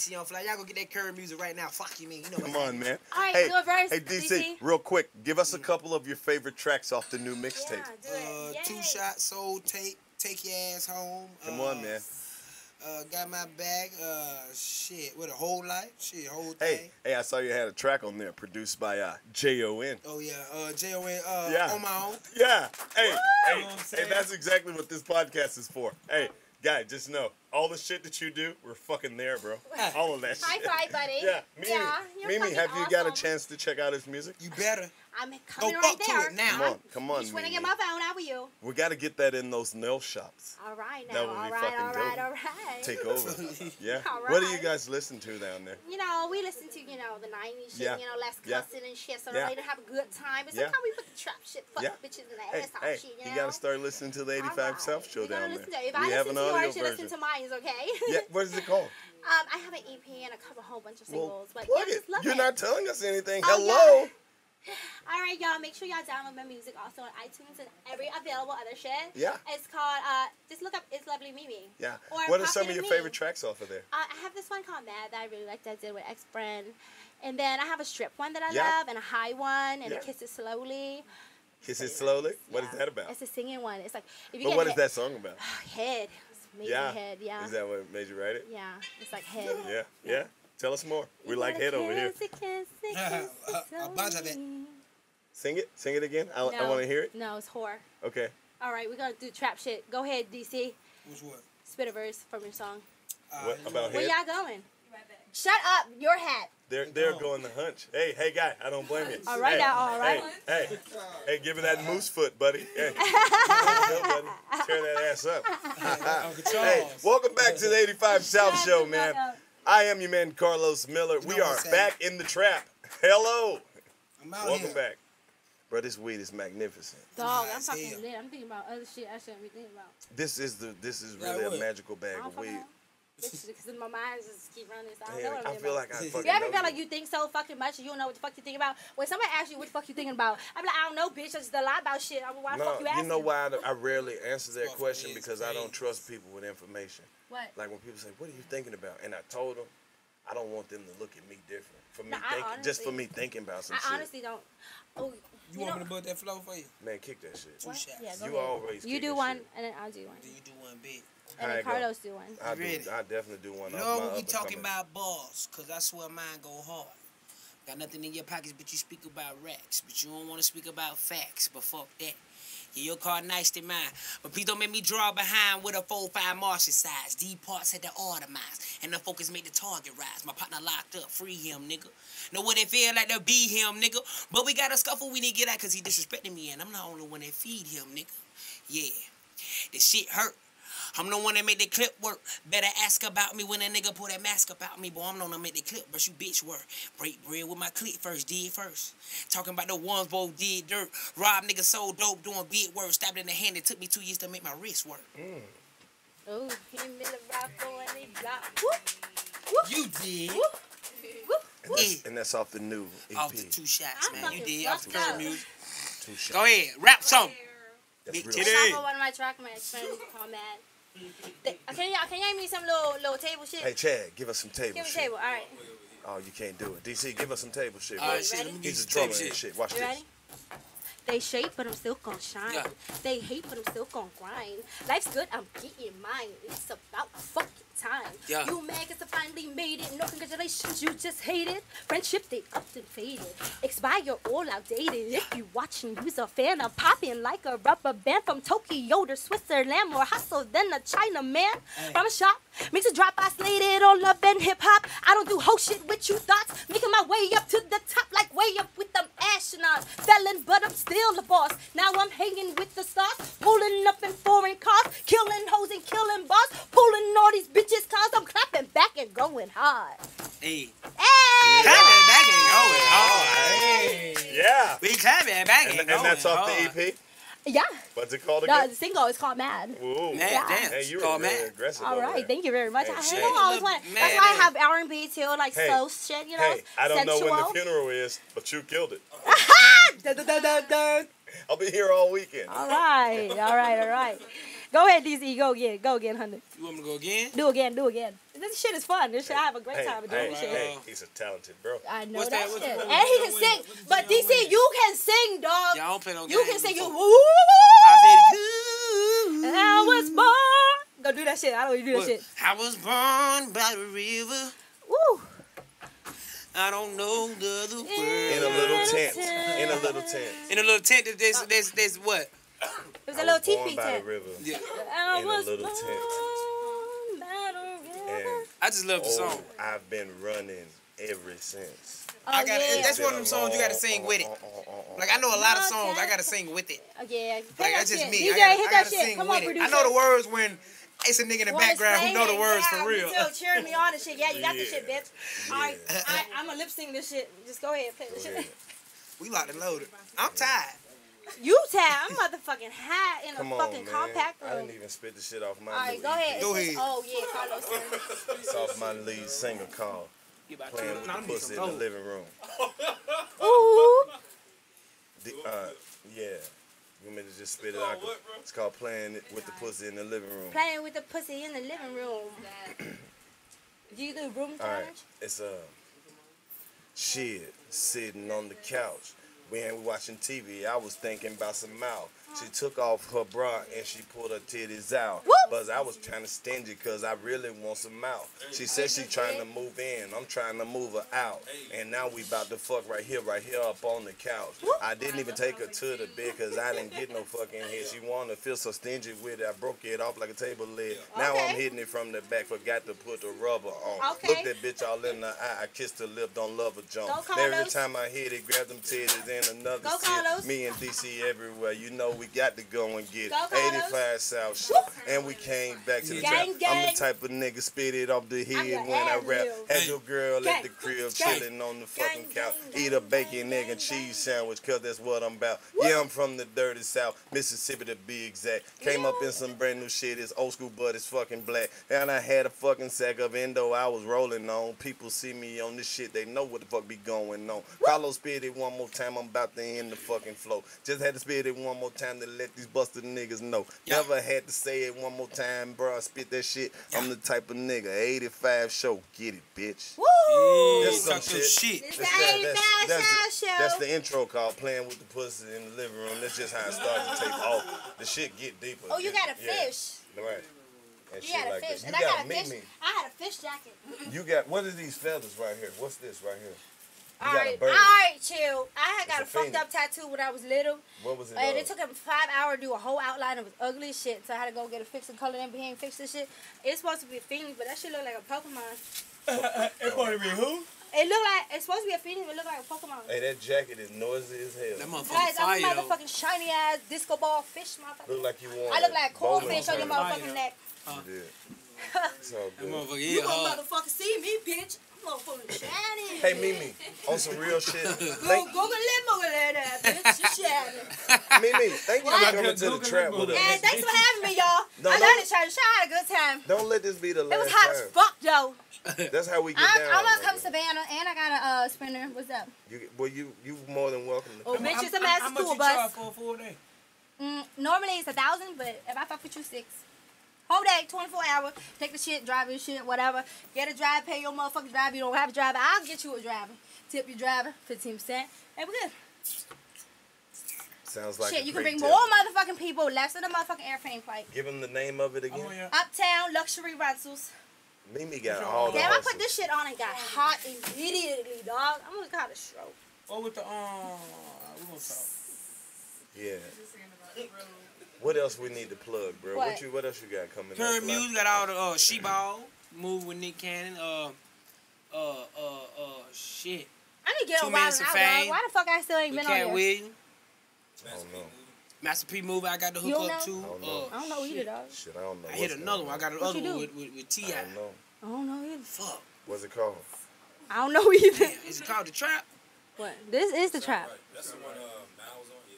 DC Young Fly, y'all go get that current music right now. Fuck you, man. You know what Come on, man. All right, do a verse. Hey, DC, real quick, give us a couple of your favorite tracks off the new mixtape. Yeah, Two Shot, Soul Tape, Take Your Ass Home. Come on, man. Got My Bag. Shit, with a Whole Life. Shit, whole thing. Hey, I saw you had a track on there produced by J.O.N. Oh, yeah. J.O.N. On My Own. Yeah. Hey, that's exactly what this podcast is for. Hey, guy, just know, all the shit that you do, we're fucking there, bro. All of that shit. High five, buddy. Yeah. Mimi, have you got a chance to check out his music? You better. I'm coming right there. Now. Come on. Just when I get my phone, how are you? We got to get that in those nail shops. All right, now. That would be fucking dope. All right. Take over. Yeah. All right. What do you guys listen to down there? You know, we listen to, you know, the 90s shit, you know, less cussing and shit, so they don't have a good time. But sometimes we put the trap shit, fuck bitches in the ass talk shit, you know? You got to start listening to the 85 South Show down there. If I listen to yours, you should listen to mine, okay? Yeah, what is it called? I have an EP and a whole bunch of singles. But you're not telling us anything. Hello? All right, y'all. Make sure y'all download my music also on iTunes and every available other shit. Yeah. It's called, just look up It's Lovely Mimi. Yeah. Or what are some of your favorite tracks off of there? I have this one called Mad that I really like that I did with Ex-Friend. And then I have a strip one that I love and a high one and a Kiss It Slowly. Kiss It Slowly? What is that about? It's a singing one. It's like, if you what is that song about? Head. Made me head, Is that what made you write it? Yeah. It's like head. Tell us more. We like head over here. A bunch of it. Sing it? Sing it again? I want to hear it. No, it's whore. Okay. All right, we're going to do trap shit. Go ahead, DC. What's what? Spit a verse from your song. What about where y'all going? Shut up, your hat. They're going to hunch. Hey, hey, guy, I don't blame you. All right, hey, now, all right. Hey, hey, hey, give it that moose foot, buddy. Hey, buddy. Tear that ass up. Hey, welcome back to the 85 South Show, man. I am your man, Carlos Miller. We are back in the trap. Hello. Welcome back. Bro, this weed is magnificent. Dog, I'm talking lit. I'm thinking about other shit I shouldn't be thinking about. This is really a magical bag of weed. Because my mind just keep running. So I don't know what I feel about. Like I fucking. You ever feel like you think so fucking much and you don't know what the fuck you think about? When somebody asks you what the fuck you thinking about, I'm like, I don't know, bitch. I just a lot about shit. I mean, why the fuck you asking? You know why I rarely answer that question? Because I don't trust people with information. What? Like when people say, "What are you thinking about?" and I told them, I don't want them to look at me different for me just for me thinking about some shit. I honestly don't. Oh, you want me to put that flow for you? Man, kick that shit. Two shots. Yeah, you always. You do one, and then I'll do one. Then you do one big. And then Carlos do one. I definitely do one. No, we talking about balls, because I swear mine go hard. Got nothing in your pockets, but you speak about racks. But you don't want to speak about facts, but fuck that. Yeah, your car nice than mine. But please don't make me draw behind with a 4-5 Martian size. These parts had to automize. And the focus made the target rise. My partner locked up. Free him, nigga. Know what it feel like to be him, nigga. But we got a scuffle we need to get out because he disrespecting me. And I'm the only one that feed him, nigga. Yeah. This shit hurt. I'm the one that make the clip work. Better ask about me when a nigga pull that mask about me. Boy, I'm the one that make the clip, but you bitch work. Break bread with my clip first, did first. Talking about the ones both did dirt. Rob niggas so dope, doing big work. Stabbed in the hand, it took me 2 years to make my wrist work. Oh, he made a rap going and he got whoop. You did. Whoop. Whoop. And that's off the new EP. Off the 2 shots, man. You did. Off the current music. 2 shots. Go ahead, rap something. Big today. I'm one of my track, my friends call Mad. Can y'all give me some little table shit? Hey, Chad, give us some table shit. Give me table, all right. Oh, you can't do it. DC, give us some table shit, bro. He's a drummer and shit. Watch this. You ready? They shape, but I'm still gonna shine. Yeah. They hate, but I'm still gonna grind. Life's good, I'm getting mine. It's about fucking time. Yeah. You mad cause I finally made it. No congratulations, you just hate it. Friendship, they often faded. Expire, all outdated. If you watching, you's a fan. I'm popping like a rubber band from Tokyo to Switzerland. More hustle than a Chinaman. Hey. From a shop, makes a drop, I slayed it on Love and Hip Hop. I don't do whole shit with you thoughts. Making my way up to the top, like way up with them astronauts. Felon, but I'm still the boss. Now I'm hanging with the stars. Pulling up in foreign cars. Killing hoes and killing bars. Pulling all these bitches. Just cause I'm clapping back and going hard. Hey. Hey. Clapping back and going hard. Hey. Yeah. We clapping back and going hard. And that's off the EP? Yeah. What's it called again? No, the single is called Mad. Ooh. Mad dance. Hey, you were really aggressive. All right, thank you very much. Hey, I know I always want. That's why I have R&B too, like soul shit, you know. Hey, I don't know when the funeral is, but you killed it. I'll be here all weekend. All right, all right, all right. Go ahead, DC. Go again, honey. You want me to go again? Do again. This shit is fun. This shit, I have a great time doing this shit. Hey, he's a talented bro. I know that shit. And he can sing. But DC, you can sing, dog. Yeah, I don't play no games. You can sing. You. I was born. Don't do that shit. I don't even do that shit. I was born by the river. Woo. I don't know the other word. In a little tent. There's what? It was a little teepee tent. Yeah. I was born by the river. I just love the song. I've been running ever since. Oh, that's one of them songs you gotta sing with it. Like I know a lot of songs, I gotta sing with it. Yeah, like that's just me. DJ, hit that shit. Come on, producer. I know the words when it's a nigga in the background who know the words for real. Still cheering me on and shit. Yeah, you got this shit, bitch. All right, I'm gonna lip sync this shit. Just go ahead, play this shit. We locked and loaded. I'm tired. I'm motherfucking high in a fucking compact room. I didn't even spit the shit off my lead. All right, go ahead. Oh, yeah, Carlos. It's off my lead single called Playing with the Pussy in the Living Room. Ooh. Yeah. You want me to just spit it out? It's called Playing with the Pussy in the Living Room. Playing with the Pussy in the Living Room. Do you do room charge? All right. It's shit, sitting on the couch. When we watching TV, I was thinking about some mouth. She took off her bra and she pulled her titties out. Whoop. But I was kind of stingy because I really want some out. She said she trying to move in. I'm trying to move her out. And now we about to fuck right here up on the couch. Whoop. I didn't even take her to the bed because I didn't get no fucking head. She wanted to feel so stingy with it. I broke it off like a table lid. Now I'm hitting it from the back. Forgot to put the rubber on. Okay. Look that bitch all in the eye. I kissed her lip. Don't love her jump. Every time I hit it, grab them titties and another shit. Me and DC everywhere. You know we got to go and get it. 85 South Shore. And we came back to the trap. I'm the type of nigga spit it off the head when I rap. Had your girl at the crib chilling on the fucking couch. Eat a bacon, egg, and cheese sandwich, cause that's what I'm about. Yeah, I'm from the dirty South, Mississippi to be exact. Came up in some brand new shit. It's old school, but it's fucking black. And I had a fucking sack of endo I was rolling on. People see me on this shit, they know what the fuck be going on. Carlos spit it one more time, I'm about to end the fucking flow. Just had to spit it one more time to let these busted niggas know. Yeah. Never had to say it one more time, bro. I spit that shit. Yeah. I'm the type of nigga. 85 show. Get it, bitch. Woo! Yeah, that's some shit. That's the intro called Playing with the Pussy in the Living Room. That's just how it starts to take off. The shit get deeper. Oh, you got a fish. Yeah. Right. And you got a like fish. And I got a fish. I had a fish jacket. You got, what are these feathers right here? What's this right here? All right, chill. I got a fucked up tattoo when I was little. What was it? And it took him 5 hours to do a whole outline. It was ugly as shit, so I had to go get it fixed and color in behind, fix this shit. It's supposed to be a phoenix, but that shit looked like a Pokemon. It's supposed to be who? It looked like, it's supposed to be a phoenix, but it looked like a Pokemon. Hey, that jacket is noisy as hell. That motherfucking guys, I'm a motherfucking shiny ass disco ball fish, motherfucker. Look like you want. I look like a cool fish on your motherfucking neck. Yeah. So good. You gonna motherfucking see me, bitch. Hey Mimi, on some real shit. Google it, Google that, bitch. Shiny. Mimi, thank you for coming to the trap with us. Yeah, thanks for having me, y'all. I love this church. I had a good time. Don't let this be the last time. It was hot as fuck, though. That's how we get down. I'm gonna come to Savannah, and I got a sprinter. What's up? Well, you more than welcome to come. Oh, bitch, it's a massive school bus. How much you charge for a full day? Normally it's $1,000, but if I fuck with you, $600. Whole day, 24 hours. Take the shit, drive your shit, whatever. Get a drive, pay your motherfucking driver. You don't have a driver, I'll get you a driver. Tip your driver, 15%. And we're good. Sounds like shit. You can bring more motherfucking people, less than a motherfucking airplane flight. Give them the name of it again. Oh, yeah. Uptown Luxury Rentals. Mimi got all the. Damn, I put this shit on and got hot immediately, dog. I'm gonna call it a stroke. Oh, with the we gonna talk. Yeah. What else we need to plug, bro? What else you got coming up? Her music got all the She Ball, Move with Nick Cannon, shit. I need to get on Wild and Out. Why the fuck I still ain't been on there? Cat Williams. I don't know. Master P movie, I got the hook up too. I don't know either, dog. Shit, I don't know. I hit another one. I got the other one with T.I. I don't know either. Fuck. What's it called? I don't know either. Is it called The Trap? What? This is The Trap. That's the one,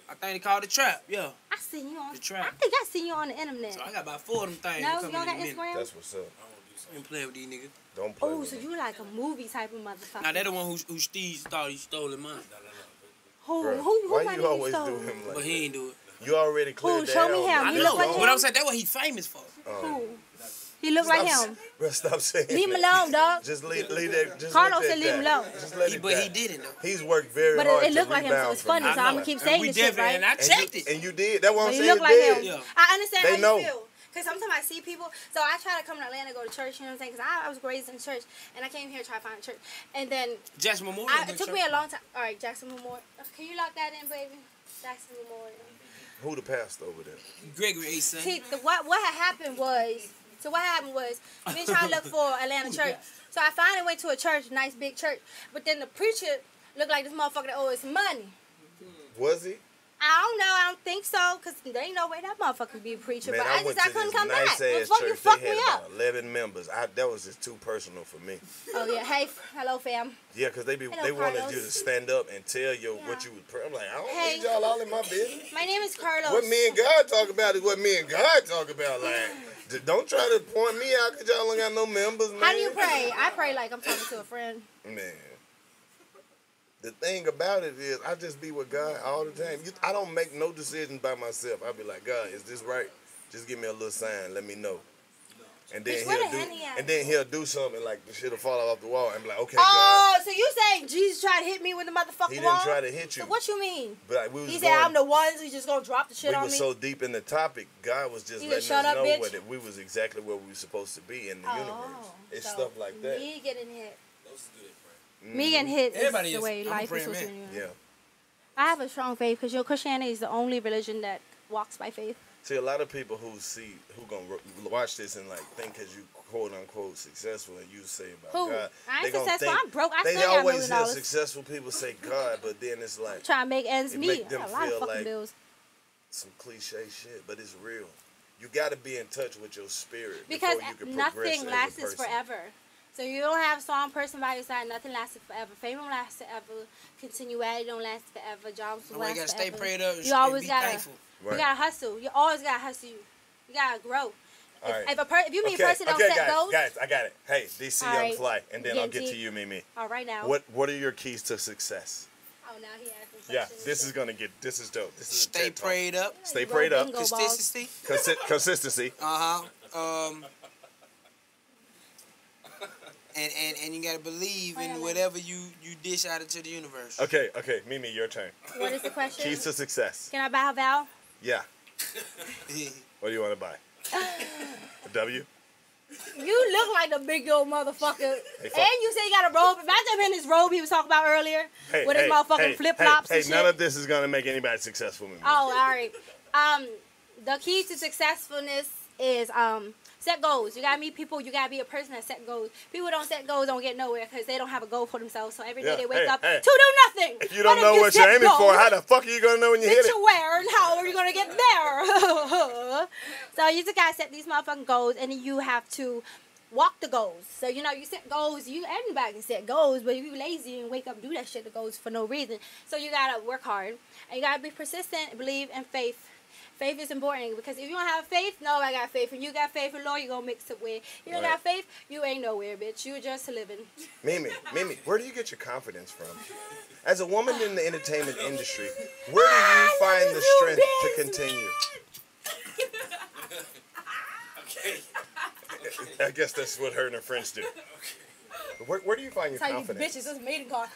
I think they called The Trap, yeah. I seen you on The Trap. I think I seen you on the internet. So I got about 4 of them things. No, you don't got Instagram? That's what's up. I don't play with these niggas. Don't play with them. Oh, so you like a movie type of motherfucker. Now, they're the one who Steve thought he stole him money. Who why you always do him like that? But he ain't do it. You already cleared that out. Show me him. You look like him. But I'm saying, that's what he's famous for. Who? He look like him. Bro, stop saying that. Leave him alone, dog. Just leave that. Just Carlos said leave him alone. Just let him die. But he didn't, though. He's worked very hard. But it looked like him, so it's funny, so I'm going to keep saying this shit, right? And I checked it. And you did. That's what I'm saying. He looked like him. I understand how you feel. Because sometimes I see people. So I try to come to Atlanta, go to church, you know what I'm saying? Because I was raised in church, and I came here to try to find a church. And then Jackson Memorial. It took me a long time. All right, Jackson Memorial. Can you lock that in, baby? Jackson Memorial. Who the pastor over there? Gregory A. See, what had happened was... So what happened was, we been trying to look for Atlanta church. So I finally went to a church, nice big church. But then the preacher looked like this motherfucker that owed us money. Was he? I don't know. I don't think so. Because there ain't no way that motherfucker be a preacher. Man, but I couldn't come back. The fuck you fucked me up. 11 members. That was just too personal for me. Oh, yeah. Hey, hello, fam. Yeah, because they wanted you to stand up and tell you what you was praying. I'm like, I don't need y'all all in my business. My name is Carlos. What me and God talk about is what me and God talk about. Like, don't try to point me out because y'all don't got no members, man. How do you pray? I pray like I'm talking to a friend. Man. The thing about it is, I just be with God all the time. I don't make no decisions by myself. I be like, God, is this right? Just give me a little sign. Let me know. And then he'll do something like the shit'll fall off the wall and be like, okay, God. Oh, so you saying Jesus tried to hit me with the motherfucking wall? He didn't try to hit you. So what you mean? But like, he said I'm the ones who's just gonna drop the shit on me. We were so deep in the topic, God was just letting us know that we was exactly where we were supposed to be in the universe. It's stuff like that. Me getting hit. Me getting hit is the way life is supposed to be. Yeah. I have a strong faith because your Christianity is the only religion that walks by faith. See, a lot of people who gonna watch this and like think because you quote unquote successful and you say about God. I ain't successful. I'm broke. I still got millions. They always hear successful people say God, but then it's like trying to make ends meet. A lot of fucking bills. Some cliche shit, but it's real. You got to be in touch with your spirit because nothing lasts forever. So you don't have a strong person by your side, nothing lasts forever. Fame don't last forever. Continuity don't last forever. Jobs don't last forever. You gotta stay prayed up. You always gotta. Right. You gotta hustle. You always gotta hustle. You gotta grow. Right. If you mean a person don't set goals, guys, I got it. Hey, DC Young Fly, and then I'll get to you, Mimi. All right now. What are your keys to success? Oh, now he asked me questions. Yeah, this is dope. This is stay prayed up. Stay prayed up. Consistency. Consistency. And you gotta believe in whatever you dish out into the universe. Okay, Mimi, your turn. What is the question? Keys to success. Can I buy a vowel? Yeah. What do you want to buy? A W? You look like the big old motherfucker. Hey, and you say you got a robe. Imagine him in his robe he was talking about earlier. Hey, with his motherfucking flip-flops and shit. None of this is gonna make anybody successful, Mimi. Oh, alright. The key to successfulness is set goals. You gotta meet people. You gotta be a person that set goals. People don't set goals don't get nowhere because they don't have a goal for themselves. So every day they wake up to do nothing. If you don't know what you're aiming for, how the fuck are you gonna know when you hit it? Where and how are you gonna get there? So you just gotta set these motherfucking goals, and you have to walk the goals. So you know you set goals. Anybody can set goals, but if you lazy and wake up and do that shit, the goals for no reason. So you gotta work hard, and you gotta be persistent, believe in faith. Faith is important because if you don't have faith, nobody got faith. And you got faith in Lord, you're going to mix it with. You don't got faith, you ain't nowhere, bitch. You just living. Mimi, where do you get your confidence from? As a woman in the entertainment industry, where do you find the strength to continue? Okay. I guess that's what her and her friends do. Okay. Where do you find your confidence? Bitches, this is maiden car.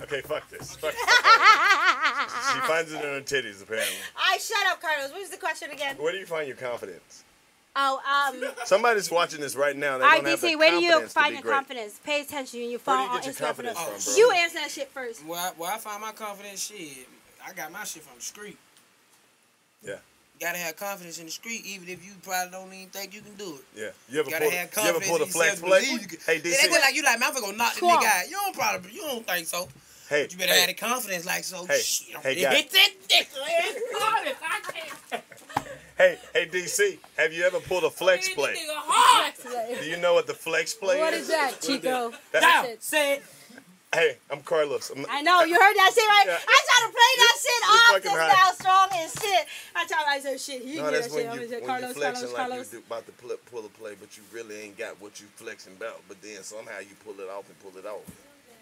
Okay, fuck this. Fuck this. She finds it in her titties, apparently. Shut up, Carlos. What was the question again? Where do you find your confidence? Oh, somebody's watching this right now. They don't have the confidence. Where do you find your confidence? Pay attention. You follow. Where do you get your confidence from, bro? You answer that shit first. Well, I find my confidence, shit. I got my shit from the street. Yeah. You gotta have confidence in the street, even if you probably don't even think you can do it. Yeah, you ever pull the flex play? Hey, DC, they go like you man, I'm gonna knock the nigga out. You don't think so. Hey, but you better have the confidence, like so. Hey, shit, it's that Hey, DC, have you ever pulled a flex play? Do you know what the flex play is? What is that, Chico? Say it. Hey, I'm Carlos. I know, you heard that shit, right? Yeah. I try to play that shit off this down strong and shit. I try to say shit. You hear that shit. I'm just Carlos, Carlos, Carlos. You about to pull a play, but you really ain't got what you flexing about. But then somehow you pull it off and pull it off.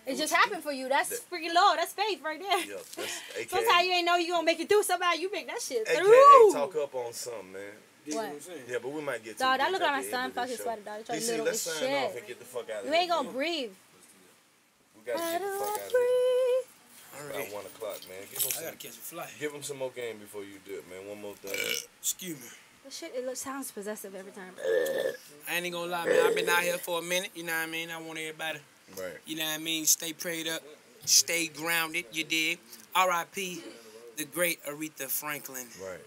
It just happened for you. That's freaking love. That's faith right there. Yeah, that's AKA. Sometimes you ain't know you gonna make it through. Somehow you make that shit through. AKA talk up on something, man. What? Yeah, but we might get to that. Dog, I look at my son fucking sweater, dog. DC, let's sign off and get the fuck out of here. You ain't gonna breathe. How do I breathe? About 1 o'clock, man. I gotta catch a flight. Give him some more game before you do it, man. One more thing. Excuse me. This shit, it sounds possessive every time. I ain't gonna lie, man. I've been out here for a minute. You know what I mean? I want everybody. Right. You know what I mean? Stay prayed up. Stay grounded. You dig? R.I.P. the great Aretha Franklin. Right.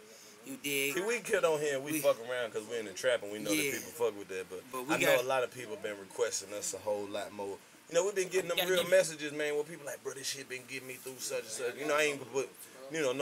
You dig? See, we get on here and we fuck around because we're in the trap and we know that people fuck with that. But I know a lot of people been requesting us a whole lot more. You know, we've been getting them real messages, man, where people like, bro, this shit been getting me through such and such. You know, I ain't, but, you know,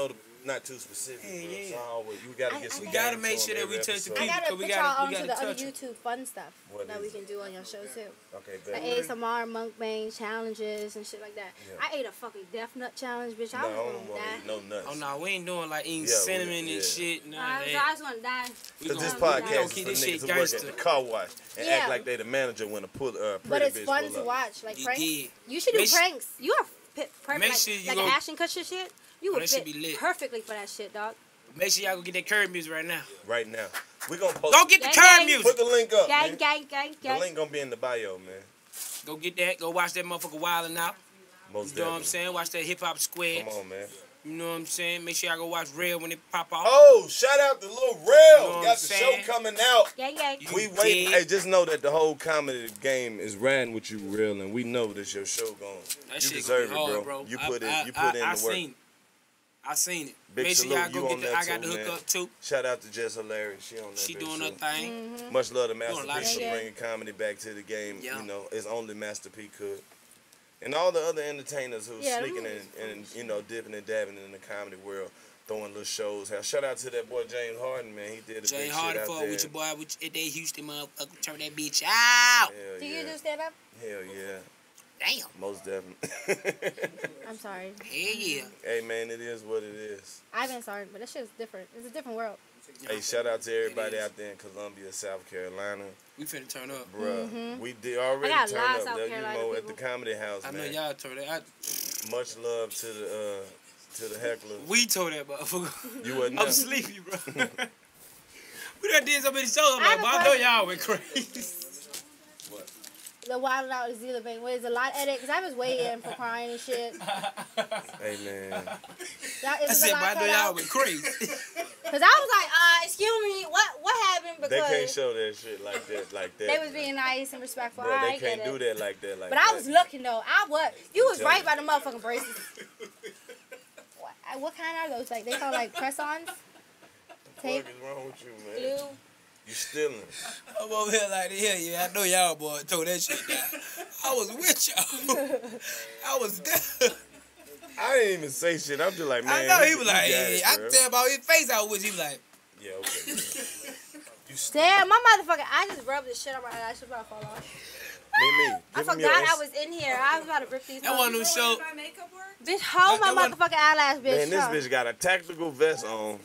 not too specific. Yeah. So you gotta get some. We gotta make sure that we touch the people. We gotta put y'all onto the other YouTube fun stuff that we can do on your show too. Okay, good. Like ASMR, mukbang challenges and shit like that. Yeah. I ate a fucking death nut challenge, bitch. I was gonna die. No nuts. Oh no, we ain't doing like eating cinnamon and shit. No, I was gonna die. Cause this podcast is for niggas who work at the car wash and act like they the manager when a pretty bitch pull up. But it's fun to watch, like pranks. You should do pranks. You are perfect, like action culture shit. You would fit perfectly for that shit, dog. Make sure y'all go get that curry music right now. Right now. We gonna post. Go get the Curb music. Put the link up. Gang. The link gonna be in the bio, man. Go get that. Go watch that motherfucker Wildin' Out. Most you know what I'm saying? Watch that Hip Hop Square. Come on, man. You know what I'm saying? Make sure y'all go watch Real when it pop off. Oh, shout out to Lil Real. You know got the show coming out. We wait. Hey, just know that the whole comedy game is riding with you, Real, and we know that your show going. That you deserve it, bro. You put it. You put in the work. I seen it. Big make sure y'all go get that. I got the hook up too. Shout out to Jess Hilary. She on that. She doing her thing. Much love to Master P for bringing comedy back to the game. Yeah. You know, it's only Master P could. And all the other entertainers who's sneaking and you know, dipping and dabbing in the comedy world, throwing little shows. Shout out to that boy James Harden, man. He did a big shit out there. With your boy, with that Houston motherfucker, turn that bitch out. Do you do stand up? Hell yeah. Damn. Most definitely. I'm sorry. Hell yeah. Hey man, it is what it is. I've been sorry, but that shit is different. It's a different world. Hey, shout out to everybody out there in Columbia, South Carolina. We finna turn up. Bruh, we did already turn up, you know, at the Comedy House, man. I know y'all tore that. Much love to the hecklers. We tore that motherfucker. You wasn't. I'm sleepy, bro. We done did so many shows, I know y'all went crazy. What? The Wild Out is the thing. There's a lot of edit, because I was waiting for crying and shit. Hey, man. I said, but I know y'all went crazy. Because I was like, excuse me, what happened? Because they can't show that shit like that, They was being nice and respectful. Bro, they can't do that like that, But I was looking, though. You was right by the motherfucking braces. What kind are those? Like, they call, like, press-ons? What the fuck is wrong with you, man? Glue. You stealing. I'm over here like, I know y'all boy told that shit down. I was with y'all. I was there. I didn't even say shit. I'm just like, man. I know, he was like, I can tell about his face I was with. He was like, yeah, okay. You stealing. Damn, my motherfucker, I just rubbed the shit on my head. I should about to fall off. Me. I forgot I was in here. I was about to rip these. That one new show. Bitch, hold my motherfucking eyelash, bitch. Man, this bitch got a tactical vest on.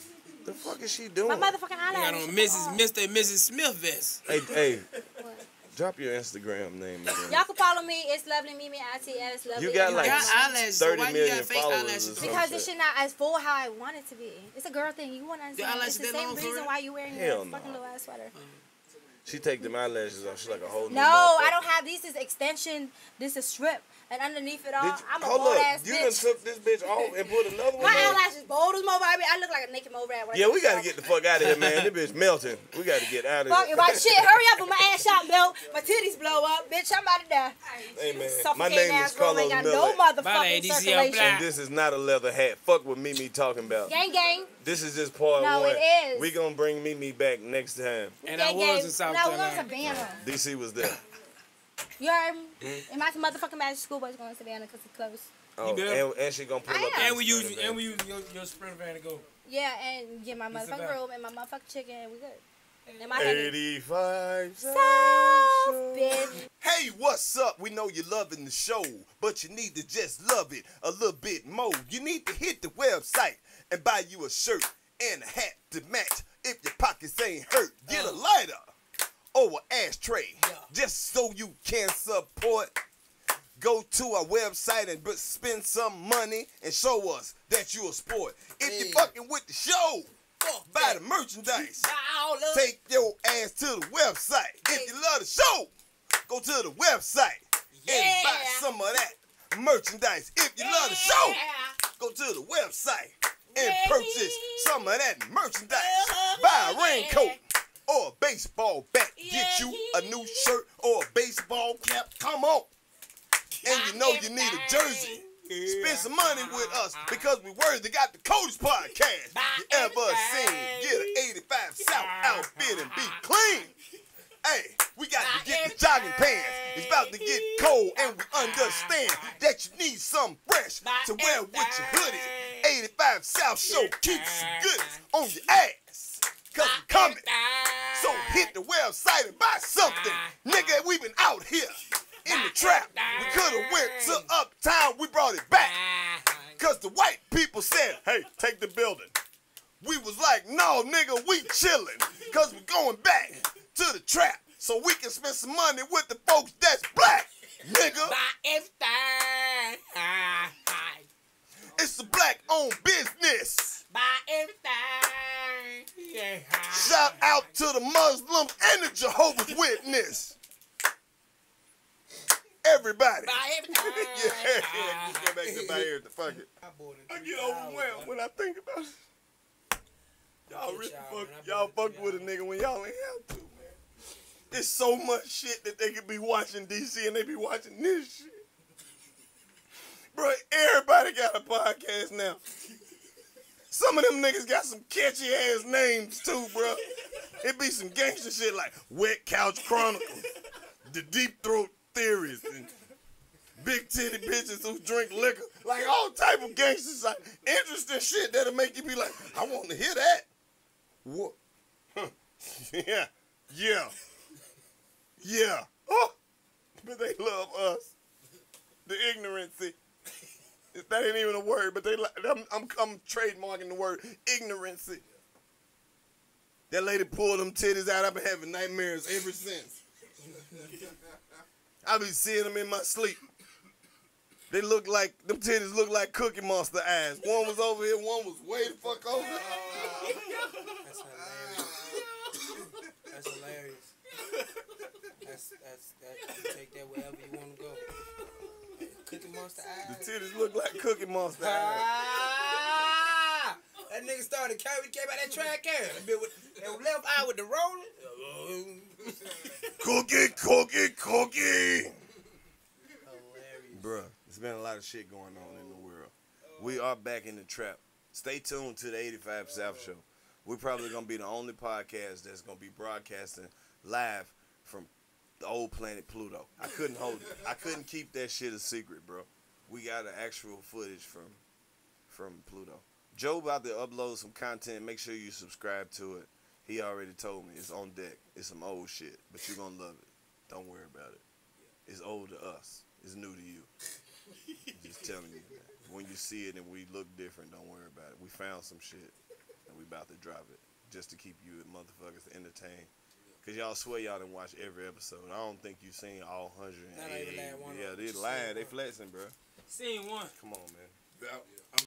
The fuck is she doing? My motherfucking eyelash. You got on Mr. and Mrs. Smith vest. Hey. What? Drop your Instagram name again. Y'all can follow me. It's Lovely Mimi. It's Lovely. You got like 30 million followers. Because this shit not as full how I want it to be. It's a girl thing. You want to understand. It's the same reason why you wearing your fucking little ass sweater. She take them eyelashes off. She's like a whole new motherfucker. I don't have these. Is extension. This is strip. And underneath it all, I'm a bold ass bitch. You done took this bitch off and put another one on. My eyelashes bold as mobile. I look like a naked mole rat. We got to get the fuck out of here, man. This bitch melting. We got to get out of here. Fuck my shit. Hurry up with my ass shot melt. My titties blow up. Bitch, I'm about to die. Hey, man. My name is Carlos Miller. No motherfucking circulation. And this is not a leather hat. Fuck what Mimi talking about. Gang, gang. This is just part one. No, it is. We going to bring Mimi back next time. And I was in South Carolina. No, we going to Savannah. DC was there. You heard me? And my motherfucking magic school boy's going to Savannah because it's close. Oh, and she going to pull up. And we use your sprinter van to go. Yeah, and get my motherfucking room and my motherfucking chicken, and we good. And my 85 South, bitch. Hey, what's up? We know you're loving the show, but you need to just love it a little bit more. You need to hit the website and buy you a shirt and a hat to match. If your pockets ain't hurt, get a lighter. Or ashtray, just so you can support. Go to our website and spend some money and show us that you're a sport. If you're fucking with the show, buy the merchandise. Take your ass to the website. If you love the show, go to the website and buy some of that merchandise. If you love the show, go to the website and purchase some of that merchandise. Buy a raincoat or a baseball bat, get you a new shirt or a baseball cap. Come on. And you know you need a jersey. Spend some money with us because we worthy. Got the coldest podcast you ever seen. Get an 85 South outfit and be clean. Hey, we got to get the jogging pants. It's about to get cold and we understand that you need something fresh to wear with your hoodie. 85 South Show keeps some goodies on your ass. Cause we coming. So hit the website and buy something. Nigga, we been out here in the trap. We coulda went to Uptown, we brought it back. Cause the white people said, hey, take the building. We was like, no, nigga, we chillin'. Cause we going back to the trap. So we can spend some money with the folks that's black, nigga. It's the black-owned business. Yeah. Shout out to the Muslim and the Jehovah's Witness. Everybody. Buy everything. Yeah, just go back to buy everything. Fuck it. I get overwhelmed when I think about it. Y'all really fucked with a nigga when y'all ain't have to, man. It's so much shit that they could be watching DC and they be watching this shit. Bro, everybody got a podcast now. Some of them niggas got some catchy ass names too, bro. It be some gangster shit like Wet Couch Chronicles, The Deep Throat Theories, and Big Titty Bitches Who Drink Liquor. Like all type of gangsters, like interesting shit that'll make you be like, I want to hear that. What? Huh. Yeah. Yeah. Yeah. Oh. But they love us. The ignorancy. That ain't even a word, but they like, I'm trademarking the word ignorancy. That lady pulled them titties out. I've been having nightmares ever since. I be seeing them in my sleep. They look like, them titties look like Cookie Monster eyes. One was over here, one was way the fuck over. That's hilarious. That's hilarious. That's you take that wherever you want to go. Cookie Monster eyes. The titties look like Cookie Monster eyes. Ah, that nigga started carrying, came out that track carrying. That left eye with the roller. Cookie, cookie, cookie. Hilarious. Bruh, there's been a lot of shit going on in the world. We are back in the trap. Stay tuned to the 85 South Show. We're probably going to be the only podcast that's going to be broadcasting live from the old planet Pluto. I couldn't hold it. I couldn't keep that shit a secret, bro. We got an actual footage from Pluto. Joe about to upload some content. Make sure you subscribe to it. He already told me. It's on deck. It's some old shit, but you're going to love it. Don't worry about it. It's old to us. It's new to you. I'm just telling you that. When you see it and we look different, don't worry about it. We found some shit, and we about to drop it just to keep you motherfuckers entertained. Cause y'all swear y'all didn't watch every episode. I don't think you seen all 108. Yeah, they lying. They flexing, bro. Seen one. Come on, man.